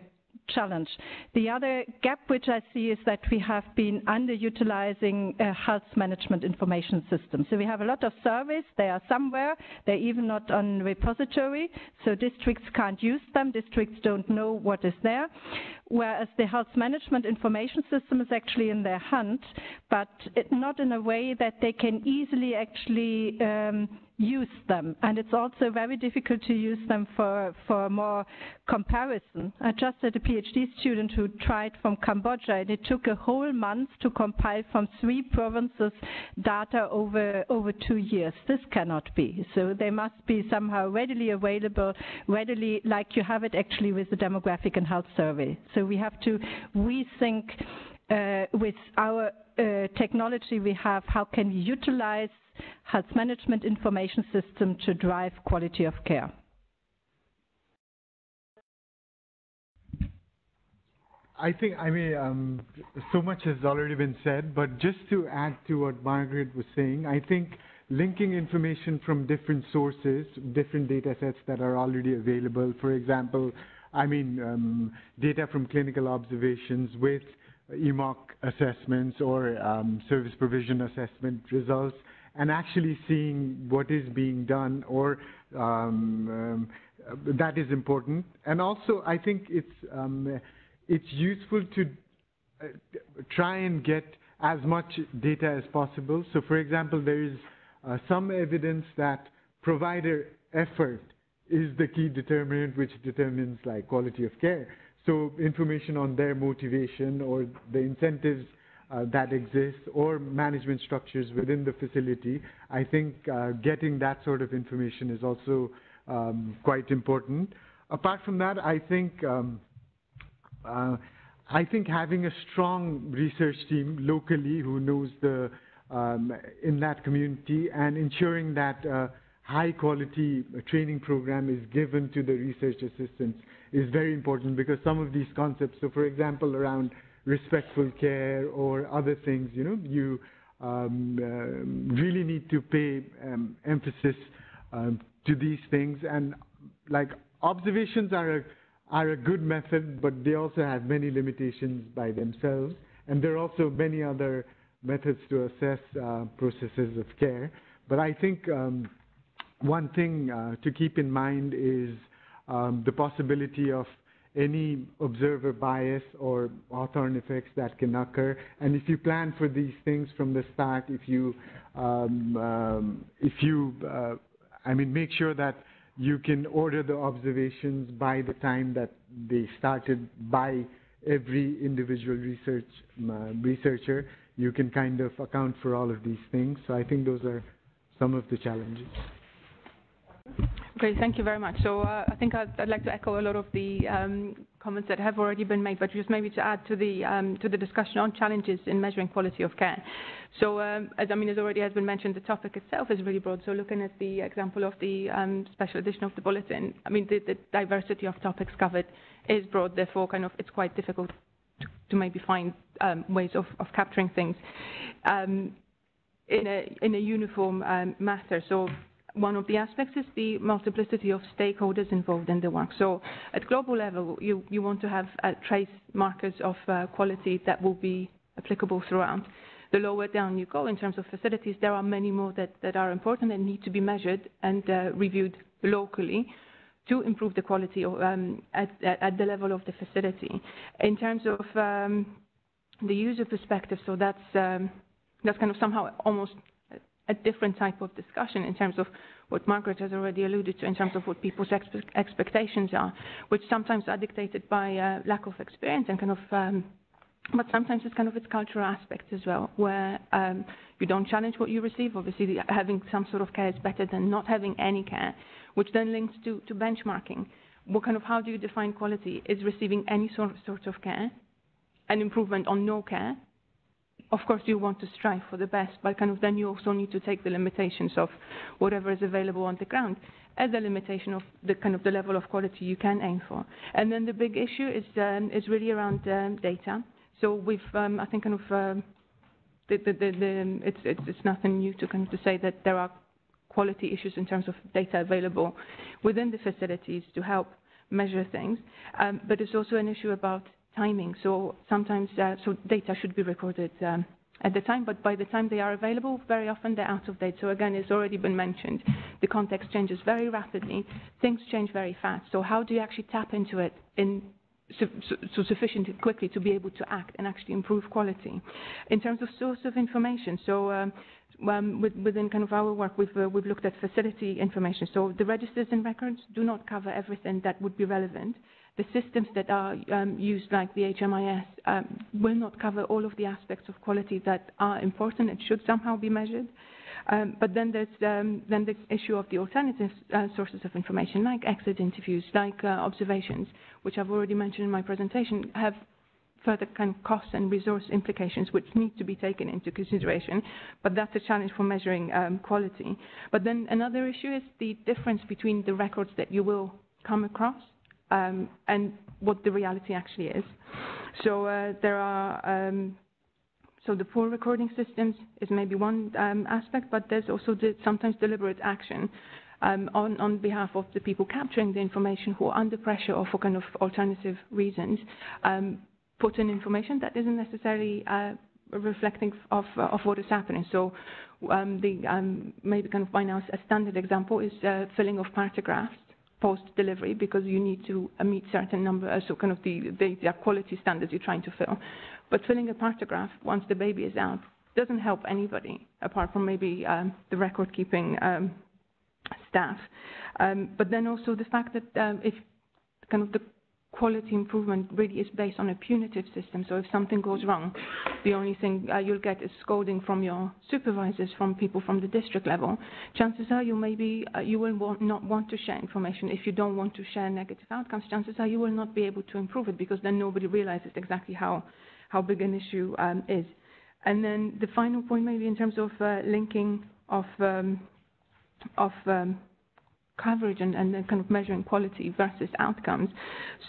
challenge. The other gap which I see is that we have been underutilizing health management information systems. So we have a lot of surveys, they are somewhere, they're even not on repository, so districts can't use them, districts don't know what is there, whereas the health management information system is actually in their hand, but not in a way that they can easily actually use them, and it's also very difficult to use them for more comparison. I just had a PhD student who tried from Cambodia, and it took a whole month to compile from 3 provinces data over 2 years. This cannot be. So they must be somehow readily available, readily, like you have it actually with the demographic and health survey. So we have to rethink with our technology we have, how can we utilize health management information system to drive quality of care. I think, I mean, so much has already been said, but just to add to what Margaret was saying, I think linking information from different sources, different data sets that are already available, for example, I mean, data from clinical observations with EMOC assessments or service provision assessment results, and actually seeing what is being done, or that is important. And also, I think it's useful to try and get as much data as possible. So, for example, there is some evidence that provider effort is the key determinant, which determines like quality of care. So information on their motivation or the incentives that exists, or management structures within the facility. I think getting that sort of information is also quite important. Apart from that, I think having a strong research team locally who knows the in that community, and ensuring that high quality training program is given to the research assistants is very important, because some of these concepts, so for example around respectful care or other things, you know, you really need to pay emphasis to these things. And like observations are a good method, but they also have many limitations by themselves, and there are also many other methods to assess processes of care. But I think one thing to keep in mind is the possibility of any observer bias or Hawthorne effects that can occur. And if you plan for these things from the start, if you I mean, make sure that you can order the observations by the time that they started by every individual researcher, you can kind of account for all of these things. So I think those are some of the challenges. Great, thank you very much. So I think I'd like to echo a lot of the comments that have already been made, but just maybe to add to the discussion on challenges in measuring quality of care. So as already has been mentioned, the topic itself is really broad. So looking at the example of the special edition of the bulletin, I mean, the diversity of topics covered is broad, therefore kind of it's quite difficult to maybe find ways of capturing things in a uniform matter. So one of the aspects is the multiplicity of stakeholders involved in the work. So at global level, you want to have trace markers of quality that will be applicable throughout. The lower down you go in terms of facilities, there are many more that are important and need to be measured and reviewed locally to improve the quality of, at the level of the facility. In terms of the user perspective, so that's kind of somehow almost a different type of discussion in terms of what Margaret has already alluded to in terms of what people's expectations are, which sometimes are dictated by lack of experience and kind of, but sometimes it's kind of its cultural aspects as well, where you don't challenge what you receive. Obviously, having some sort of care is better than not having any care, which then links to benchmarking. What kind of, how do you define quality? Is receiving any sort of care an improvement on no care? Of course, you want to strive for the best, but kind of then you also need to take the limitations of whatever is available on the ground as a limitation of the kind of the level of quality you can aim for. And then the big issue is really around data. So we've I think kind of it's nothing new to kind of to say that there are quality issues in terms of data available within the facilities to help measure things, but it's also an issue about timing. So sometimes so data should be recorded at the time, but by the time they are available, very often they're out of date. So again, it's already been mentioned, the context changes very rapidly, things change very fast. So how do you actually tap into it in sufficient and quickly to be able to act and actually improve quality. In terms of source of information, so within kind of our work, we've looked at facility information. So the registers and records do not cover everything that would be relevant. The systems that are used, like the HMIS, will not cover all of the aspects of quality that are important and should somehow be measured. But then there's then the issue of the alternative sources of information, like exit interviews, like observations, which I've already mentioned in my presentation, have further kind of cost and resource implications which need to be taken into consideration, but that's a challenge for measuring quality. But then another issue is the difference between the records that you will come across and what the reality actually is. So there are, so the poor recording systems is maybe one aspect, but there's also the sometimes deliberate action on behalf of the people capturing the information who are under pressure or for kind of alternative reasons, put in information that isn't necessarily reflecting of what is happening. So maybe kind of by now a standard example is filling of partographs post-delivery, because you need to meet certain number, so kind of the quality standards you're trying to fill. But filling a partograph once the baby is out doesn't help anybody, apart from maybe the record-keeping staff. But then also the fact that if kind of the quality improvement really is based on a punitive system, so if something goes wrong, the only thing you'll get is scolding from your supervisors, from people from the district level. Chances are you maybe you will not want to share information. If you don't want to share negative outcomes, chances are you will not be able to improve it, because then nobody realizes exactly how big an issue is. And then the final point, maybe in terms of linking of coverage and kind of measuring quality versus outcomes.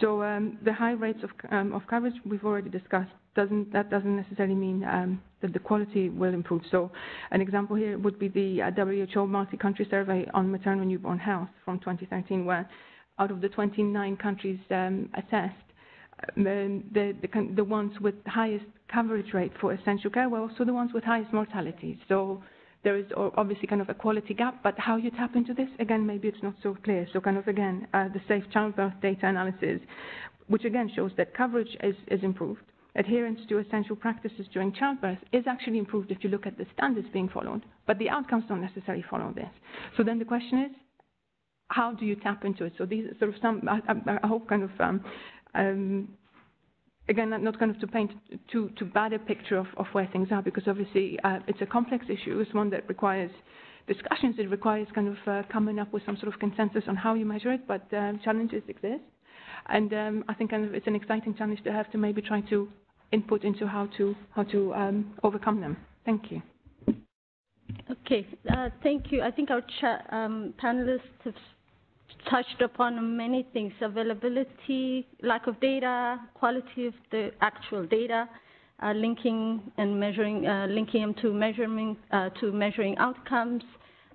So the high rates of coverage we've already discussed, that doesn't necessarily mean that the quality will improve. So an example here would be the WHO multi-country survey on maternal newborn health from 2013, where out of the 29 countries assessed, the ones with highest coverage rate for essential care were also the ones with highest mortality. So there is obviously kind of a quality gap, but how you tap into this, again, maybe it's not so clear. So kind of, again, the safe childbirth data analysis, which again shows that coverage is improved. Adherence to essential practices during childbirth is actually improved if you look at the standards being followed, but the outcomes don't necessarily follow this. So then the question is, how do you tap into it? So these are sort of some, I hope kind of, again, not kind of to paint too bad a picture of where things are, because obviously it's a complex issue. It's one that requires discussions. It requires kind of coming up with some sort of consensus on how you measure it, but challenges exist. And I think kind of it's an exciting challenge to have to maybe try to input into how to overcome them. Thank you. Okay, thank you. I think our panelists have touched upon many things: availability, lack of data, quality of the actual data, linking and measuring, linking them to measuring outcomes,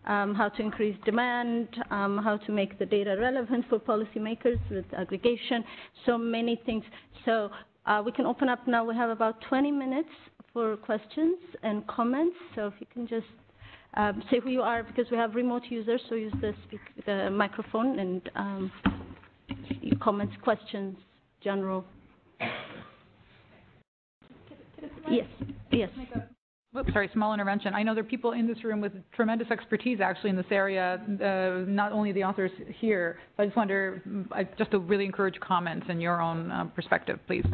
how to increase demand, how to make the data relevant for policymakers with aggregation. So many things. So we can open up now. We have about 20 minutes for questions and comments. So if you can just say who you are, because we have remote users, so use the microphone and comments, questions, general. Yes. Oops, sorry, small intervention. I know there are people in this room with tremendous expertise, actually, in this area, not only the authors here. So I just wonder, just to really encourage comments and your own perspective, please.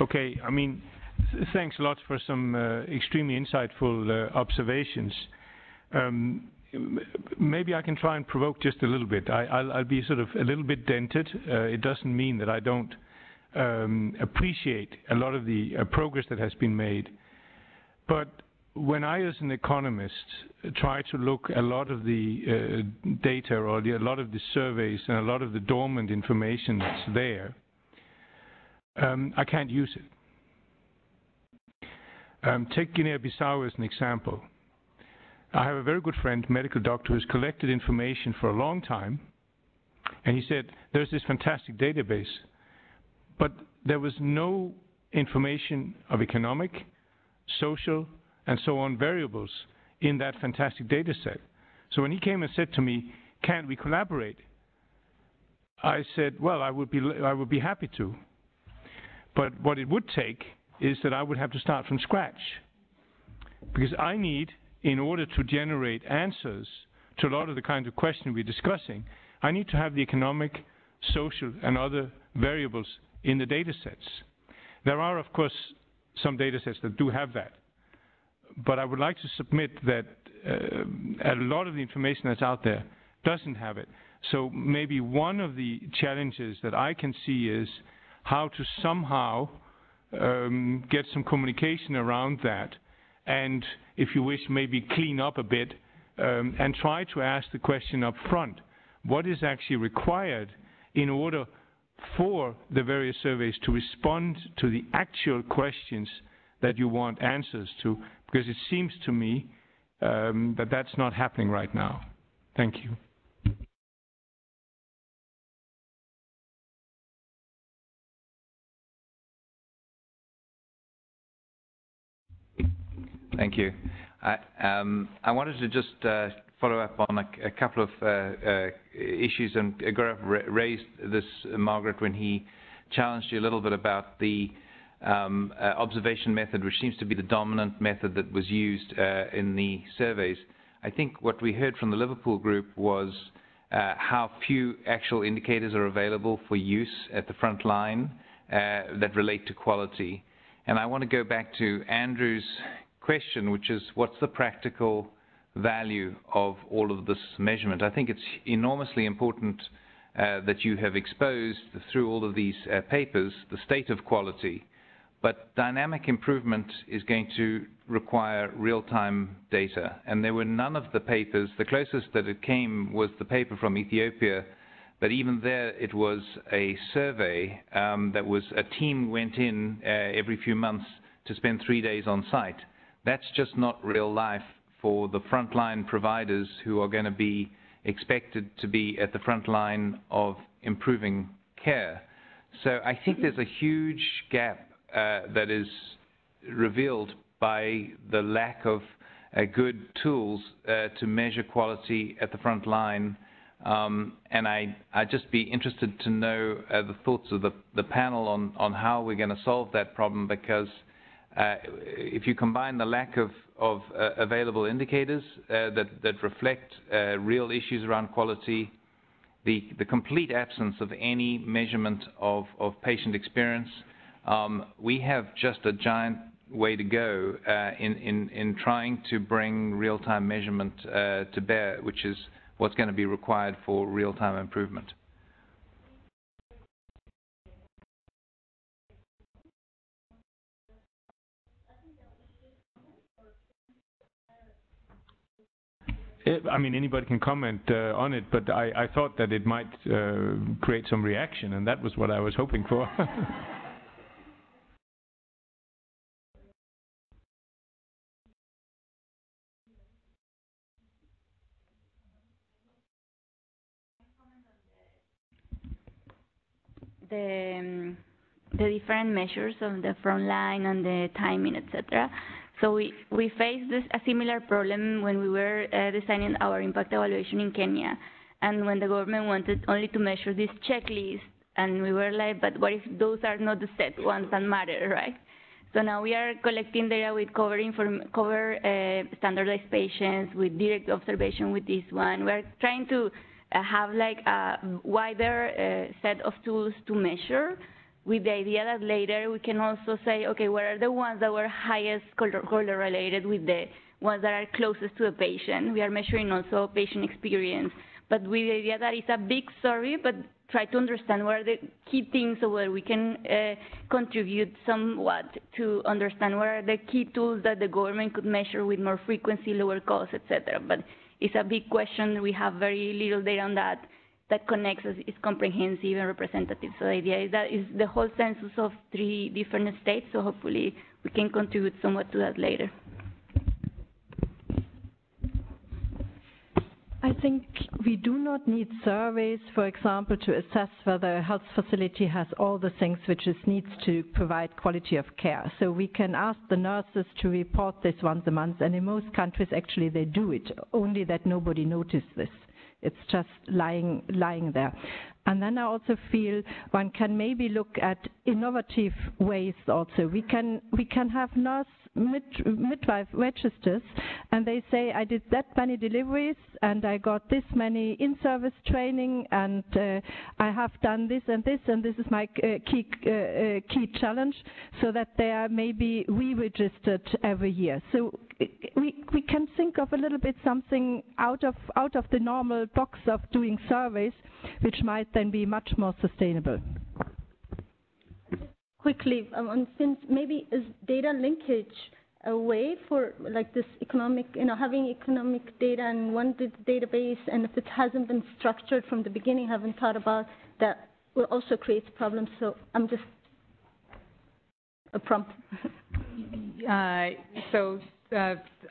Okay, I mean, thanks a lot for some extremely insightful observations. Maybe I can try and provoke just a little bit. I'll be sort of a little bit dented. It doesn't mean that I don't appreciate a lot of the progress that has been made. But when I, as an economist, try to look a lot of the data or a lot of the surveys and a lot of the dormant information that's there, I can't use it. Take Guinea-Bissau as an example. I have a very good friend, medical doctor, who's collected information for a long time, and he said, there's this fantastic database, but there was no information of economic, social, and so on variables in that fantastic data set. So when he came and said to me, "Can't we collaborate?" I said, "Well, I would be happy to, but what it would take is that I would have to start from scratch, because I need, in order to generate answers to a lot of the kinds of questions we're discussing, I need to have the economic, social, and other variables in the data sets. There are, of course, some data sets that do have that, but I would like to submit that a lot of the information that's out there doesn't have it. So maybe one of the challenges that I can see is how to somehow get some communication around that, and if you wish, maybe clean up a bit and try to ask the question up front. What is actually required in order for the various surveys to respond to the actual questions that you want answers to? Because it seems to me that that's not happening right now." Thank you. Thank you. I wanted to just follow up on a couple of issues, and Gaurav raised this, Margaret, when he challenged you a little bit about the observation method, which seems to be the dominant method that was used in the surveys. I think what we heard from the Liverpool group was how few actual indicators are available for use at the front line that relate to quality. And I want to go back to Andrew's question, which is, what's the practical value of all of this measurement? I think it's enormously important that you have exposed, through all of these papers, the state of quality, but dynamic improvement is going to require real-time data, and there were none of the papers. The closest that it came was the paper from Ethiopia, but even there it was a survey that was a team went in every few months to spend 3 days on site. That's just not real life for the frontline providers who are going to be expected to be at the front line of improving care. So I think there's a huge gap that is revealed by the lack of good tools to measure quality at the front line. And I'd just be interested to know the thoughts of the panel on how we're going to solve that problem, because if you combine the lack of available indicators that reflect real issues around quality, the complete absence of any measurement of patient experience, we have just a giant way to go in trying to bring real-time measurement to bear, which is what's going to be required for real-time improvement. I mean, anybody can comment on it, but I thought that it might create some reaction, and that was what I was hoping for. The different measures of the front line and the timing, etc. So we faced a similar problem when we were designing our impact evaluation in Kenya, and when the government wanted only to measure this checklist, and we were like, but what if those are not the set ones that matter, right? So now we are collecting data with cover standardized patients, with direct observation with this one. We're trying to have like a wider set of tools to measure, with the idea that later we can also say, okay, what are the ones that were highest correlated with the ones that are closest to the patient? We are measuring also patient experience, but with the idea that it's a big survey, but try to understand what are the key things where we can contribute somewhat to understand what are the key tools that the government could measure with more frequency, lower cost, etc. But it's a big question. We have very little data on that. That connects us, is comprehensive and representative. So the idea is that is the whole census of 3 different states, so hopefully we can contribute somewhat to that later. I think we do not need surveys, for example, to assess whether a health facility has all the things which it needs to provide quality of care. So we can ask the nurses to report this once a month, and in most countries actually they do it, only that nobody noticed this. It's just lying there. And then I also feel one can maybe look at innovative ways also. We can have nurse midwife registers, and they say, I did that many deliveries, and I got this many in-service training, and I have done this and this, and this is my key challenge, so that they are maybe re-registered every year. So we can think of a little bit something out of the normal box of doing surveys, which might then be much more sustainable. Quickly, since maybe is data linkage a way for like this economic, having economic data and one database, and if it hasn't been structured from the beginning, haven't thought about that, will also create problems. So I'm just a prompt.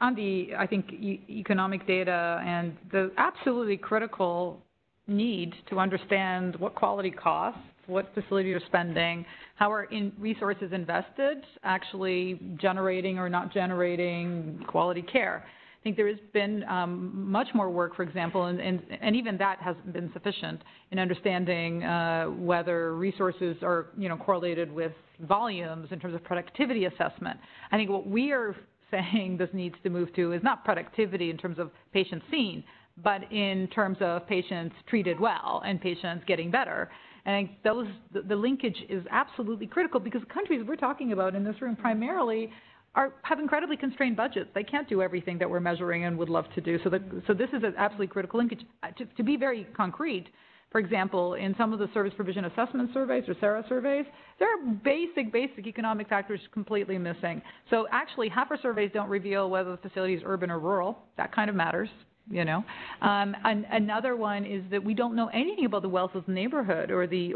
On the, I think, economic data and the absolutely critical need to understand what quality costs, what facilities are spending, how are resources invested actually generating or not generating quality care. I think there has been much more work, for example, and even that hasn't been sufficient in understanding whether resources are correlated with volumes in terms of productivity assessment. I think what we are saying this needs to move to is not productivity in terms of patients seen, but in terms of patients treated well and patients getting better. And the linkage is absolutely critical, because the countries we're talking about in this room primarily have incredibly constrained budgets. They can't do everything that we're measuring and would love to do. So this is an absolutely critical linkage. To be very concrete, for example, in some of the Service Provision Assessment Surveys or SARA surveys, there are basic economic factors completely missing. So actually, half our surveys don't reveal whether the facility is urban or rural. That kind of matters. Another one is that we don't know anything about the wealth of the neighborhood or the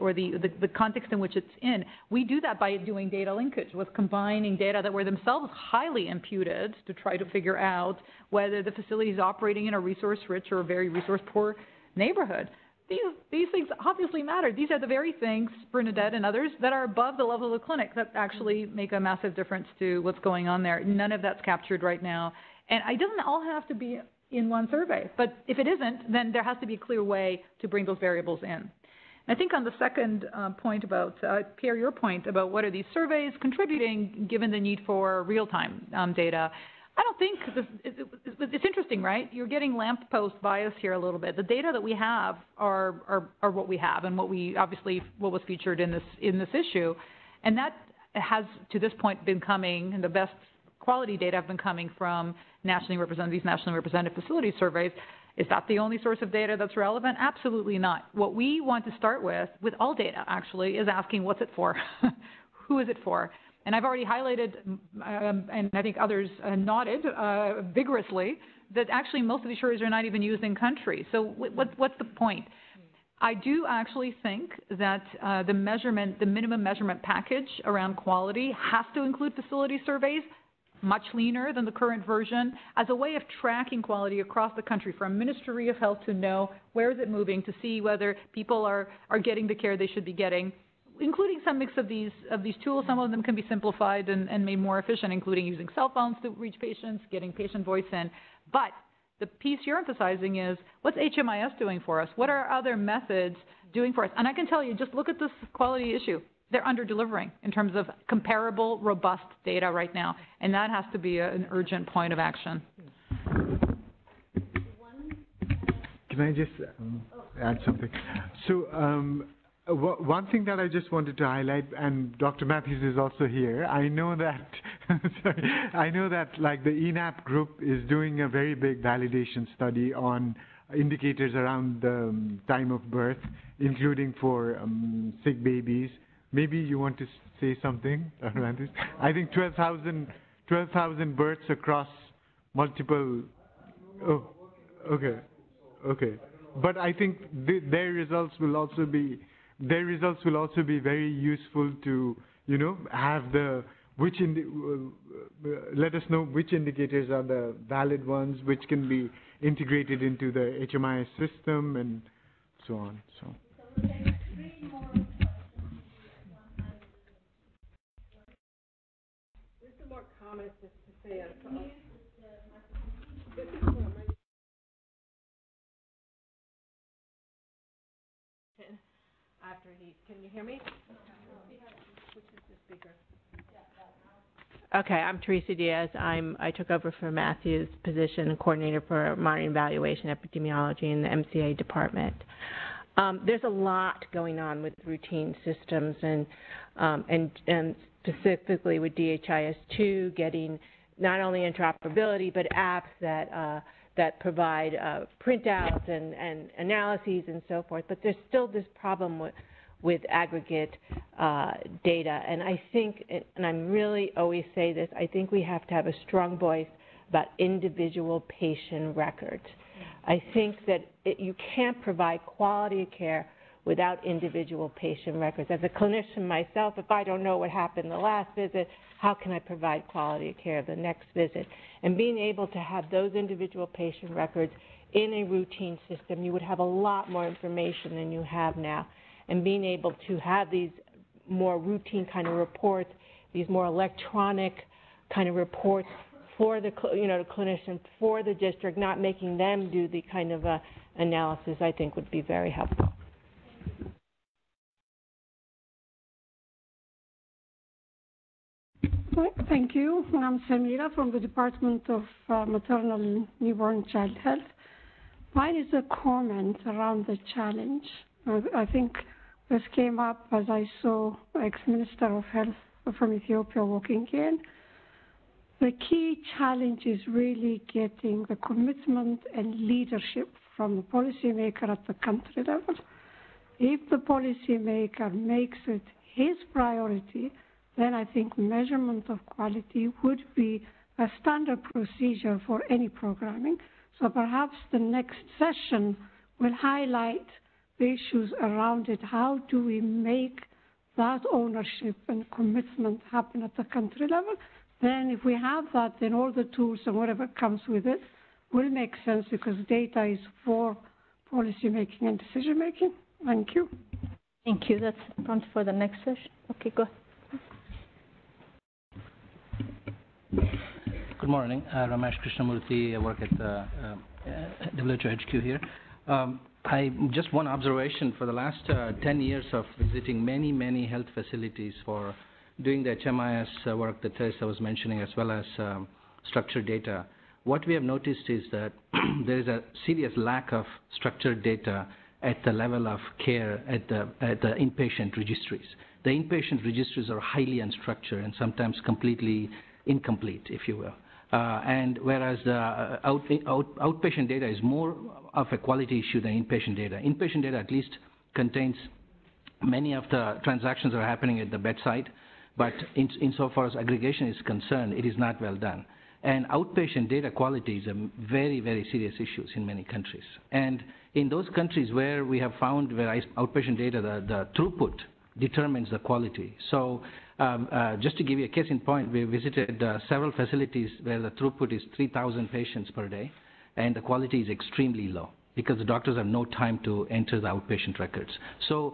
context in which it's in. We do that by doing data linkage, with combining data that were themselves highly imputed to try to figure out whether the facility is operating in a resource-rich or a very resource-poor neighborhood. These things obviously matter. These are the very things, Bernadette and others, that are above the level of the clinic that actually make a massive difference to what's going on there. None of that's captured right now. And it doesn't all have to be in one survey. But if it isn't, then there has to be a clear way to bring those variables in. And I think on the second point about, Pierre, your point about what are these surveys contributing given the need for real-time data, I don't think it's interesting, right? You're getting lamppost bias here a little bit. The data that we have are what we have, and what was featured in this issue. And that has, to this point, been coming, and the best quality data have been coming from nationally represented facility surveys. Is that the only source of data that's relevant? Absolutely not. What we want to start with all data actually, is asking what's it for? Who is it for? And I've already highlighted, and I think others nodded vigorously, that actually most of these surveys are not even used in country. So what's the point? I do actually think that the minimum measurement package around quality has to include facility surveys, much leaner than the current version, as a way of tracking quality across the country, for a Ministry of Health to know where is it moving, to see whether people are getting the care they should be getting, including some mix of these tools. Some of them can be simplified and made more efficient, including using cell phones to reach patients, getting patient voice in. But the piece you're emphasizing is, what's HMIS doing for us? What are other methods doing for us? And I can tell you, just look at this quality issue. They're under-delivering in terms of comparable, robust data right now. And that has to be an urgent point of action. Can I just add something? So one thing that I just wanted to highlight, and Dr. Matthews is also here, I know that like the ENAP group is doing a very big validation study on indicators around the time of birth, including for sick babies. Maybe you want to say something around this? I think 12,000 births across multiple. Oh, okay. But I think their results will also be very useful to have the let us know which indicators are the valid ones, which can be integrated into the HMIS system and so on. So. There's some more comments to say on this. After he, can you hear me? Which is the speaker? Okay, I'm Teresa Diaz. I took over for Matthew's position, coordinator for monitoring, evaluation, epidemiology in the MCA department. There's a lot going on with routine systems and specifically with DHIS2, getting not only interoperability but apps that that provide printouts and analyses and so forth, but there's still this problem with aggregate data. And I think, and I really always say this, I think we have to have a strong voice about individual patient records. I think that you can't provide quality care without individual patient records. As a clinician myself, if I don't know what happened the last visit, how can I provide quality care the next visit? And being able to have those individual patient records in a routine system, you would have a lot more information than you have now. And being able to have these more routine kind of reports, these more electronic kind of reports for the, you know, the clinician, for the district, not making them do the kind of analysis, I think would be very helpful. Thank you. I'm Samira from the Department of Maternal Newborn Child Health. Mine is a comment around the challenge. I think this came up as I saw ex-Minister of Health from Ethiopia walking in. The key challenge is really getting the commitment and leadership from the policymaker at the country level. If the policymaker makes it his priority, then I think measurement of quality would be a standard procedure for any programming. So perhaps the next session will highlight the issues around it. How do we make that ownership and commitment happen at the country level? Then if we have that, then all the tools and whatever comes with it will make sense, because data is for policy making and decision making. Thank you. Thank you. That's the prompt for the next session. Okay, go ahead. Good morning. Ramesh Krishnamurthy. I work at WHO HQ here. Just one observation. For the last 10 years of visiting many, many health facilities for doing the HMIS work that Teresa was mentioning, as well as structured data, what we have noticed is that there is a serious lack of structured data at the level of care at the inpatient registries. The inpatient registries are highly unstructured and sometimes completely incomplete, if you will. And whereas the outpatient data is more of a quality issue than inpatient data. Inpatient data at least contains many of the transactions that are happening at the bedside, but insofar as aggregation is concerned, it is not well done. And outpatient data quality is a very, very serious issue in many countries. And in those countries where we have found where outpatient data, the throughput determines the quality. So just to give you a case in point, we visited several facilities where the throughput is 3,000 patients per day, and the quality is extremely low because the doctors have no time to enter the outpatient records. So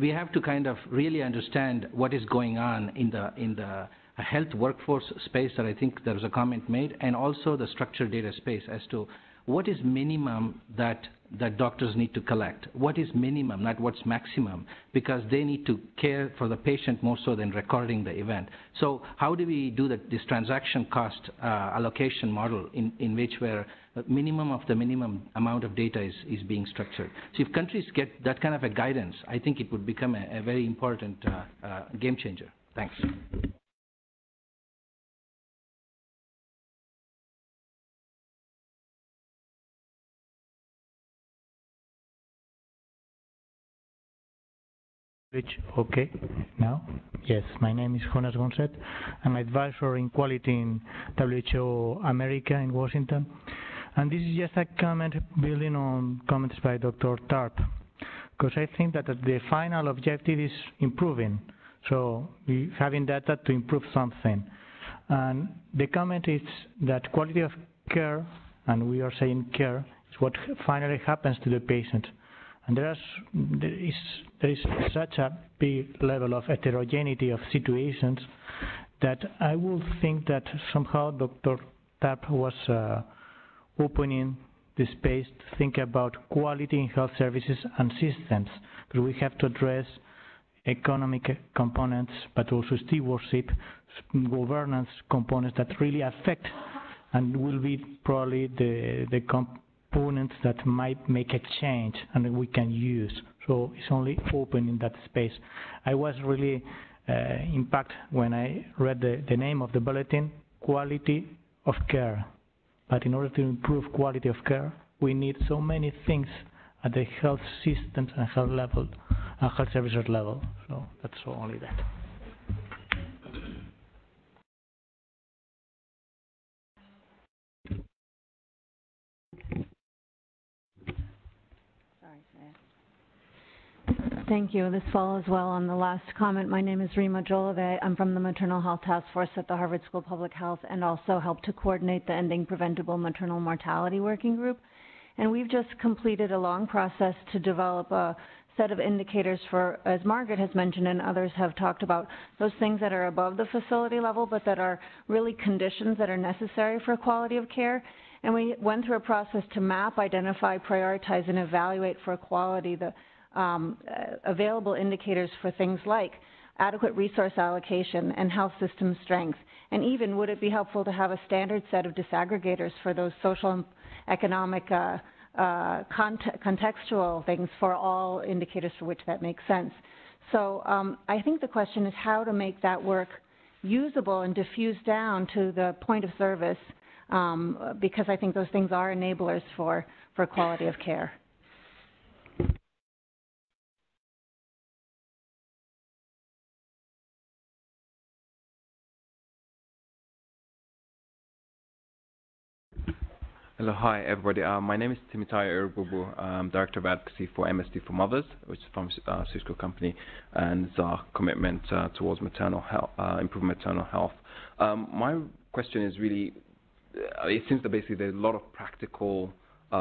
we have to kind of really understand what is going on in the health workforce space, that I think there was a comment made, and also the structured data space as to what is minimum that doctors need to collect. What is minimum, not what's maximum, because they need to care for the patient more so than recording the event. So how do we do this transaction cost allocation model in which where minimum of the minimum amount of data is being structured? So if countries get that kind of a guidance, I think it would become a very important game changer. Thanks. Okay, now? Yes, my name is Jonas Gonzet. I'm advisor in quality in WHO America in Washington. And this is just a comment building on comments by Dr. Tarp, because I think that the final objective is improving. So we having data to improve something. And the comment is that quality of care and we are saying care is what finally happens to the patient. And there is such a big level of heterogeneity of situations that I would think that somehow Dr. Tarp was opening the space to think about quality in health services and systems, because we have to address economic components, but also stewardship, governance components that really affect and will be probably the components that might make a change and we can use. So it's only open in that space. I was really impacted when I read the name of the bulletin, quality of care. But in order to improve quality of care, we need so many things at the health systems and health level, and health services level. So that's only that. Thank you. This follows well on the last comment. My name is Rima Jolove. I'm from the Maternal Health Task Force at the Harvard School of Public Health and also help to coordinate the Ending Preventable Maternal Mortality Working Group. And we've just completed a long process to develop a set of indicators for, as Margaret has mentioned and others have talked about, those things that are above the facility level but that are really conditions that are necessary for quality of care. And we went through a process to map, identify, prioritize, and evaluate for quality the available indicators for things like adequate resource allocation and health system strength, and even would it be helpful to have a standard set of disaggregators for those social and economic contextual things for all indicators for which that makes sense. So I think the question is how to make that work usable and diffuse down to the point of service, because I think those things are enablers for quality of care. Hello, hi everybody. My name is Timitai Urububu. I'm Director of Advocacy for MSD for Mothers, which is a pharmaceutical company, and it's our commitment towards maternal health, improving maternal health. My question is really, it seems that basically there's a lot of practical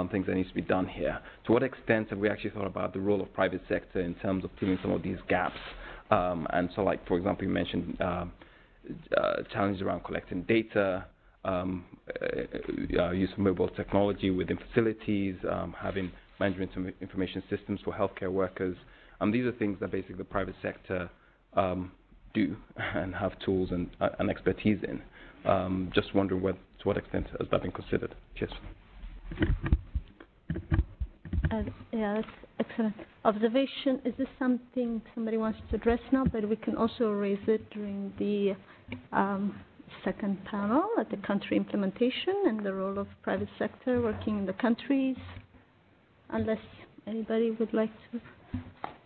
things that needs to be done here. To what extent have we actually thought about the role of private sector in terms of filling some of these gaps? And so, like, for example, you mentioned challenges around collecting data, use of mobile technology within facilities, having management information systems for healthcare workers. These are things that basically the private sector do and have tools and expertise in. Just wondering to what extent has that been considered? Cheers. Yeah, that's excellent. Observation, is this something somebody wants to address now, but we can also raise it during the second panel at the country implementation and the role of private sector working in the countries, unless anybody would like to.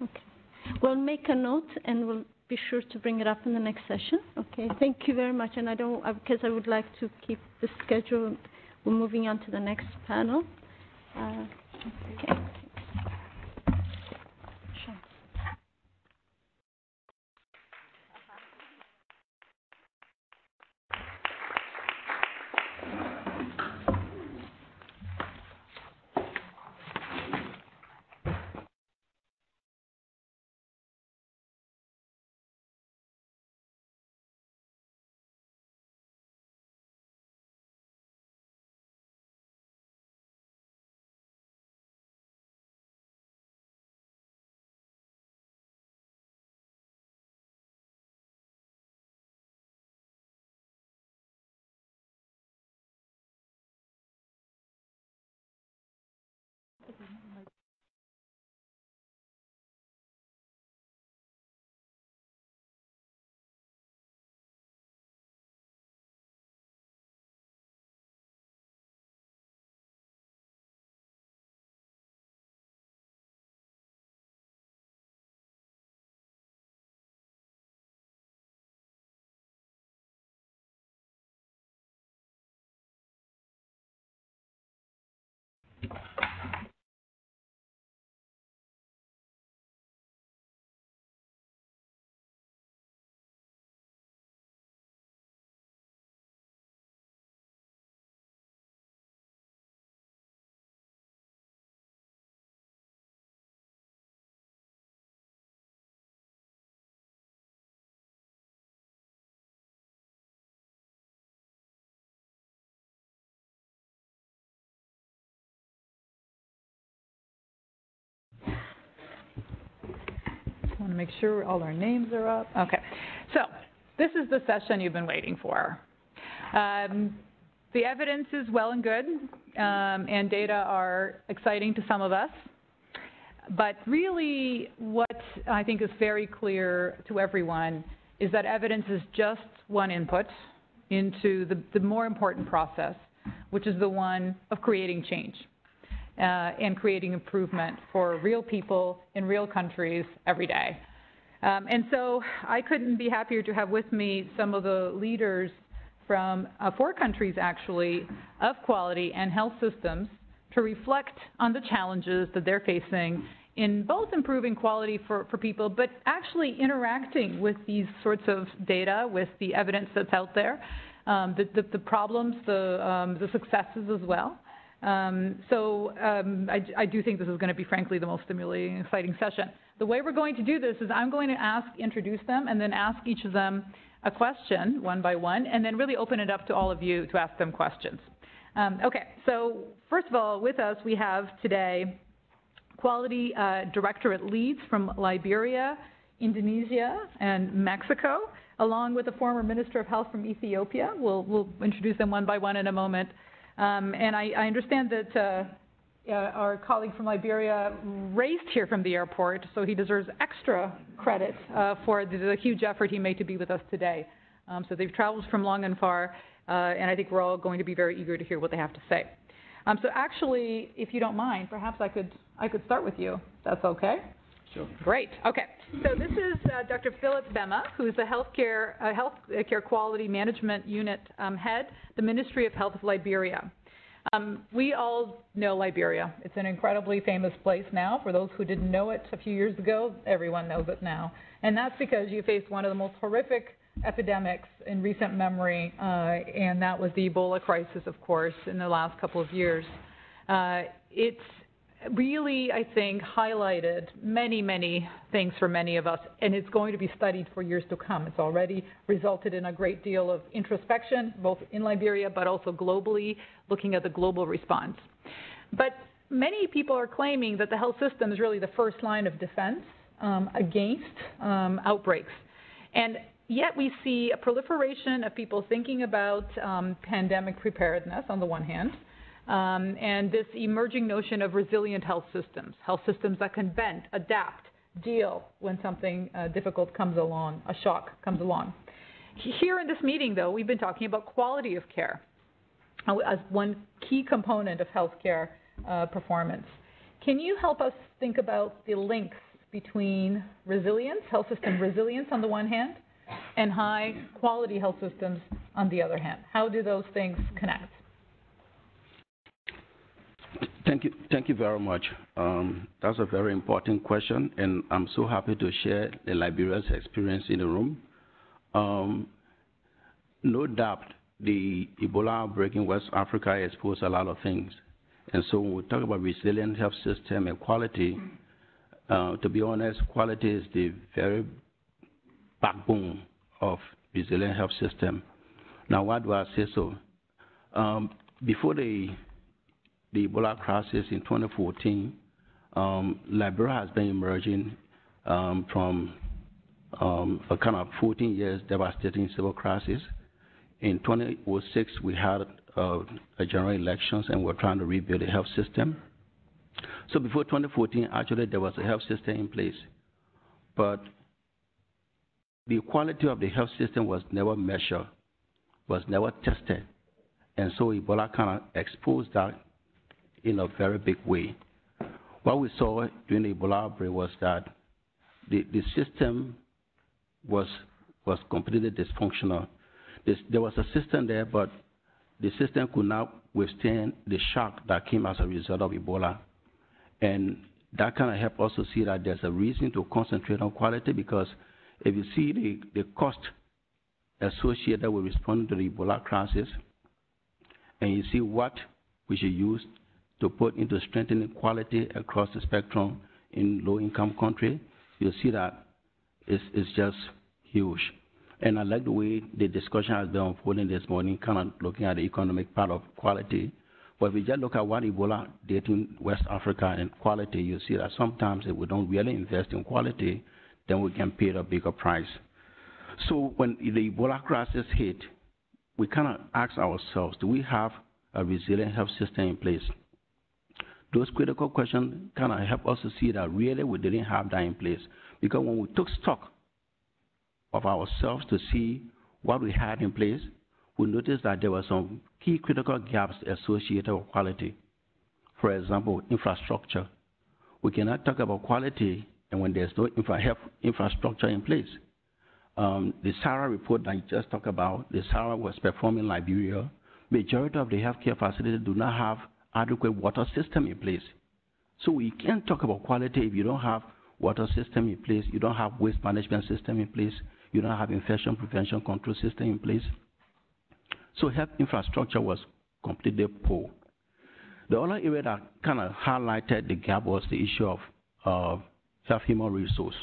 Okay. We'll make a note and we'll be sure to bring it up in the next session. Okay, thank you very much. And I don't, because I would like to keep the schedule, we're moving on to the next panel. Okay. want to make sure all our names are up. Okay, so this is the session you've been waiting for. The evidence is well and good, and data are exciting to some of us. But really what I think is very clear to everyone is that evidence is just one input into the more important process, which is the one of creating change and creating improvement for real people in real countries every day. And so I couldn't be happier to have with me some of the leaders from 4 countries, actually, of quality and health systems to reflect on the challenges that they're facing in both improving quality for people, but actually interacting with these sorts of data, with the evidence that's out there, the problems, the successes as well. I do think this is going to be, frankly, the most stimulating and exciting session. The way we're going to do this is I'm going to introduce them, and then ask each of them a question one by one, and then really open it up to all of you to ask them questions. Okay, so first of all, with us we have today quality directorate leads from Liberia, Indonesia, and Mexico, along with a former minister of health from Ethiopia. We'll introduce them one by one in a moment. And I understand that our colleague from Liberia raced here from the airport, so he deserves extra credit for the huge effort he made to be with us today. So they've traveled from long and far, and I think we're all going to be very eager to hear what they have to say. So actually, if you don't mind, perhaps I could start with you. That's okay? Sure. Great. Okay. So this is Dr. Philip Bema, who is the Healthcare Quality Management Unit Head, the Ministry of Health of Liberia. We all know Liberia. It's an incredibly famous place now. For those who didn't know it a few years ago, everyone knows it now. And that's because you faced one of the most horrific epidemics in recent memory, and that was the Ebola crisis, of course, in the last couple of years. It's really, I think, highlighted many, many things for many of us, and it's going to be studied for years to come. It's already resulted in a great deal of introspection, both in Liberia but also globally, looking at the global response. But many people are claiming that the health system is really the first line of defense against outbreaks. And yet we see a proliferation of people thinking about pandemic preparedness on the one hand, and this emerging notion of resilient health systems that can bend, adapt, deal when something difficult comes along, a shock comes along. Here in this meeting, though, we've been talking about quality of care as one key component of healthcare performance. Can you help us think about the links between resilience, health system resilience on the one hand, and high quality health systems on the other hand? How do those things connect? Thank you very much. That's a very important question, and I'm so happy to share the Liberia's experience in the room. No doubt, the Ebola outbreak in West Africa exposed a lot of things. And so when we talk about resilient health system and quality, to be honest, quality is the very backbone of resilient health system. Now, why do I say so? Before the Ebola crisis in 2014, Liberia has been emerging from a kind of 14 years devastating civil crisis. In 2006, we had a general elections, and we're trying to rebuild the health system. So before 2014, actually, there was a health system in place, but the quality of the health system was never measured, was never tested, and so Ebola kind of exposed that in a very big way. What we saw during the Ebola outbreak was that the system was completely dysfunctional. There was a system there, but the system could not withstand the shock that came as a result of Ebola. And that kind of helped us to see that there's a reason to concentrate on quality, because if you see the cost associated with responding to the Ebola crisis, and you see what we should use to put into strengthening quality across the spectrum in low-income countries, you'll see that it's just huge. And I like the way the discussion has been unfolding this morning, kind of looking at the economic part of quality. But if you just look at what Ebola did in West Africa and quality, you see that sometimes if we don't really invest in quality, then we can pay a bigger price. So when the Ebola crisis hit, we kind of asked ourselves, do we have a resilient health system in place? Those critical questions kind of help us to see that really we didn't have that in place. Because when we took stock of ourselves to see what we had in place, we noticed that there were some key critical gaps associated with quality. For example, infrastructure. We cannot talk about quality and when there's no infrastructure in place. The SARA report that I just talked about, the SARA was performed in Liberia. Majority of the healthcare facilities do not have adequate water system in place. So we can't talk about quality if you don't have water system in place, you don't have waste management system in place, you don't have infection prevention control system in place. So health infrastructure was completely poor. The other area that kind of highlighted the gap was the issue of health human resource.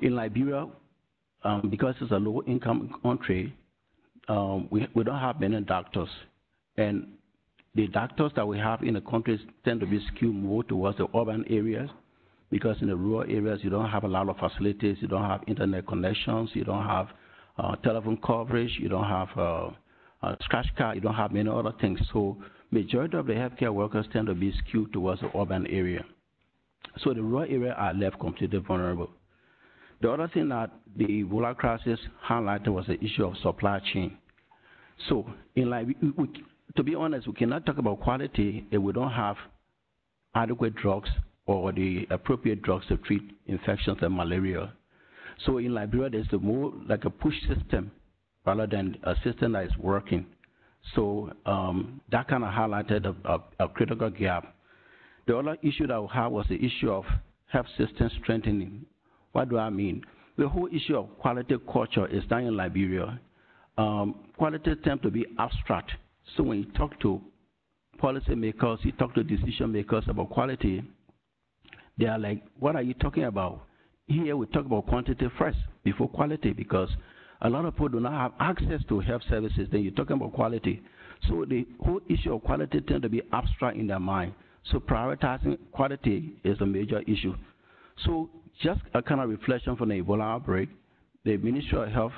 In Liberia, because it's a low-income country, we don't have many doctors. And the doctors that we have in the country tend to be skewed more towards the urban areas, because in the rural areas, you don't have a lot of facilities, you don't have internet connections, you don't have telephone coverage, you don't have a scratch card, you don't have many other things. So majority of the healthcare workers tend to be skewed towards the urban area. So the rural area are left completely vulnerable. The other thing that the Ebola crisis highlighted was the issue of supply chain. So in to be honest, we cannot talk about quality if we don't have adequate drugs or the appropriate drugs to treat infections and malaria. So in Liberia, there's more like a push system rather than a system that is working. So that kind of highlighted a critical gap. The other issue that we had was the issue of health system strengthening. What do I mean? The whole issue of quality culture is done in Liberia. Quality tends to be abstract. So when you talk to policymakers, you talk to decision makers about quality, they are like, what are you talking about? Here we talk about quantity first before quality, because a lot of people do not have access to health services, then you're talking about quality. So the whole issue of quality tends to be abstract in their mind. So prioritizing quality is a major issue. So just a kind of reflection from the Ebola outbreak, the Ministry of Health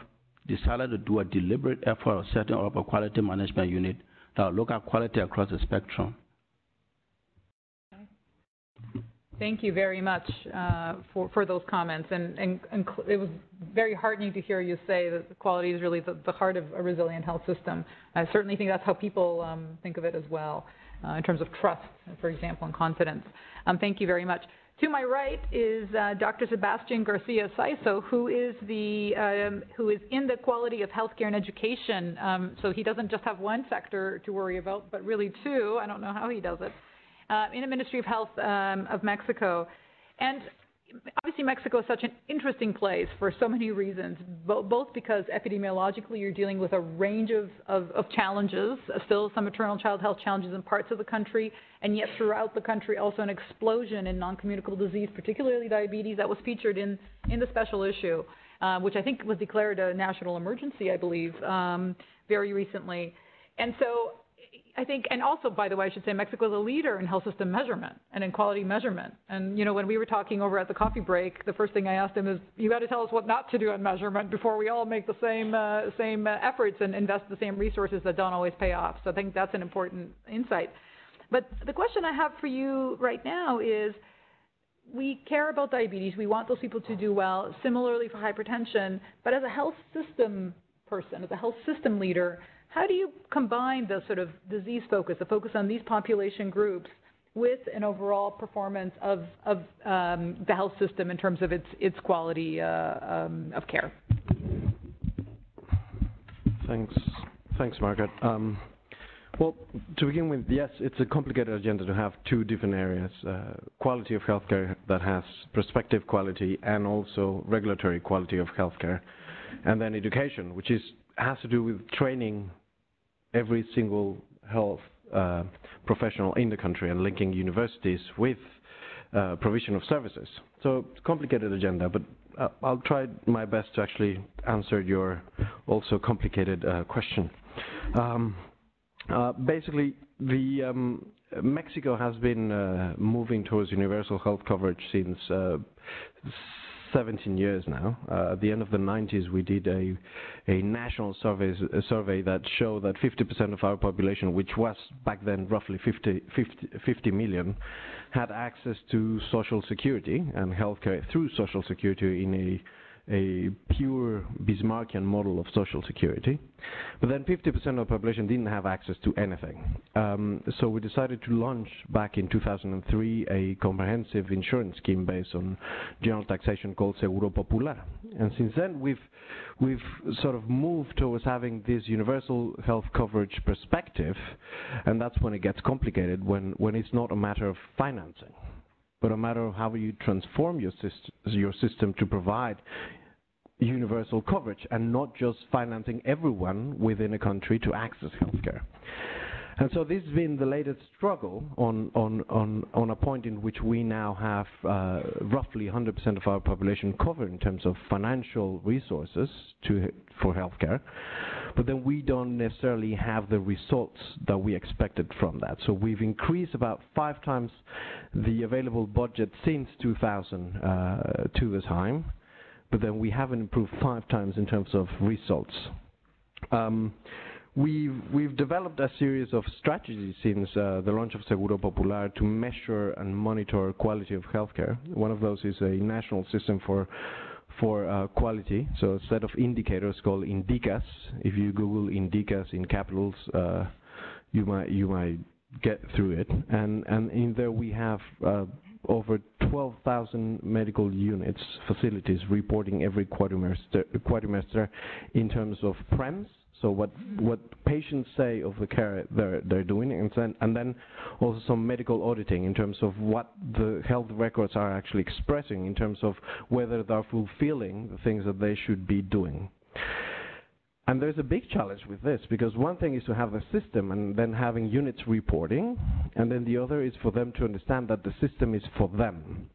decided to do a deliberate effort of setting up a quality management unit that look at quality across the spectrum. Thank you very much for those comments, and it was very heartening to hear you say that quality is really the heart of a resilient health system. I certainly think that's how people think of it as well, in terms of trust, for example, and confidence. Thank you very much. To my right is Dr. Sebastian Garcia Saiso, who is in the quality of healthcare and education. So he doesn't just have one sector to worry about, but really two. I don't know how he does it. In the Ministry of Health of Mexico. And obviously Mexico is such an interesting place for so many reasons, both because epidemiologically you're dealing with a range of challenges, still some maternal child health challenges in parts of the country, and yet throughout the country also an explosion in non-communicable disease, particularly diabetes, that was featured in the special issue, which I think was declared a national emergency, I believe, very recently. And so I think, and also, by the way, I should say Mexico is a leader in health system measurement and in quality measurement. And, you know, when we were talking over at the coffee break, the first thing I asked him is, you got to tell us what not to do in measurement before we all make the same efforts and invest the same resources that don't always pay off. So I think that's an important insight. But the question I have for you right now is, we care about diabetes. We want those people to do well, similarly for hypertension. But as a health system person, as a health system leader, how do you combine the sort of disease focus, the focus on these population groups, with an overall performance of the health system in terms of its quality of care? Thanks, Margaret. Well, to begin with, yes, it's a complicated agenda to have two different areas, quality of healthcare that has prospective quality and also regulatory quality of healthcare, and then education, which has to do with training every single health professional in the country and linking universities with provision of services. So it's a complicated agenda, but I'll try my best to actually answer your also complicated question. Basically, Mexico has been moving towards universal health coverage since 17 years now. At the end of the 90s, we did a national survey that showed that 50% of our population, which was back then roughly 50 million, had access to social security and healthcare through social security in a pure Bismarckian model of social security. But then 50% of the population didn't have access to anything. So we decided to launch back in 2003 a comprehensive insurance scheme based on general taxation called Seguro Popular. And since then we've sort of moved towards having this universal health coverage perspective, and that's when it gets complicated, when it's not a matter of financing, but a matter of how you transform your system to provide universal coverage and not just financing everyone within a country to access healthcare. And so this has been the latest struggle on a point in which we now have roughly 100% of our population covered in terms of financial resources for healthcare, but then we don't necessarily have the results that we expected from that. So we've increased about 5 times the available budget since 2000 to the time, but then we haven't improved 5 times in terms of results. We've developed a series of strategies since the launch of Seguro Popular to measure and monitor quality of healthcare. One of those is a national system for quality, so a set of indicators called Indicas. If you Google Indicas in capitals, you might get through it. And in there we have over 12,000 medical units, facilities reporting every quadrimester in terms of PREMS, so what patients say of the care they're doing, and then also some medical auditing in terms of what the health records are actually expressing in terms of whether they're fulfilling the things that they should be doing. And there's a big challenge with this, because one thing is to have a system and then having units reporting, and then the other is for them to understand that the system is for them,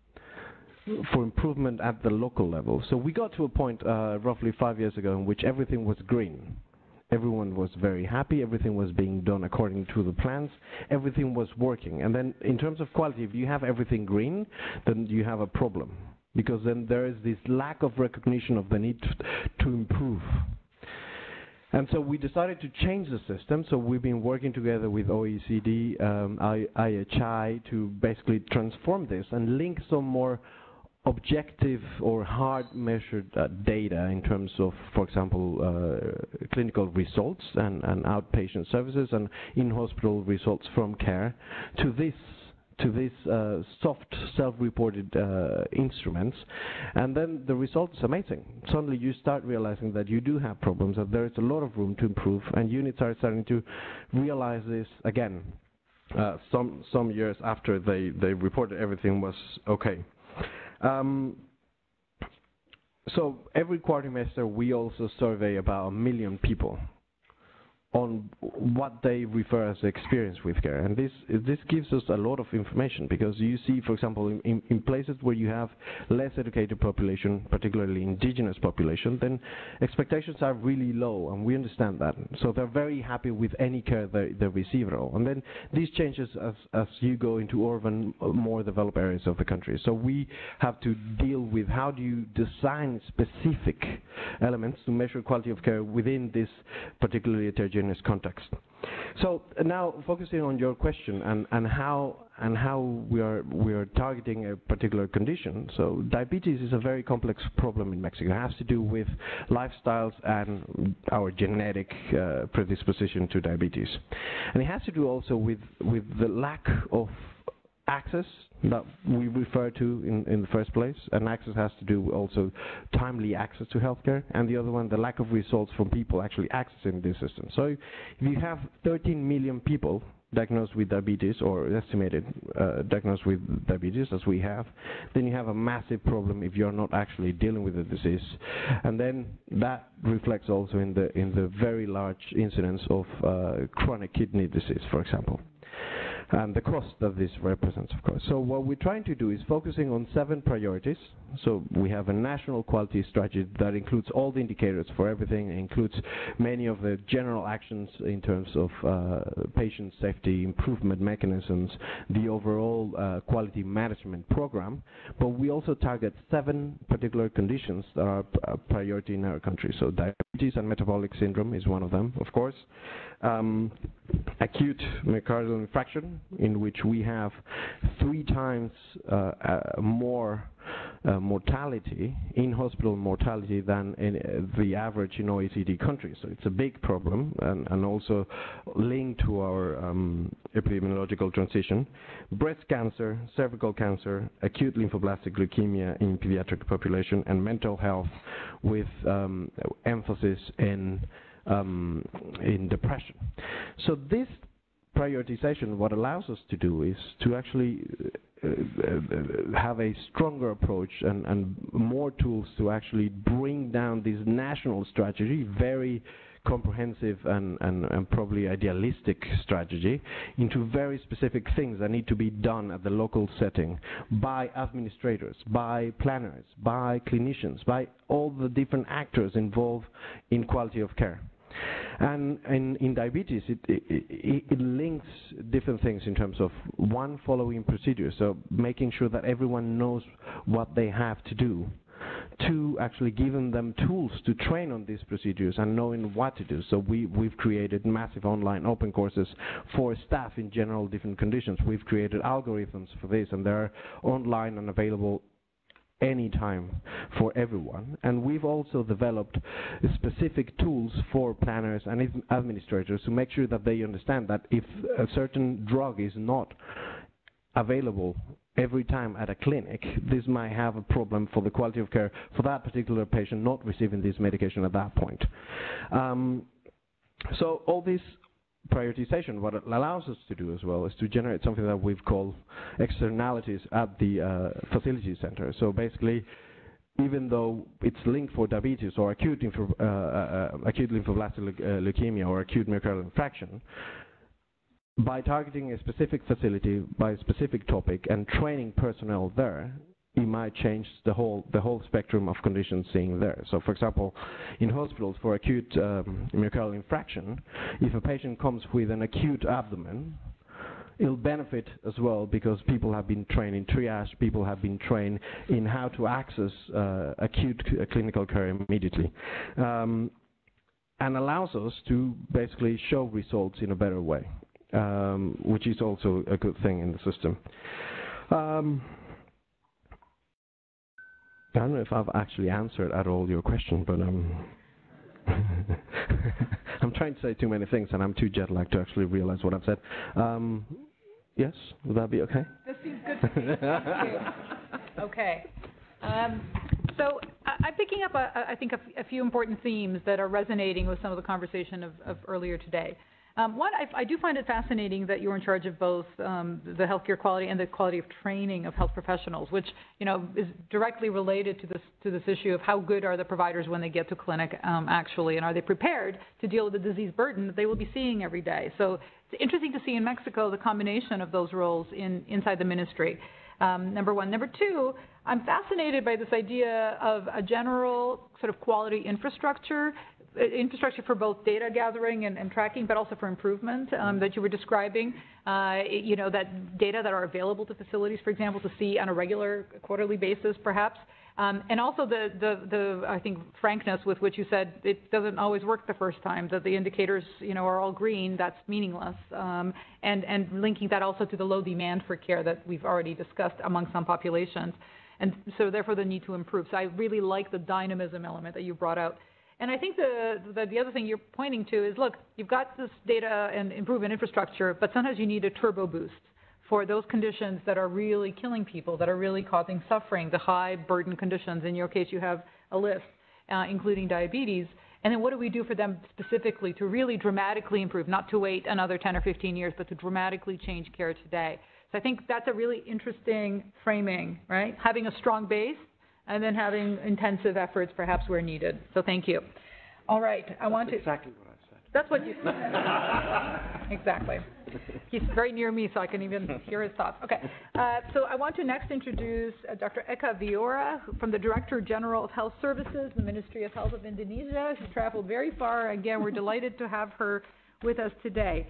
for improvement at the local level. So we got to a point roughly 5 years ago in which everything was green. Everyone was very happy, everything was being done according to the plans, everything was working. And then in terms of quality, if you have everything green, then you have a problem, because then there is this lack of recognition of the need to improve. And so we decided to change the system, so we've been working together with OECD, IHI, to basically transform this and link some more objective or hard-measured data in terms of, for example, clinical results and outpatient services and in-hospital results from care to these soft self-reported instruments. And then the result is amazing. Suddenly you start realizing that you do have problems, that there is a lot of room to improve, and units are starting to realize this again. Some years after they reported everything was okay. So every quartermaster we also survey about 1 million people on what they refer as experience with care, and this gives us a lot of information, because you see, for example, in places where you have less educated population, particularly indigenous population, then expectations are really low, and we understand that. So they're very happy with any care they receive at all. And then this changes as you go into urban, more developed areas of the country. So we have to deal with how do you design specific elements to measure quality of care within this particularly heterogeneous context. So now focusing on your question and how we are targeting a particular condition. So diabetes is a very complex problem in Mexico. It has to do with lifestyles and our genetic predisposition to diabetes, and it has to do also with the lack of access that we refer to in the first place, and access has to do also timely access to healthcare, and the other one, the lack of results from people actually accessing this system. So if you have 13 million people diagnosed with diabetes, or estimated diagnosed with diabetes as we have, then you have a massive problem if you're not actually dealing with the disease. And then that reflects also in the very large incidence of chronic kidney disease, for example. and the cost that this represents, of course. So what we're trying to do is focusing on 7 priorities. So we have a national quality strategy that includes all the indicators for everything, includes many of the general actions in terms of patient safety improvement mechanisms, the overall quality management program, but we also target 7 particular conditions that are a priority in our country. So diabetes and metabolic syndrome is one of them, of course. Acute myocardial infarction, in which we have 3 times more mortality, in-hospital mortality, than in, the average in OECD countries. So it's a big problem, and also linked to our epidemiological transition. Breast cancer, cervical cancer, acute lymphoblastic leukemia in pediatric population, and mental health with emphasis in depression. So this prioritization, what allows us to do is to actually have a stronger approach and more tools to actually bring down this national strategy, very comprehensive and probably idealistic strategy, into very specific things that need to be done at the local setting by administrators, by planners, by clinicians, by all the different actors involved in quality of care. And in diabetes, it links different things in terms of following procedures, so making sure that everyone knows what they have to do, 2, actually giving them tools to train on these procedures and knowing what to do. So we've created massive online open courses for staff in general different conditions. We've created algorithms for this, and they're online and available anytime for everyone. And we've also developed specific tools for planners and administrators to make sure that they understand that if a certain drug is not available every time at a clinic, this might have a problem for the quality of care for that particular patient not receiving this medication at that point. So all this prioritization, what it allows us to do as well is to generate something that we've called externalities at the facility center. So basically, even though it's linked for diabetes or acute lymphoblastic leukemia or acute myocardial infarction, by targeting a specific facility, by a specific topic, and training personnel there, it might change the whole spectrum of conditions seen there. So, for example, in hospitals for acute myocardial infarction, if a patient comes with an acute abdomen, it'll benefit as well because people have been trained in triage, people have been trained in how to access acute clinical care immediately. And allows us to basically show results in a better way. Which is also a good thing in the system. I don't know if I've actually answered at all your question, but I'm trying to say too many things, and I'm too jet-lagged to actually realize what I've said. Yes, would that be okay? This seems good to me. Thank you. Okay. So I'm picking up, I think, a few important themes that are resonating with some of the conversation of earlier today. One, I do find it fascinating that you're in charge of both the healthcare quality and the quality of training of health professionals, which is directly related to this issue of how good are the providers when they get to clinic actually, and are they prepared to deal with the disease burden that they will be seeing every day. So it's interesting to see in Mexico the combination of those roles inside the ministry. Number one. Number two, I'm fascinated by this idea of a general sort of quality infrastructure for both data gathering and tracking, but also for improvement that you were describing, that data that are available to facilities, for example, to see on a regular quarterly basis, perhaps. And also the I think, frankness with which you said it doesn't always work the first time, that the indicators, are all green, that's meaningless. And linking that also to the low demand for care that we've already discussed among some populations. And so therefore the need to improve. So I really like the dynamism element that you brought out. And I think the other thing you're pointing to is, look, you've got this data and improvement infrastructure, but sometimes you need a turbo boost for those conditions that are really killing people, that are really causing suffering, the high burden conditions. In your case, you have a list, including diabetes. And then what do we do for them specifically to really dramatically improve, not to wait another 10 or 15 years, but to dramatically change care today? So I think that's a really interesting framing, right? Having a strong base and then having intensive efforts perhaps where needed. So thank you. All right, I want to... Exactly what I said. That's what you said. Exactly. He's very near me, so I can even hear his thoughts. Okay. So I want to next introduce Dr. Eka Viora from the Director General of Health Services, the Ministry of Health of Indonesia. She's traveled very far. Again, we're delighted to have her with us today.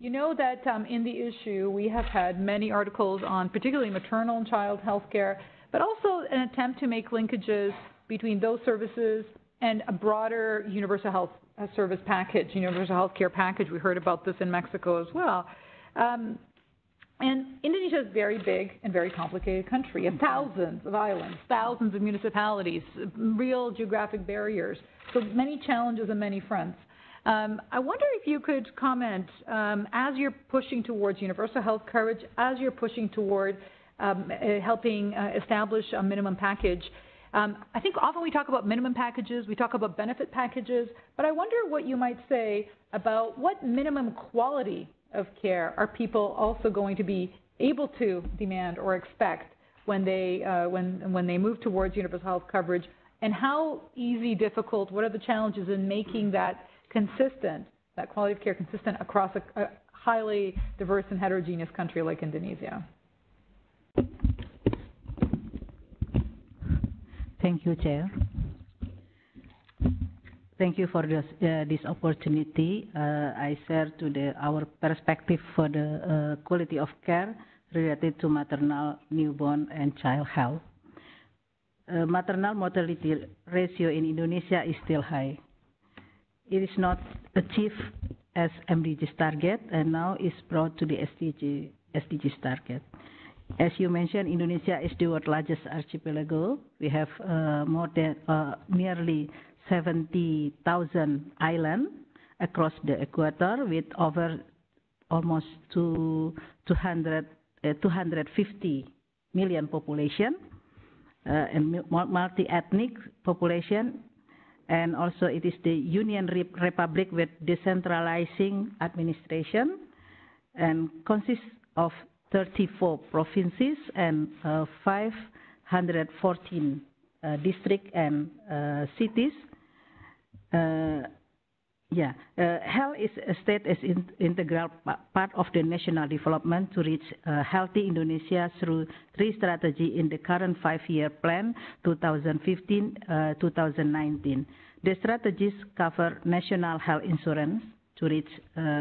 You know that in the issue, we have had many articles on particularly maternal and child health care, but also an attempt to make linkages between those services and a broader universal health service package, universal health care package. We heard about this in Mexico as well. And Indonesia is a very big and very complicated country. It has thousands of islands, thousands of municipalities, real geographic barriers. So many challenges on many fronts. I wonder if you could comment, as you're pushing towards universal health coverage, as you're pushing toward helping establish a minimum package, I think often we talk about minimum packages, we talk about benefit packages, but I wonder what you might say about what minimum quality of care are people also going to be able to demand or expect when they move towards universal health coverage, and how easy, difficult, what are the challenges in making that consistent, that quality of care consistent across a highly diverse and heterogeneous country like Indonesia? Thank you, Chair. Thank you for this opportunity. I share today our perspective for the quality of care related to maternal, newborn, and child health. Maternal mortality ratio in Indonesia is still high. It is not achieved as MDGs target, and now is brought to the SDGs target. As you mentioned, Indonesia is the world's largest archipelago. We have more than nearly 70,000 islands across the equator, with over almost 250 million population and multi-ethnic population. And also it is the Union Republic with decentralizing administration and consists of 34 provinces and 514 districts and cities. Health is a state as integral part of the national development to reach healthy Indonesia through three strategies in the current 5-year plan 2015-2019. The strategies cover national health insurance to reach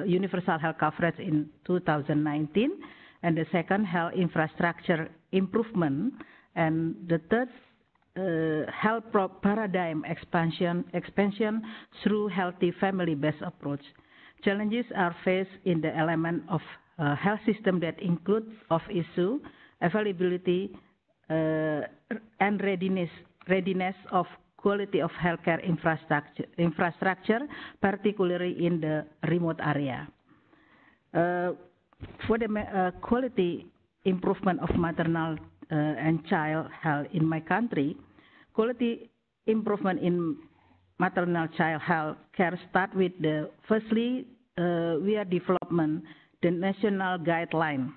universal health coverage in 2019, and the second, health infrastructure improvement, and the third, health paradigm expansion through healthy family-based approach. Challenges are faced in the element of health system that include of issue, availability, and readiness of quality of healthcare infrastructure, particularly in the remote area. For the quality improvement of maternal and child health in my country, quality improvement in maternal child health care start with the firstly via development the national guideline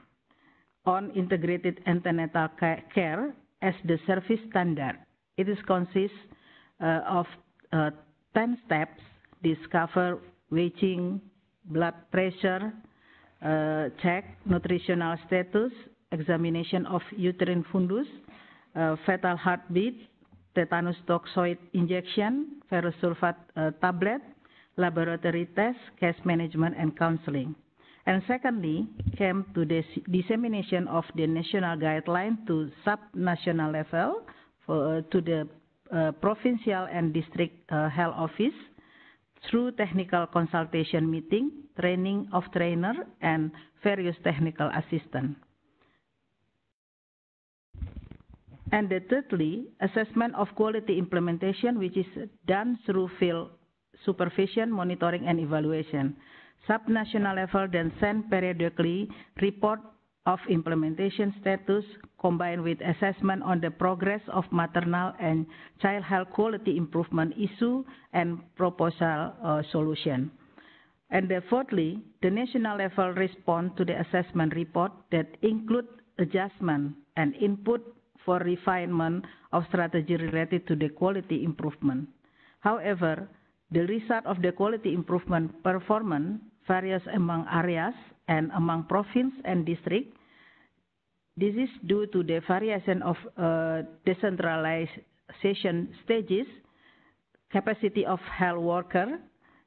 on integrated antenatal care as the service standard. It is consists of 10 steps. This cover weighing, blood pressure check, nutritional status, examination of uterine fundus, fetal heartbeat, tetanus toxoid injection, ferrous sulfate tablet, laboratory test, case management, and counseling. And secondly, came to the dissemination of the national guideline to sub-national level to the provincial and district health office through technical consultation meeting, training of trainer, and various technical assistance. And the thirdly, assessment of quality implementation, which is done through field supervision, monitoring, and evaluation. Sub-national level then send periodically report of implementation status combined with assessment on the progress of maternal and child health quality improvement issue and proposal solution. And the fourthly, the national level respond to the assessment report that include adjustment and input for refinement of strategy related to the quality improvement. However, The result of the quality improvement performance varies among areas and among province and district. This is due to the variation of decentralization stages, capacity of health worker,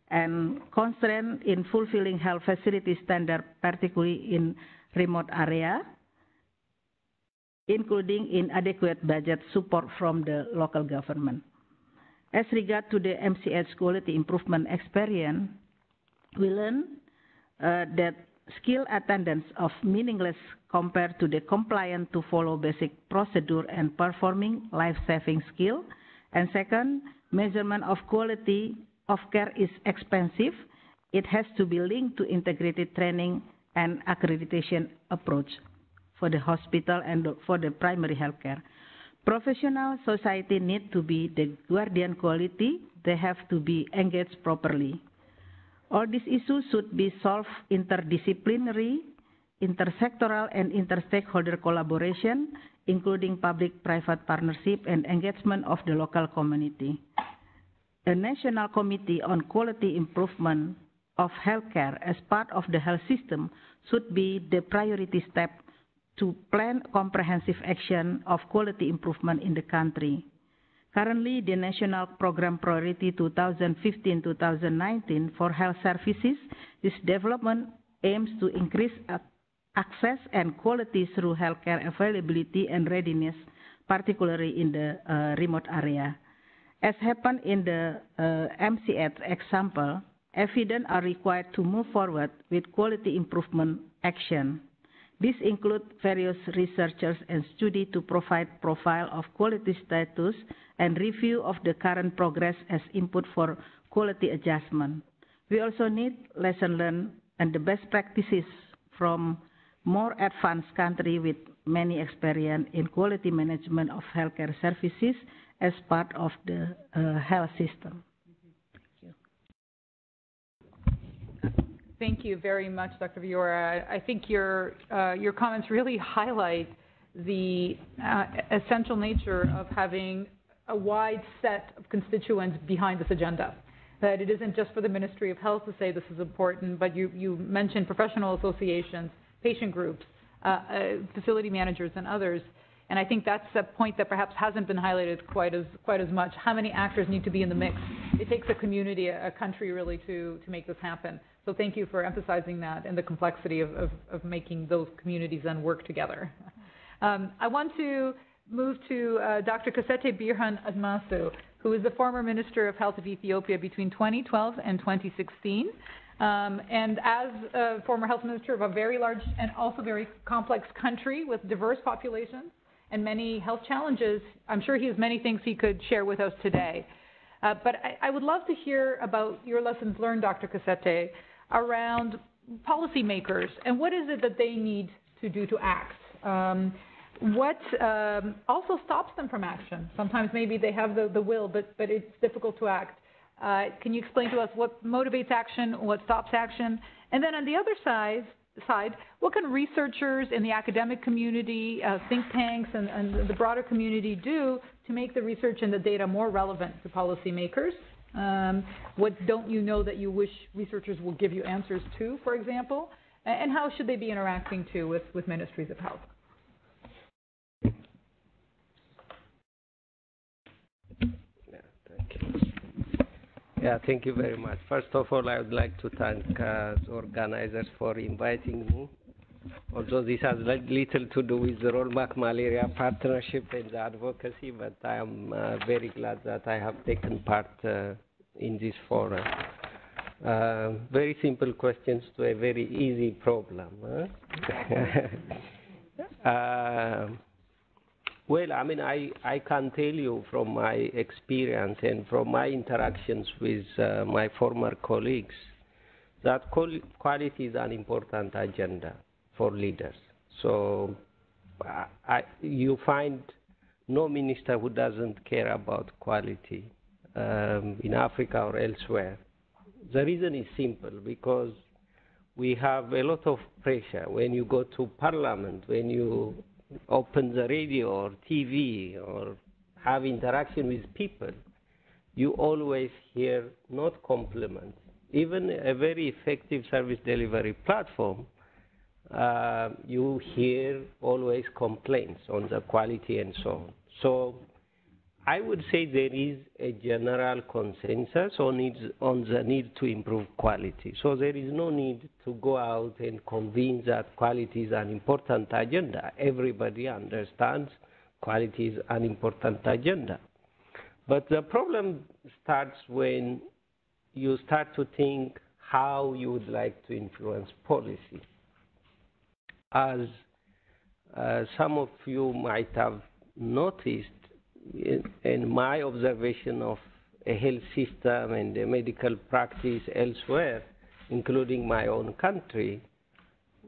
and constraint in fulfilling health facility standard, particularly in remote area, including inadequate budget support from the local government. As regard to the MCH quality improvement experience, we learn that skill attendance of meaningless compared to the compliant to follow basic procedure and performing life-saving skill. And second, measurement of quality of care is expensive. It has to be linked to integrated training and accreditation approach for the hospital and for the primary health care. Professional society need to be the guardian quality. They have to be engaged properly. All these issues should be solved interdisciplinary, intersectoral, and interstakeholder collaboration, including public-private partnership and engagement of the local community. A National Committee on Quality Improvement of Healthcare as part of the health system should be the priority step to plan comprehensive action of quality improvement in the country. Currently, the National Program Priority 2015-2019 for health services, this development aims to increase access and quality through healthcare availability and readiness, particularly in the remote area. As happened in the MCH example, evidence are required to move forward with quality improvement action. This includes various researchers and studies to provide profile of quality status and review of the current progress as input for quality adjustment. We also need lesson learned and the best practices from more advanced countries with many experience in quality management of healthcare services as part of the health system. Thank you very much, Dr. Viora. I think your comments really highlight the essential nature of having a wide set of constituents behind this agenda. That it isn't just for the Ministry of Health to say this is important, but you mentioned professional associations, patient groups, facility managers, and others. And I think that's a point that perhaps hasn't been highlighted quite as much. How many actors need to be in the mix? It takes a community, a country really to make this happen. So thank you for emphasizing that and the complexity of making those communities then work together. I want to move to Dr. Kasete Birhan Admasu, who is the former Minister of Health of Ethiopia between 2012 and 2016. And as a former health minister of a very large and also very complex country with diverse populations and many health challenges, I'm sure he has many things he could share with us today. But I would love to hear about your lessons learned, Dr. Kasete, around policymakers and what is it that they need to do to act? What also stops them from action? Sometimes maybe they have the will, but it's difficult to act. Can you explain to us what motivates action, what stops action? And then on the other side, what can researchers in the academic community, think tanks, and the broader community do to make the research and the data more relevant to policymakers? What don't you know that you wish researchers will give you answers to, for example? And how should they be interacting too with ministries of health? Yeah, thank you very much. First of all, I would like to thank the organizers for inviting me. Although this has little to do with the Rollback Malaria Partnership and the advocacy, but I am very glad that I have taken part in this forum. Very simple questions to a very easy problem. Huh? Well, I mean, I can tell you from my experience and from my interactions with my former colleagues that quality is an important agenda for leaders. So you find no minister who doesn't care about quality in Africa or elsewhere. The reason is simple, because we have a lot of pressure when you go to parliament, when you open the radio or TV or have interaction with people. you always hear not compliments. Even a very effective service delivery platform, you hear always complaints on the quality and so on. So I would say there is a general consensus on the need to improve quality. So there is no need to go out and convince that quality is an important agenda. Everybody understands quality is an important agenda. But the problem starts when you start to think how you would like to influence policy. As some of you might have noticed, in my observation of a health system and the medical practice elsewhere, including my own country,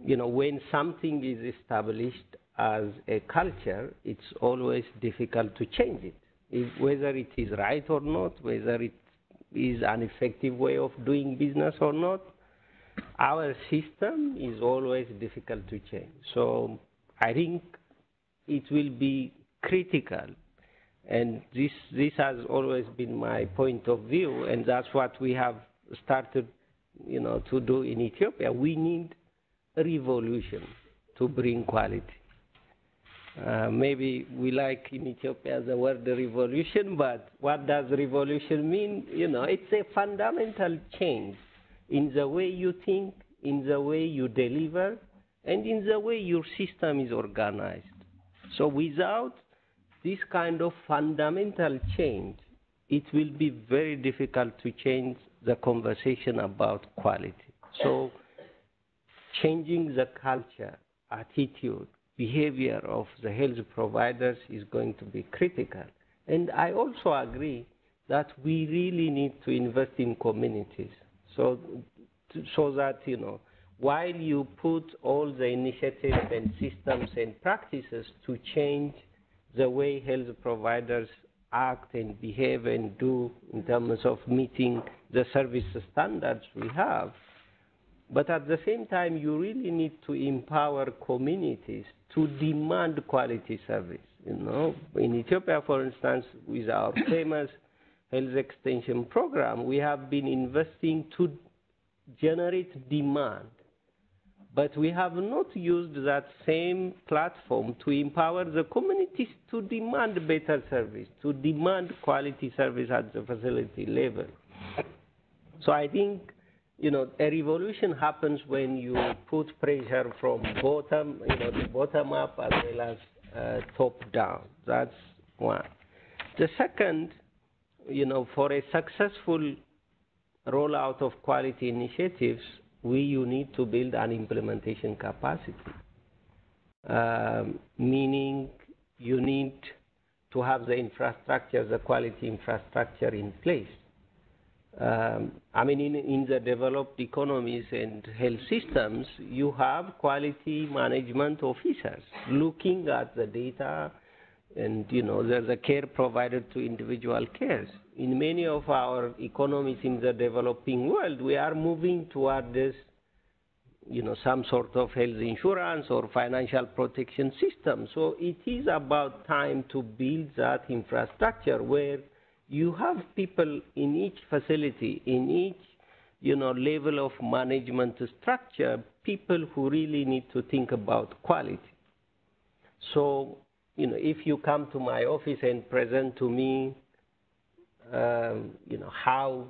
you know, when something is established as a culture, it's always difficult to change it. Whether it is right or not, whether it is an effective way of doing business or not, our system is always difficult to change. So I think it will be critical, and this has always been my point of view, and that's what we have started, you know, to do in Ethiopia. We need a revolution to bring quality. Maybe we like in Ethiopia the word revolution, but what does revolution mean? You know, it's a fundamental change in the way you think, in the way you deliver, and in the way your system is organized. So without this kind of fundamental change, it will be very difficult to change the conversation about quality. So changing the culture, attitude, behavior of the health providers is going to be critical. And I also agree that we really need to invest in communities. So that, you know, while you put all the initiatives and systems and practices to change the way health providers act and behave and do in terms of meeting the service standards we have, but at the same time, you really need to empower communities to demand quality service. You know, in Ethiopia, for instance, with our famous health extension program, we have been investing to generate demand, but we have not used that same platform to empower the communities to demand better service, to demand quality service at the facility level. So I think, you know, a revolution happens when you put pressure from bottom, you know, the bottom up as well as top down. That's one. The second, you know, for a successful rollout of quality initiatives, you need to build an implementation capacity, meaning you need to have the infrastructure, the quality infrastructure in place. I mean, in the developed economies and health systems, you have quality management officers looking at the data and, you know, there's a care provided to individual cares. In many of our economies in the developing world, we are moving toward this, you know, some sort of health insurance or financial protection system. So it is about time to build that infrastructure where you have people in each facility, in each, you know, level of management structure, people who really need to think about quality. So, you know, if you come to my office and present to me, you know, how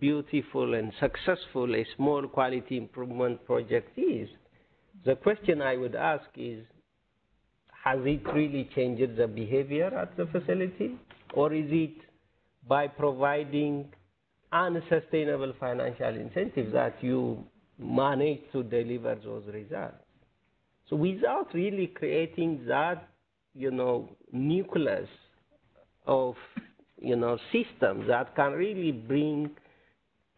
beautiful and successful a small quality improvement project is, the question I would ask is, has it really changed the behavior at the facility, or is it by providing unsustainable financial incentives that you manage to deliver those results? So without really creating that, you know, nucleus of, you know, systems that can really bring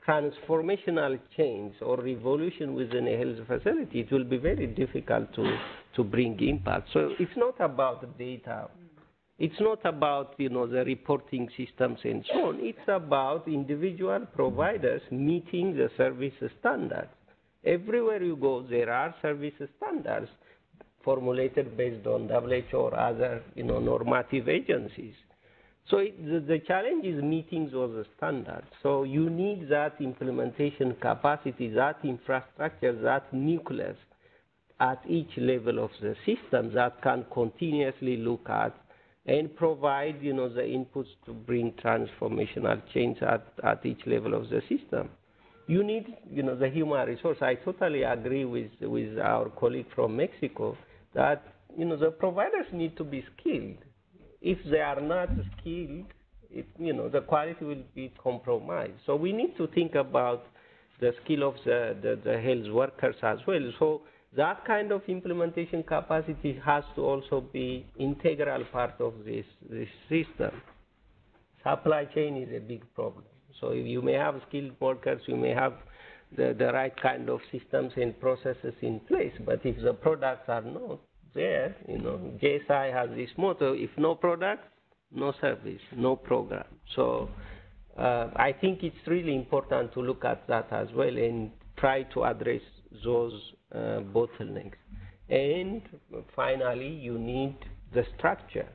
transformational change or revolution within a health facility, it will be very difficult to bring impact. So it's not about data. It's not about, you know, the reporting systems and so on. It's about individual providers meeting the service standards. Everywhere you go, there are service standards formulated based on WHO or other, you know, normative agencies. So the challenge is meeting those standards. So you need that implementation capacity, that infrastructure, that nucleus at each level of the system that can continuously look at and provide, you know, the inputs to bring transformational change at each level of the system. You need, you know, the human resource. I totally agree with our colleague from Mexico that, you know, the providers need to be skilled. If they are not skilled, you know, the quality will be compromised. So we need to think about the skill of the health workers as well. So that kind of implementation capacity has to also be integral part of this system. Supply chain is a big problem. So you may have skilled workers, you may have the right kind of systems and processes in place, but if the products are not there, you know, JSI has this motto: if no product, no service, no program. So I think it's really important to look at that as well and try to address those bottlenecks. And finally, you need the structure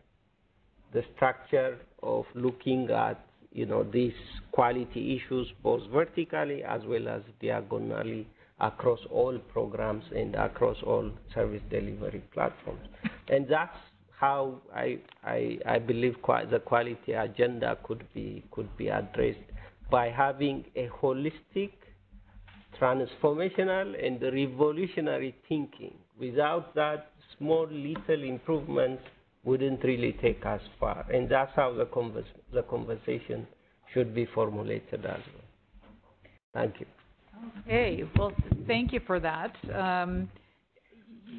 of looking at, you know, these quality issues both vertically as well as diagonally across all programs and across all service delivery platforms. And that's how I believe the quality agenda could be addressed by having a holistic, transformational and revolutionary thinking. Without that, small little improvements wouldn't really take us far. And that's how the conversation should be formulated as well. Thank you. Okay, well, thank you for that.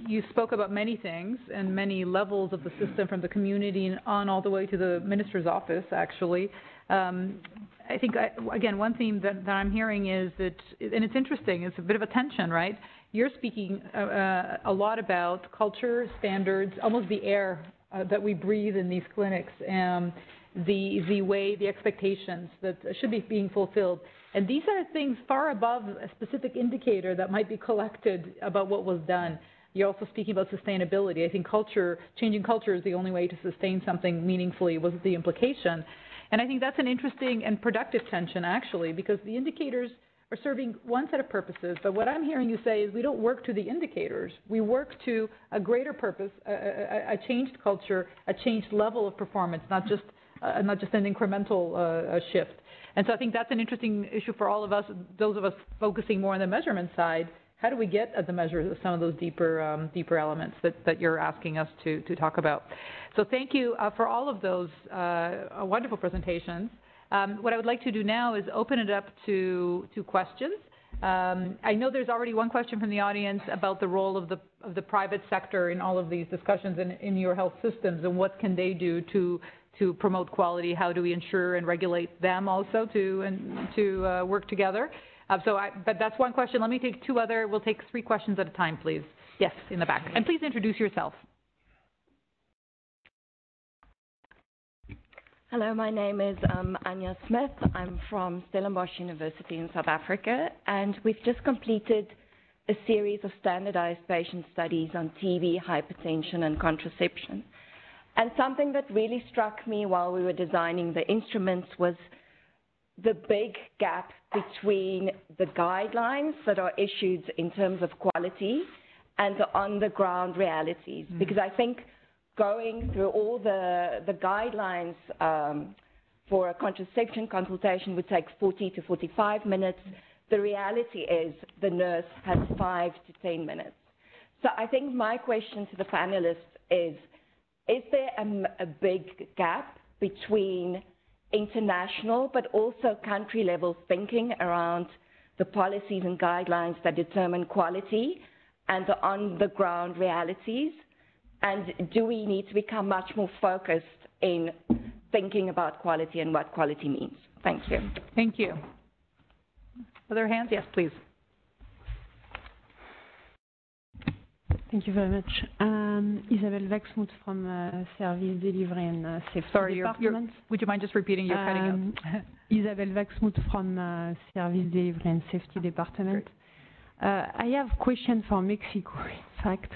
You spoke about many things and many levels of the system, from the community on all the way to the minister's office, actually. I think, again, one theme that I'm hearing is that, and it's interesting, it's a bit of a tension, right? You're speaking a lot about culture, standards, almost the air that we breathe in these clinics, the way, the expectations that should be being fulfilled. And these are things far above a specific indicator that might be collected about what was done. You're also speaking about sustainability. I think culture, changing culture is the only way to sustain something meaningfully, was the implication. And I think that's an interesting and productive tension, actually, because the indicators are serving one set of purposes. But what I'm hearing you say is we don't work to the indicators. We work to a greater purpose, a changed culture, a changed level of performance, not just an incremental shift. And so I think that's an interesting issue for all of us, those of us focusing more on the measurement side. How do we get at the measures of some of those deeper elements that you're asking us to talk about? So thank you for all of those wonderful presentations. What I would like to do now is open it up to questions. I know there's already one question from the audience about the role of the private sector in all of these discussions in your health systems, and what can they do to promote quality? How do we ensure and regulate them also to work together? But that's one question. Let me take two other. We'll take three questions at a time, please. Yes, in the back. And please introduce yourself. Hello, my name is Anya Smith. I'm from Stellenbosch University in South Africa, and we've just completed a series of standardized patient studies on TB, hypertension, and contraception. And something that really struck me while we were designing the instruments was the big gap between the guidelines that are issued in terms of quality and the on-the-ground realities. Mm. Because I think going through all the guidelines for a contraception consultation would take 40 to 45 minutes. The reality is the nurse has 5 to 10 minutes. So I think my question to the panelists is there a big gap between international but also country-level thinking around the policies and guidelines that determine quality and the on-the-ground realities? And do we need to become much more focused in thinking about quality and what quality means? Thank you. Thank you. Other hands? Yes, please. Thank you very much. Isabel Vaxmuth from Service Delivery and Safety Department. Would you mind just repeating? You're cutting out. Isabel Vaxmuth from Service Delivery and Safety Department. I have a question for Mexico, in fact.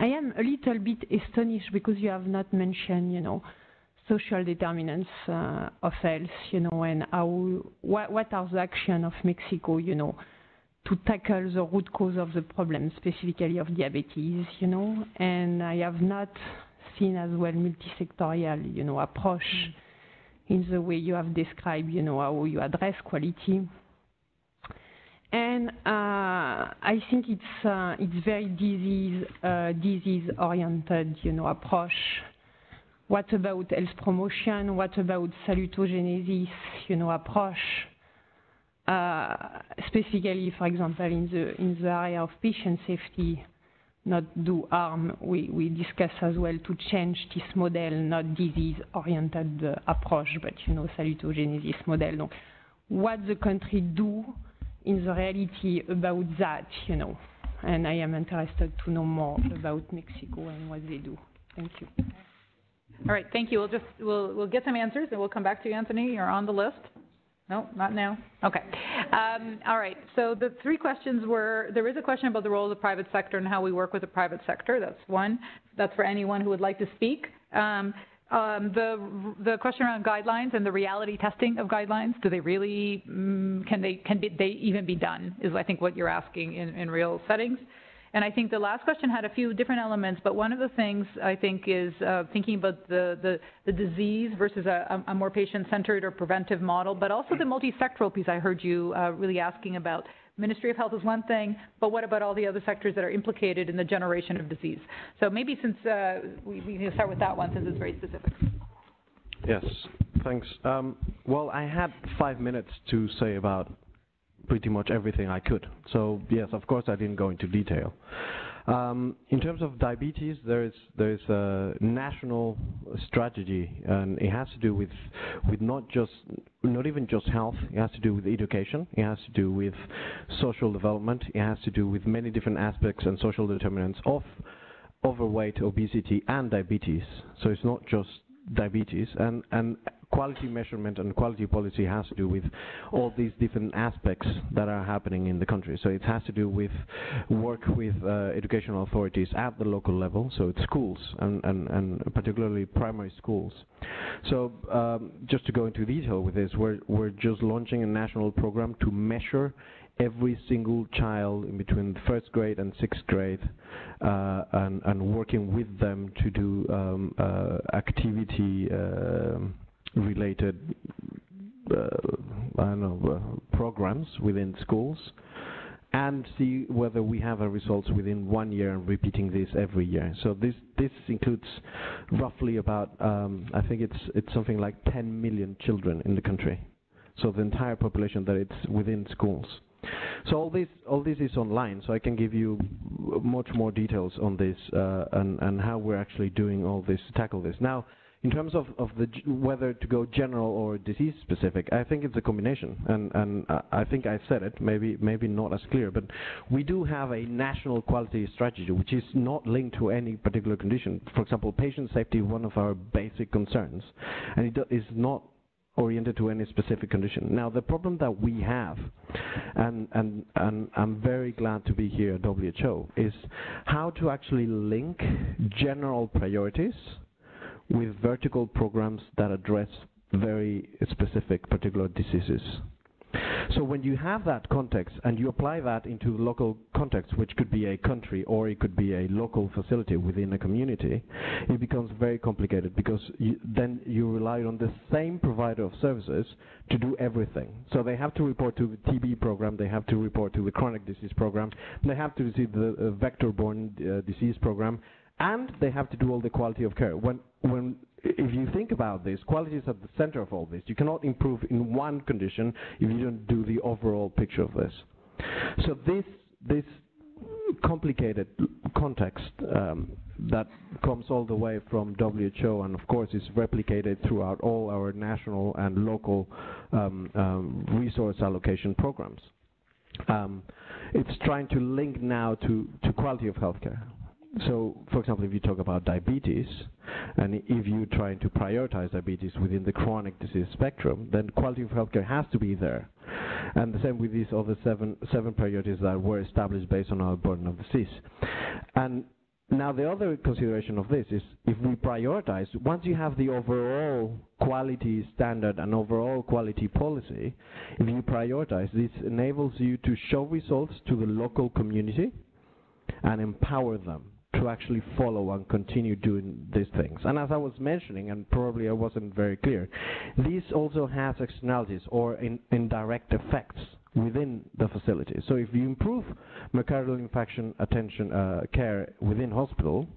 I am a little bit astonished because you have not mentioned, you know, social determinants of health, you know, and how, what are the actions of Mexico, you know, to tackle the root cause of the problem, specifically of diabetes, you know, and I have not seen as well multisectorial, you know, approach in the way you have described, you know, how you address quality. And I think it's very disease-oriented, you know, approach. What about health promotion? What about salutogenesis, you know, approach? Specifically, for example, in the area of patient safety, not do harm. We discuss as well to change this model, not disease-oriented approach, but you know, salutogenesis model. No. What the country do in the reality about that, you know, and I am interested to know more about Mexico and what they do. Thank you. All right, thank you. We'll get some answers and we'll come back to you, Anthony. You're on the list. No, not now. Okay. All right. So the three questions were, there is a question about the role of the private sector and how we work with the private sector. That's one. That's for anyone who would like to speak. The question around guidelines and the reality testing of guidelines, do they really, can they even be done, is I think what you're asking in real settings. And I think the last question had a few different elements, but one of the things I think is thinking about the disease versus a more patient-centered or preventive model, but also the multi-sectoral piece I heard you really asking about. Ministry of Health is one thing, but what about all the other sectors that are implicated in the generation of disease? So maybe since we can start with that one since it's very specific. Yes, thanks. Well, I had 5 minutes to say about pretty much everything I could. So yes, of course I didn't go into detail. In terms of diabetes, there is a national strategy, and it has to do with not even just health. It has to do with education. It has to do with social development. It has to do with many different aspects and social determinants of overweight, obesity, and diabetes. So it's not just diabetes, and quality measurement and quality policy has to do with all these different aspects that are happening in the country. So it has to do with work with educational authorities at the local level, so it's schools and particularly primary schools. So just to go into detail with this, we're just launching a national program to measure every single child in between the 1st grade and 6th grade, and working with them to do activity related programs within schools, and see whether we have our results within 1 year and repeating this every year. So this includes roughly about I think it's something like 10 million children in the country, so the entire population that it's within schools. So all this is online, so I can give you much more details on this and how we're actually doing all this to tackle this. Now, in terms of whether to go general or disease specific, I think it's a combination, and I think I said it, maybe not as clear, but we do have a national quality strategy which is not linked to any particular condition. For example, patient safety is one of our basic concerns, and it is not oriented to any specific condition. Now, the problem that we have, and I'm very glad to be here at WHO, is how to actually link general priorities with vertical programs that address very specific particular diseases. So when you have that context and you apply that into the local context, which could be a country or it could be a local facility within a community, it becomes very complicated, because then you rely on the same provider of services to do everything. So they have to report to the TB program, they have to report to the chronic disease program, they have to receive the vector-borne disease program, and they have to do all the quality of care. When if you think about this, quality is at the center of all this. You cannot improve in one condition if you don't do the overall picture of this. So this complicated context that comes all the way from WHO and of course is replicated throughout all our national and local resource allocation programs. It's trying to link now to quality of healthcare. So, for example, if you talk about diabetes, and if you're trying to prioritize diabetes within the chronic disease spectrum, then quality of healthcare has to be there. And the same with these other seven priorities that were established based on our burden of disease. And Now, the other consideration of this is if we prioritize, once you have the overall quality standard and overall quality policy, if you prioritize, this enables you to show results to the local community and empower them to actually follow and continue doing these things. And as I was mentioning, and probably I wasn't very clear, this also has externalities or indirect effects within the facility. So if you improve myocardial infarction attention care within hospital,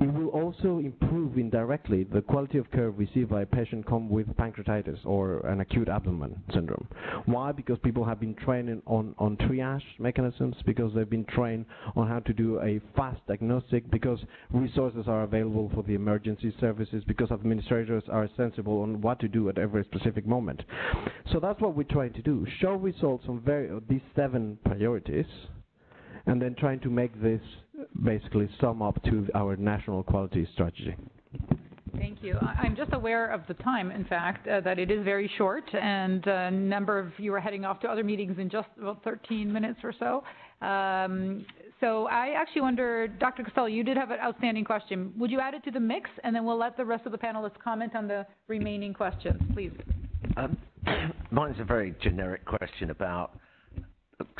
it will also improve indirectly the quality of care received by a patient come with pancreatitis or an acute abdomen syndrome. Why? Because people have been trained on triage mechanisms, because they've been trained on how to do a fast diagnostic, because resources are available for the emergency services, because administrators are sensible on what to do at every specific moment. So that's what we're trying to do, show results on these 7 priorities, and then trying to make this basically sum up to our national quality strategy. Thank you. I'm just aware of the time, in fact, that it is very short, and a number of you are heading off to other meetings in just about 13 minutes or so. So I actually wonder, Dr. Costello, you did have an outstanding question. Would you add it to the mix, and then we'll let the rest of the panelists comment on the remaining questions, please. Mine's a very generic question about,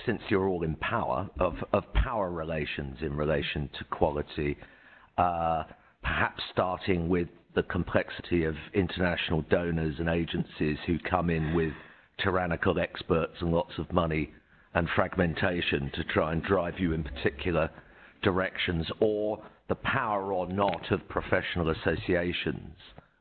since you're all in power, of power relations in relation to quality, perhaps starting with the complexity of international donors and agencies who come in with tyrannical experts and lots of money and fragmentation to try and drive you in particular directions, or the power or not of professional associations,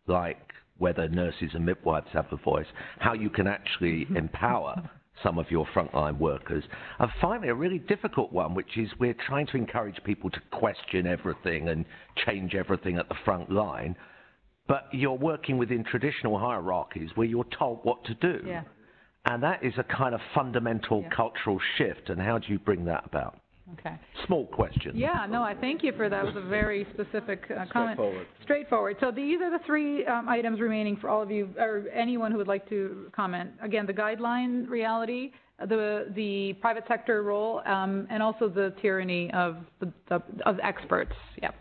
like whether nurses and midwives have a voice, how you can actually empower some of your frontline workers. And finally, a really difficult one, which is we're trying to encourage people to question everything and change everything at the front line, but you're working within traditional hierarchies where you're told what to do. Yeah. And that is a kind of fundamental cultural shift, and how do you bring that about? Okay. Small question. Yeah, no, I thank you for that. It was a very specific comment. Straightforward. Straightforward. So these are the 3 items remaining for all of you, or anyone who would like to comment. Again, the guideline reality, the private sector role, and also the tyranny of the experts. Yeah.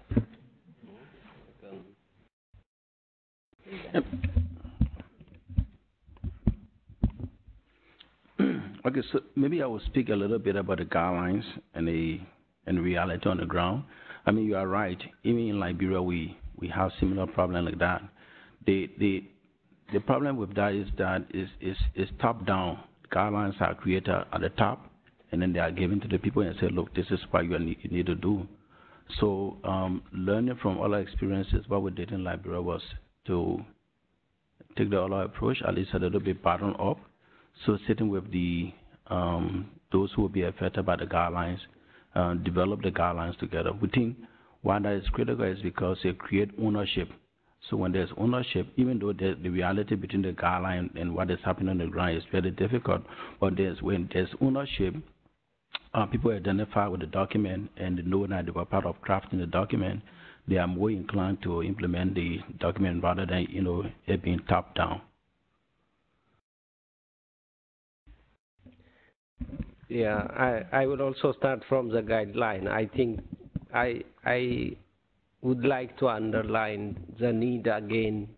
Okay, so maybe I will speak a little bit about the guidelines and the reality on the ground. I mean, you are right. Even in Liberia, we have similar problem like that. The problem with that is that is top down. Guidelines are created at the top, and then they are given to the people and say, look, this is what you need to do. So learning from all our experiences, what we did in Liberia was to take the other approach, at least a little bit bottom up. So sitting with the those who will be affected by the guidelines, develop the guidelines together. We think why that is critical is because they create ownership. So when there's ownership, even though the reality between the guideline and what is happening on the ground is very difficult, but when there's ownership, people identify with the document and they know that they were part of crafting the document. They are more inclined to implement the document rather than it being top down. Yeah, I would also start from the guideline. I think I would like to underline the need again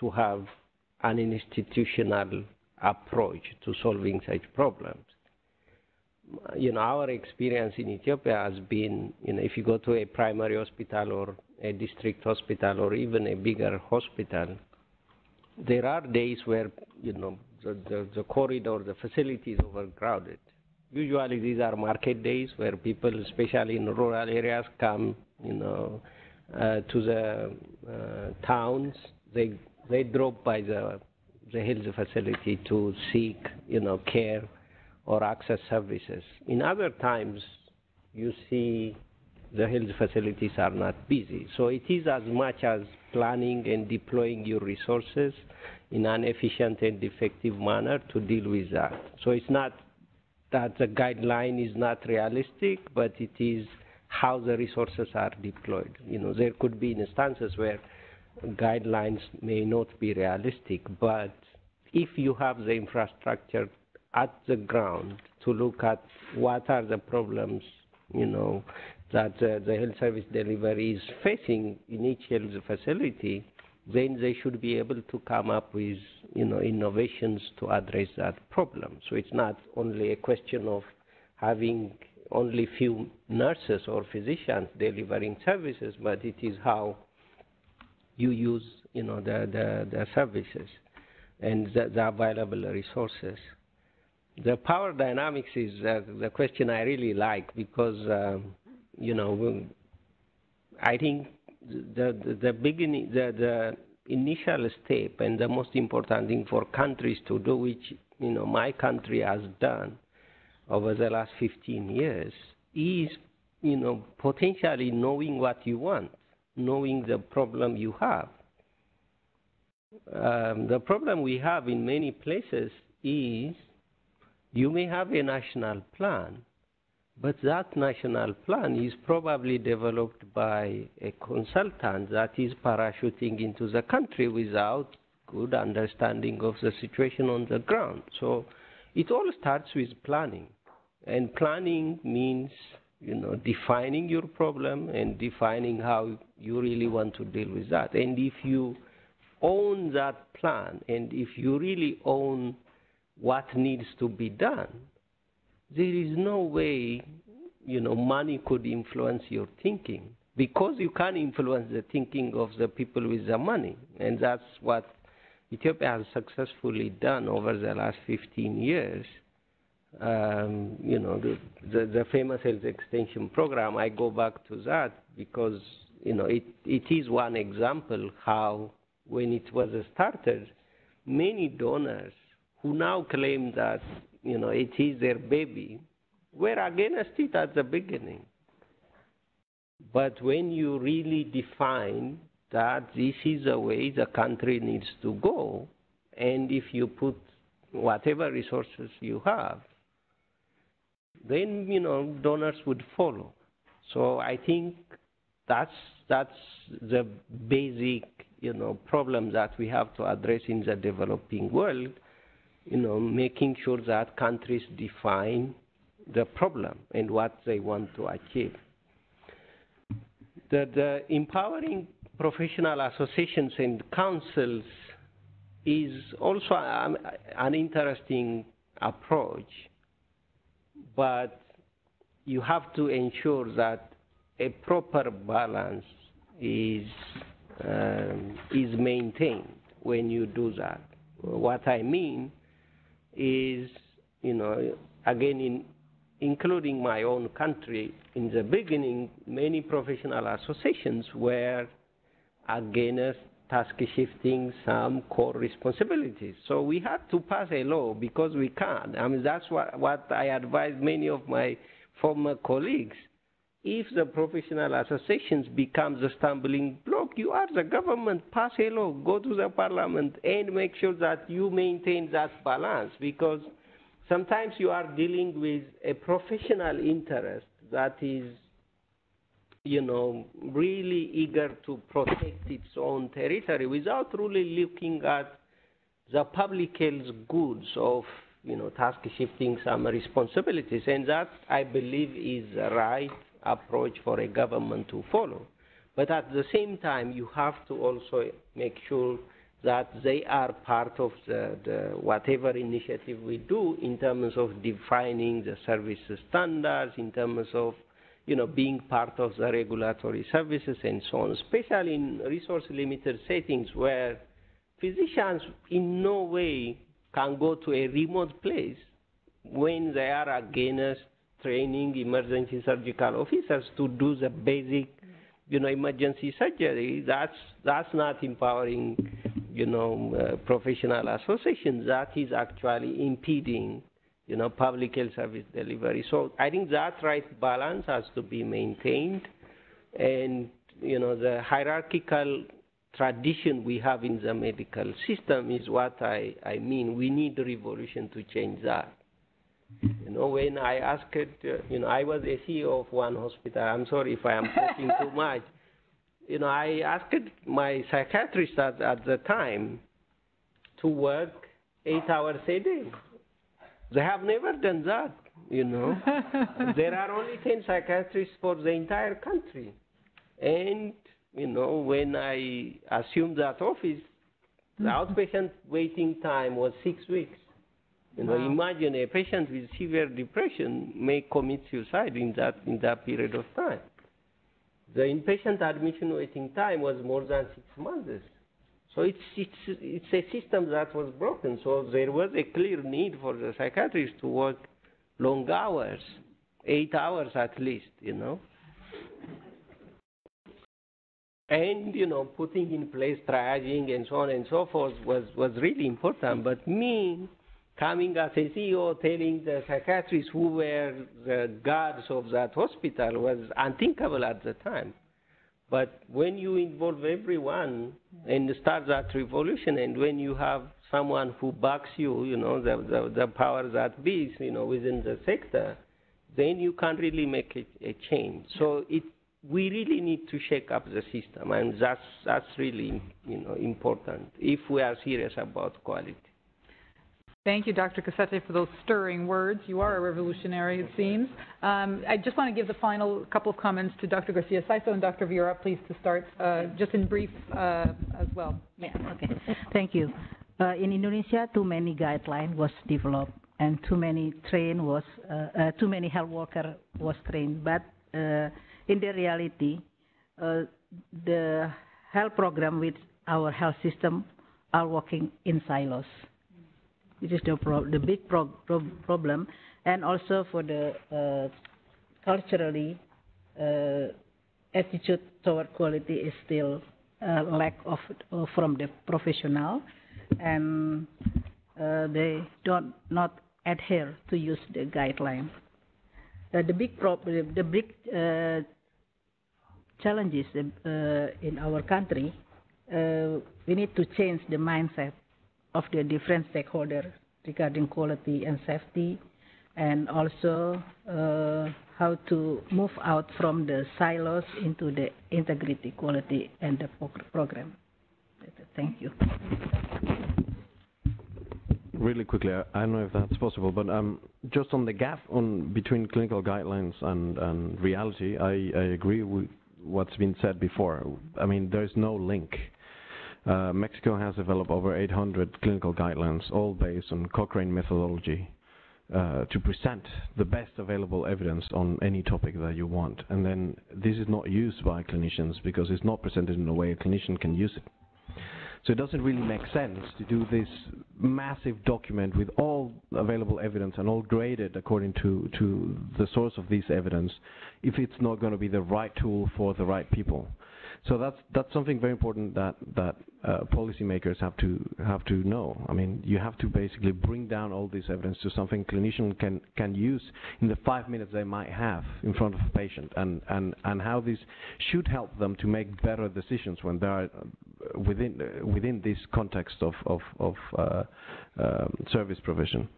to have an institutional approach to solving such problems. You know, our experience in Ethiopia has been, if you go to a primary hospital or a district hospital or even a bigger hospital, there are days where, the corridor, the facility is overcrowded. Usually these are market days where people, especially in rural areas, come, to the towns. They drop by the health facility to seek, care or access services. In other times, you see the health facilities are not busy. So it is as much as planning and deploying your resources in an efficient and effective manner to deal with that. So it's not that the guideline is not realistic, but it is how the resources are deployed. There could be instances where guidelines may not be realistic, but if you have the infrastructure at the ground to look at what are the problems, that the health service delivery is facing in each health facility, then they should be able to come up with, you know, innovations to address that problem. So it's not only a question of having only few nurses or physicians delivering services, but it is how you use, you know, the services and the available resources. The power dynamics is the question I really like, because, you know, I think the beginning, the initial step and the most important thing for countries to do, which, you know, my country has done over the last 15 years, is, you know, potentially knowing what you want, knowing the problem you have. The problem we have in many places is, you may have a national plan, but that national plan is probably developed by a consultant that is parachuting into the country without good understanding of the situation on the ground. So it all starts with planning. And planning means, you know, defining your problem and defining how you really want to deal with that. And if you own that plan, and if you really own what needs to be done, there is no way, you know, money could influence your thinking, because you can't influence the thinking of the people with the money. And that's what Ethiopia has successfully done over the last 15 years. You know, the famous health extension program, I go back to that because, you know, it is one example how, when it was started, many donors who now claim that, you know, it is their baby, were against it at the beginning. But when you really define that this is the way the country needs to go, and if you put whatever resources you have, then, you know, donors would follow. So I think that's the basic, you know, problem that we have to address in the developing world. You know, making sure that countries define the problem and what they want to achieve. The empowering professional associations and councils is also an interesting approach, but you have to ensure that a proper balance is maintained when you do that. What I mean is, you know, again, including my own country, in the beginning, many professional associations were against task shifting some core responsibilities. So we had to pass a law because we can't. I mean, that's what I advise many of my former colleagues. If the professional associations become the stumbling block, you are the government, pass a law, go to the parliament, and make sure that you maintain that balance, because sometimes you are dealing with a professional interest that is, you know, really eager to protect its own territory without really looking at the public health goods of, you know, task shifting some responsibilities. And that, I believe, is right approach for a government to follow. But at the same time, you have to also make sure that they are part of the whatever initiative we do in terms of defining the service standards, in terms of, you know, being part of the regulatory services and so on, especially in resource-limited settings where physicians in no way can go to a remote place when they are against training emergency surgical officers to do the basic, you know, emergency surgery. That's not empowering, you know, professional associations. That is actually impeding, you know, public health service delivery. So I think that right balance has to be maintained, and, you know, the hierarchical tradition we have in the medical system is what I mean. We need a revolution to change that. You know, when I asked, you know, I was a CEO of one hospital. I'm sorry if I am talking too much. You know, I asked my psychiatrist at the time to work 8 hours a day. They have never done that. you know. There are only 10 psychiatrists for the entire country. And, you know, when I assumed that office, the outpatient waiting time was 6 weeks. You know, imagine a patient with severe depression may commit suicide in that period of time. The inpatient admission waiting time was more than 6 months. So it's a system that was broken. So there was a clear need for the psychiatrist to work long hours, 8 hours at least, you know. And, you know, putting in place triaging and so on and so forth was really important. But me, coming as a CEO, telling the psychiatrists who were the guards of that hospital was unthinkable at the time. But when you involve everyone and start that revolution, and when you have someone who backs you, you know, the power that be, you know, within the sector, then you can really make a change. So we really need to shake up the system, and that's really, you know, important if we are serious about quality. Thank you, Dr. Cassette, for those stirring words. You are a revolutionary, it seems. I just want to give the final couple of comments to Dr. Garcia-Saiso and Dr. Viera, please, to start, just in brief as well. Yeah, okay. Thank you. In Indonesia, too many guidelines was developed, and too many health worker was trained. But in the reality, the health program with our health system are working in silos. Which is the big problem, and also for the culturally attitude toward quality is still a lack of from the professional, and they don't not adhere to use the guideline. The big challenges in our country, we need to change the mindset of the different stakeholders regarding quality and safety, and also how to move out from the silos into the integrity, quality, and the program. Thank you. Really quickly, I don't know if that's possible, but just on the gap between clinical guidelines and reality, I agree with what's been said before. I mean, there's no link. Mexico has developed over 800 clinical guidelines, all based on Cochrane methodology, to present the best available evidence on any topic that you want. And then this is not used by clinicians because it's not presented in a way a clinician can use it. So it doesn't really make sense to do this massive document with all available evidence and all graded according to the source of this evidence if it's not going to be the right tool for the right people. So that's something very important that policymakers have to know. I mean, you have to basically bring down all this evidence to something clinicians can use in the 5 minutes they might have in front of a patient, and how this should help them to make better decisions when they are within this context of service provision.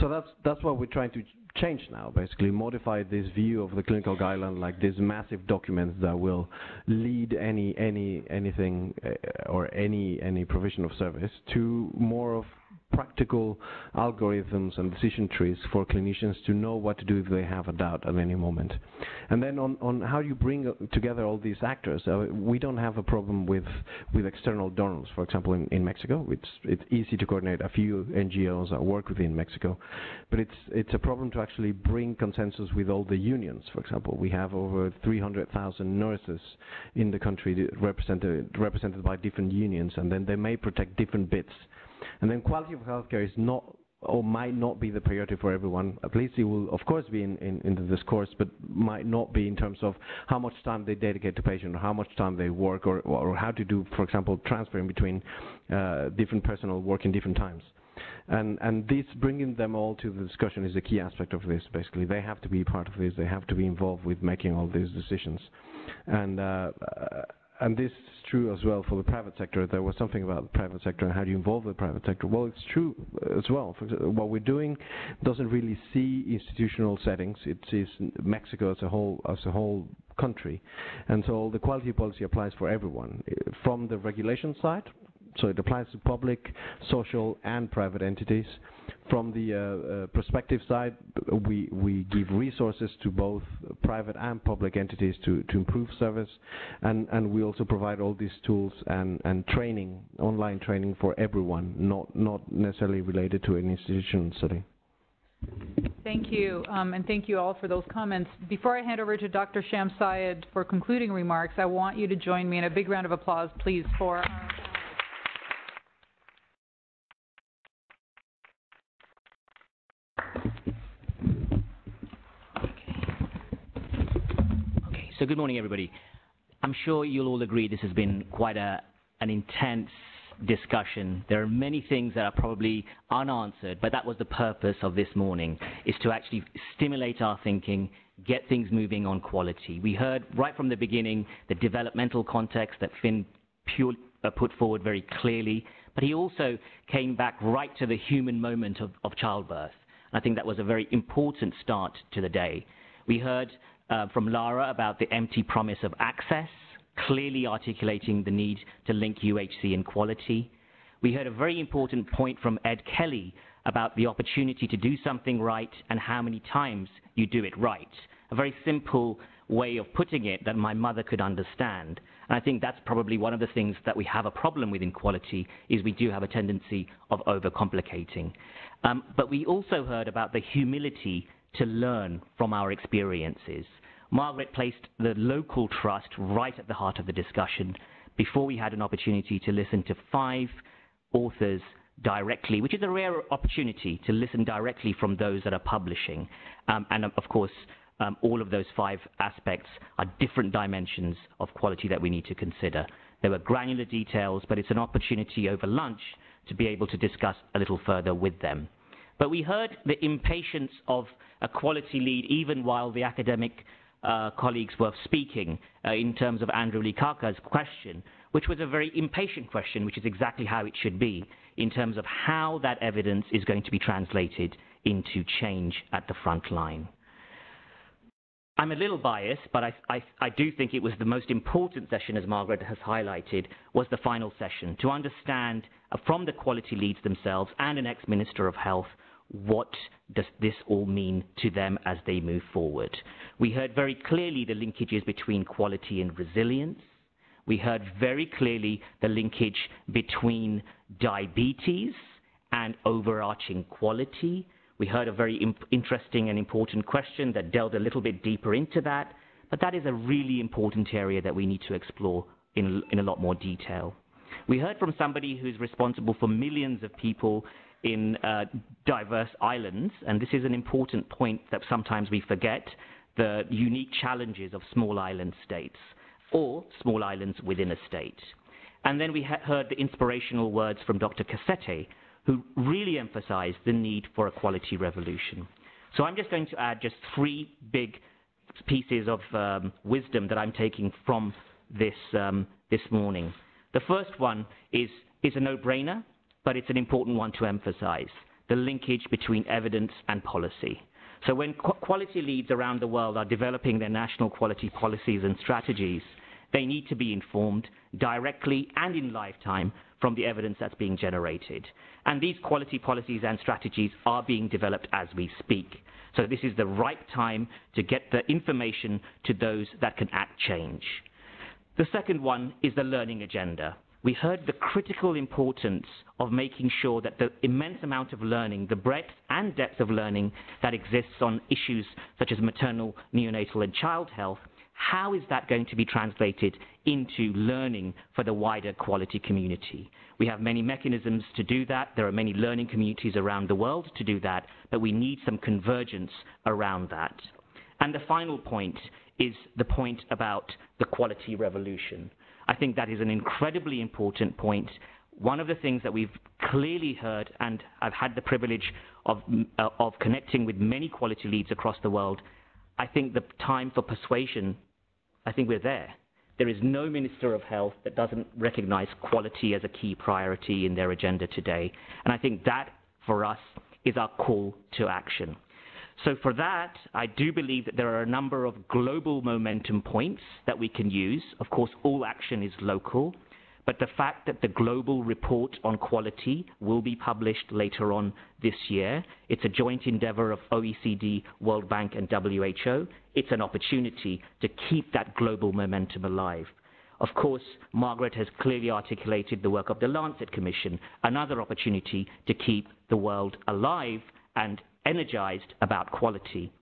So that's what we're trying to change now, basically modify this view of the clinical guideline, like these massive documents that will lead anything or any provision of service, to more of practical algorithms and decision trees for clinicians to know what to do if they have a doubt at any moment. And then on how you bring together all these actors, we don't have a problem with external donors. For example, in Mexico, it's easy to coordinate. A few NGOs that work within Mexico, but it's a problem to actually bring consensus with all the unions. For example, we have over 300,000 nurses in the country represented by different unions, and then they may protect different bits. And then quality of healthcare is not, or might not be, the priority for everyone. At least it will, of course, be in the discourse, but might not be in terms of how much time they dedicate to patient, or how much time they work, or how to do, for example, transferring between different personnel work in different times. And this, bringing them all to the discussion, is a key aspect of this, basically. They have to be part of this. They have to be involved with making all these decisions. And this is true as well for the private sector. There was something about the private sector and how do you involve the private sector. Well, it's true as well. For example, what we're doing doesn't really see institutional settings. It sees Mexico as a whole country. And so the quality policy applies for everyone, from the regulation side, so it applies to public, social, and private entities. From the prospective side, we give resources to both private and public entities to improve service, and we also provide all these tools and training, online training for everyone, not necessarily related to an institutional study. Thank you, and thank you all for those comments. Before I hand over to Dr. Shams Syed for concluding remarks, I want you to join me in a big round of applause, please, for our So good morning, everybody. I'm sure you'll all agree this has been quite an intense discussion. There are many things that are probably unanswered, but that was the purpose of this morning, is to actually stimulate our thinking, get things moving on quality. We heard right from the beginning the developmental context that Finn put forward very clearly, but he also came back right to the human moment of childbirth. I think that was a very important start to the day. We heard from Laura about the empty promise of access, clearly articulating the need to link UHC and quality. We heard a very important point from Ed Kelly about the opportunity to do something right and how many times you do it right. A very simple way of putting it that my mother could understand. And I think that's probably one of the things that we have a problem with in quality, is we do have a tendency of overcomplicating. But we also heard about the humility to learn from our experiences. Margaret placed the local trust right at the heart of the discussion before we had an opportunity to listen to 5 authors directly, which is a rare opportunity to listen directly from those that are publishing. And of course, all of those 5 aspects are different dimensions of quality that we need to consider. There were granular details, but it's an opportunity over lunch to be able to discuss a little further with them. But we heard the impatience of a quality lead even while the academic colleagues were speaking, in terms of Andrew Likaka's question, which was a very impatient question, which is exactly how it should be in terms of how that evidence is going to be translated into change at the front line. I'm a little biased, but I do think it was the most important session, as Margaret has highlighted, was the final session, to understand from the quality leads themselves and an ex-Minister of Health, what does this all mean to them as they move forward? We heard very clearly the linkages between quality and resilience. We heard very clearly the linkage between diabetes and overarching quality. We heard a very interesting and important question that delved a little bit deeper into that, but that is a really important area that we need to explore in a lot more detail. We heard from somebody who's responsible for millions of people in diverse islands, and this is an important point that sometimes we forget, the unique challenges of small island states or small islands within a state. And then we heard the inspirational words from Dr. Cassette, who really emphasized the need for a quality revolution. So I'm just going to add just 3 big pieces of wisdom that I'm taking from this, this morning. The first one is a no-brainer, but it's an important one to emphasize, the linkage between evidence and policy. So when quality leads around the world are developing their national quality policies and strategies, they need to be informed directly and in lifetime from the evidence that's being generated. And these quality policies and strategies are being developed as we speak. So this is the right time to get the information to those that can act change. The second one is the learning agenda. We heard the critical importance of making sure that the immense amount of learning, the breadth and depth of learning that exists on issues such as maternal, neonatal and child health, how is that going to be translated into learning for the wider quality community? We have many mechanisms to do that. There are many learning communities around the world to do that, but we need some convergence around that. And the final point is the point about the quality revolution. I think that is an incredibly important point. One of the things that we've clearly heard, and I've had the privilege of connecting with many quality leads across the world, I think the time for persuasion, I think we're there. There is no Minister of Health that doesn't recognize quality as a key priority in their agenda today. And I think that, for us, is our call to action. So for that, I do believe that there are a number of global momentum points that we can use. Of course, all action is local, But the fact that the global report on quality will be published later on this year, it's a joint endeavor of OECD, World Bank, and WHO. It's an opportunity to keep that global momentum alive. Of course, Margaret has clearly articulated the work of the Lancet Commission, another opportunity to keep the world alive and energized about quality.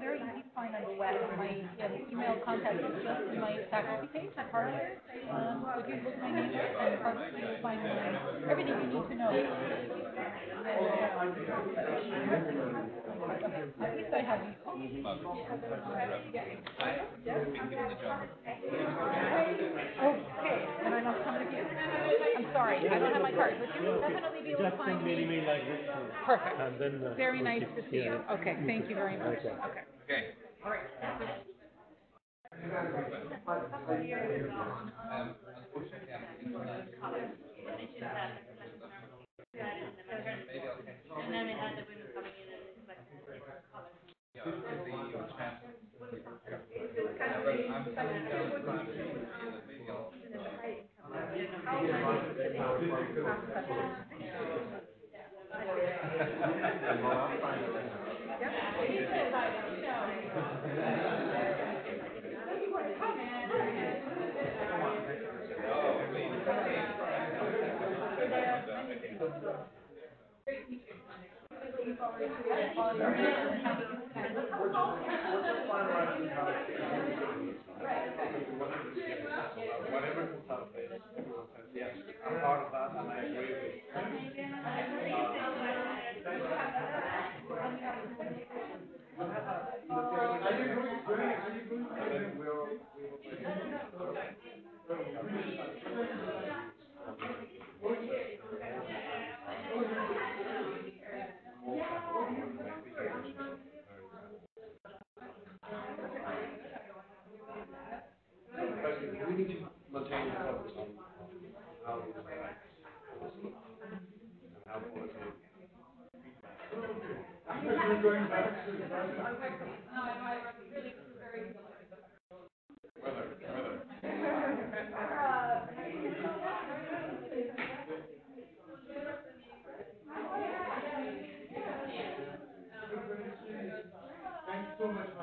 very easy to find on the web. My email contact is just in my faculty page at Harvard. If you look my name and probably you'll find everything you need to know. At least I have you. Okay, am I not coming to you? I'm sorry, I don't have my card, but you will definitely be able to find me. Perfect. Very nice to see you. Okay, thank you very much. Okay. All right. And then they had the women coming in and I'm part of that, and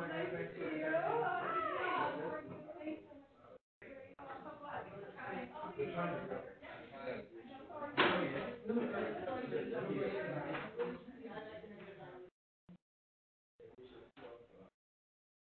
I agree with